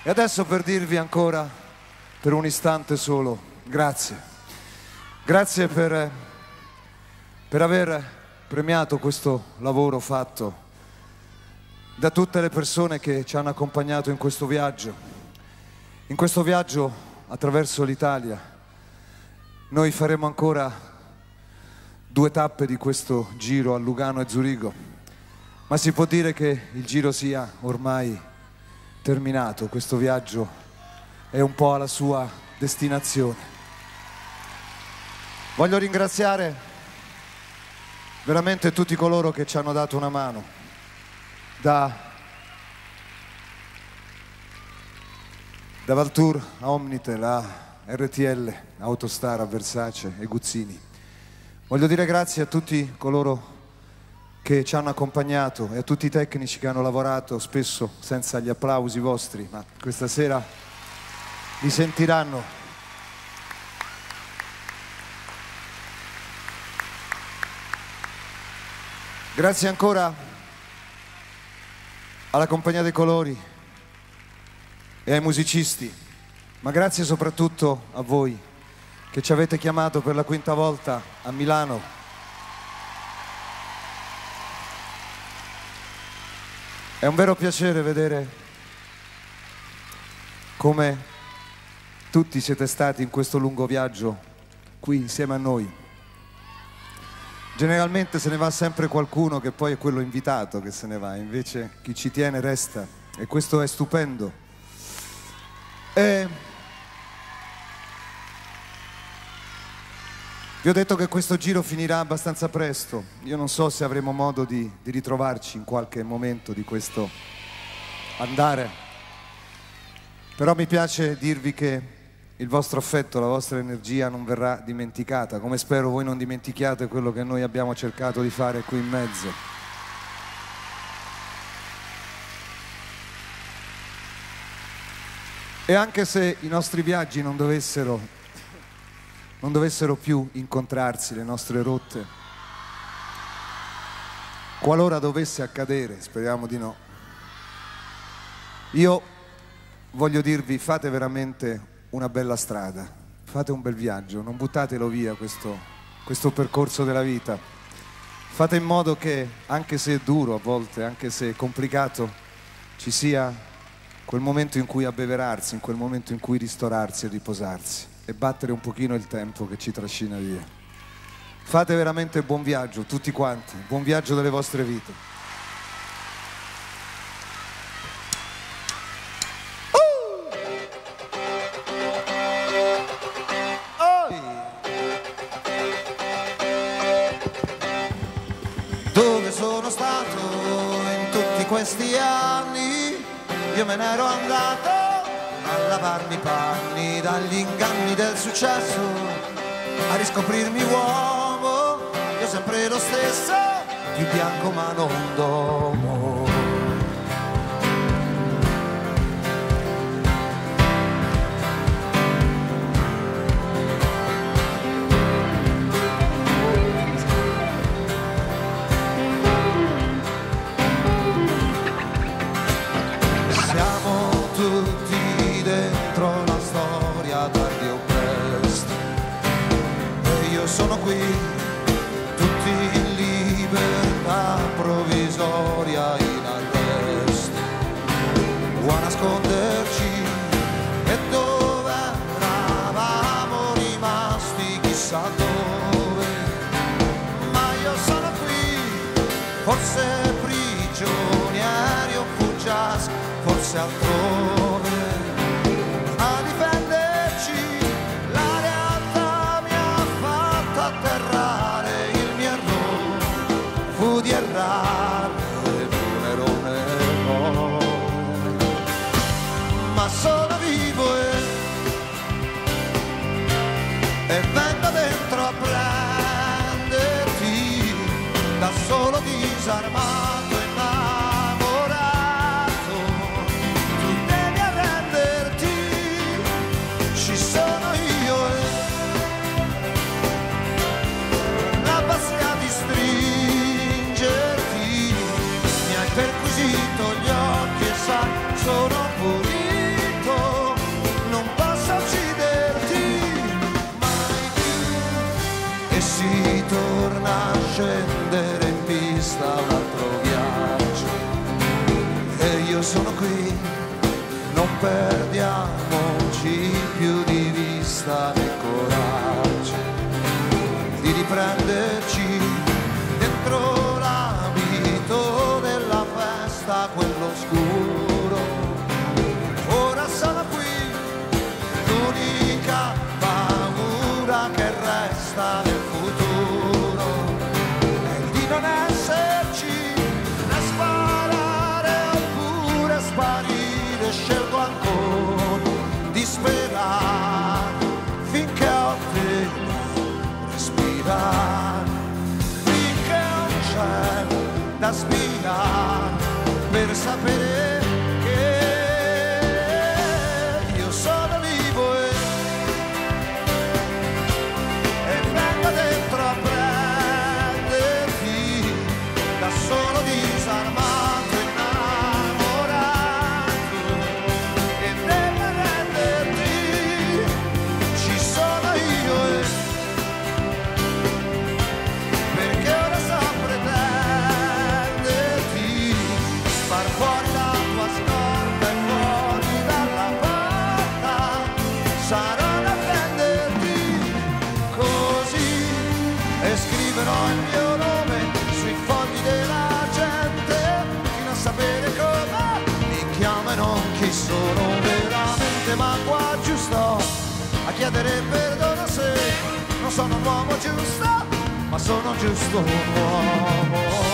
e adesso per dirvi ancora, per un istante solo, grazie. Grazie per, per aver premiato questo lavoro fatto da tutte le persone che ci hanno accompagnato in questo viaggio. In questo viaggio attraverso l'Italia. Noi faremo ancora due tappe di questo giro a Lugano e Zurigo. Ma si può dire che il giro sia ormai terminato, questo viaggio è un po' alla sua destinazione. Voglio ringraziare veramente tutti coloro che ci hanno dato una mano, da, da Valtour a Omnitel, a R T L, Autostar, a Versace e Guzzini. Voglio dire grazie a tutti coloro che ci hanno accompagnato e a tutti i tecnici che hanno lavorato spesso senza gli applausi vostri, ma questa sera li sentiranno. Grazie ancora alla Compagnia dei Colori e ai musicisti, ma grazie soprattutto a voi che ci avete chiamato per la quinta volta a Milano. È un vero piacere vedere come tutti siete stati in questo lungo viaggio qui insieme a noi. Generalmente se ne va sempre qualcuno che poi è quello invitato che se ne va, invece chi ci tiene resta e questo è stupendo. E vi ho detto che questo giro finirà abbastanza presto. Io non so se avremo modo di, di ritrovarci in qualche momento di questo andare. Però mi piace dirvi che il vostro affetto, la vostra energia non verrà dimenticata, come spero voi non dimentichiate quello che noi abbiamo cercato di fare qui in mezzo. E anche se i nostri viaggi non dovessero non dovessero più incontrarsi le nostre rotte, qualora dovesse accadere, speriamo di no, io voglio dirvi: fate veramente una bella strada, fate un bel viaggio, non buttatelo via questo, questo percorso della vita, fate in modo che, anche se è duro a volte, anche se è complicato, ci sia quel momento in cui abbeverarsi, in quel momento in cui ristorarsi e riposarsi e battere un pochino il tempo che ci trascina via. Fate veramente buon viaggio, tutti quanti, buon viaggio delle vostre vite. Uh! Oh! Dove sono stato in tutti questi anni? Io me ne ero andato a lavarmi i panni dagli inganni del successo, a riscoprirmi uomo, io sempre lo stesso, più bianco ma non d'uomo. Sono qui, tutti in libertà provvisoria in arresto, o a nasconderci, e dove eravamo rimasti chissà dove, ma io sono qui, forse prigionieri o fuggiaschi, forse altrove. Disarmato, innamorato, tu devi arrenderti, ci sono io e la passione di stringerti, mi hai perquisito gli occhi e sai. ritorna a scendere in pista un altro viaggio. E io sono qui, non perdiamoci più di vista il coraggio di riprenderci dentro l'abito della festa, quello scuro. Ora sono qui, l'unica paura che resta nel futuro è di non esserci, né sparare oppure sparire. Scelgo ancora di sperare finché ho te respirare, finché ho un cielo da sfidare per sapere che io sono vivo e, e vengo dentro a prenderti da solo disarmato. Scriverò il mio nome sui fogli della gente fino a sapere come mi chiamano, chi sono veramente. Ma qua giusto a chiedere perdono se non sono un uomo giusto, ma sono giusto un uomo.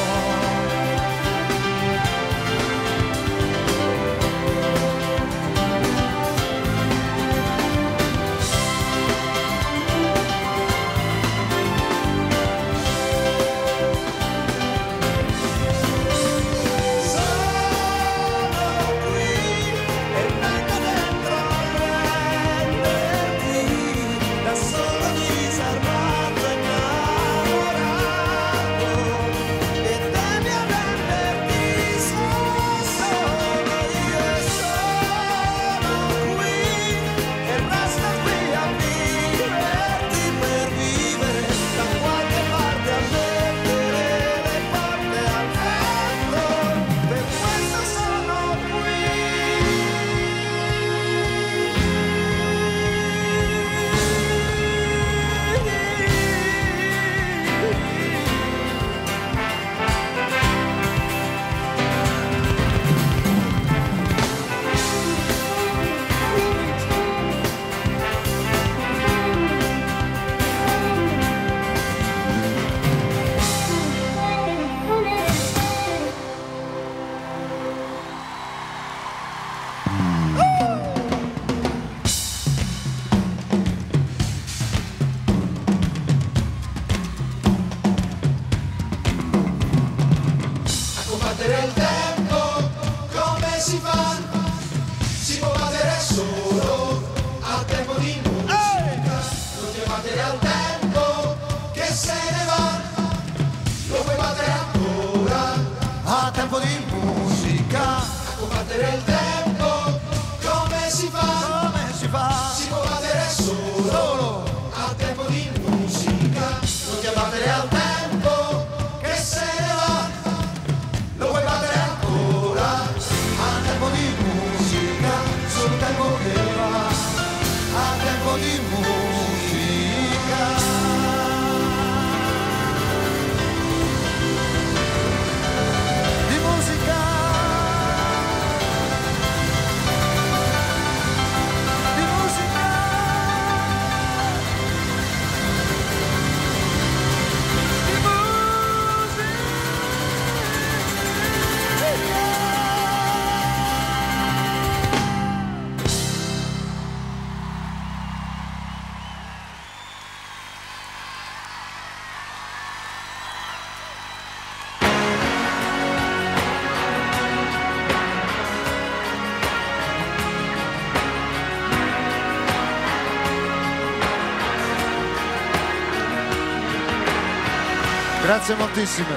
Grazie moltissime.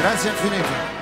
Grazie infinite.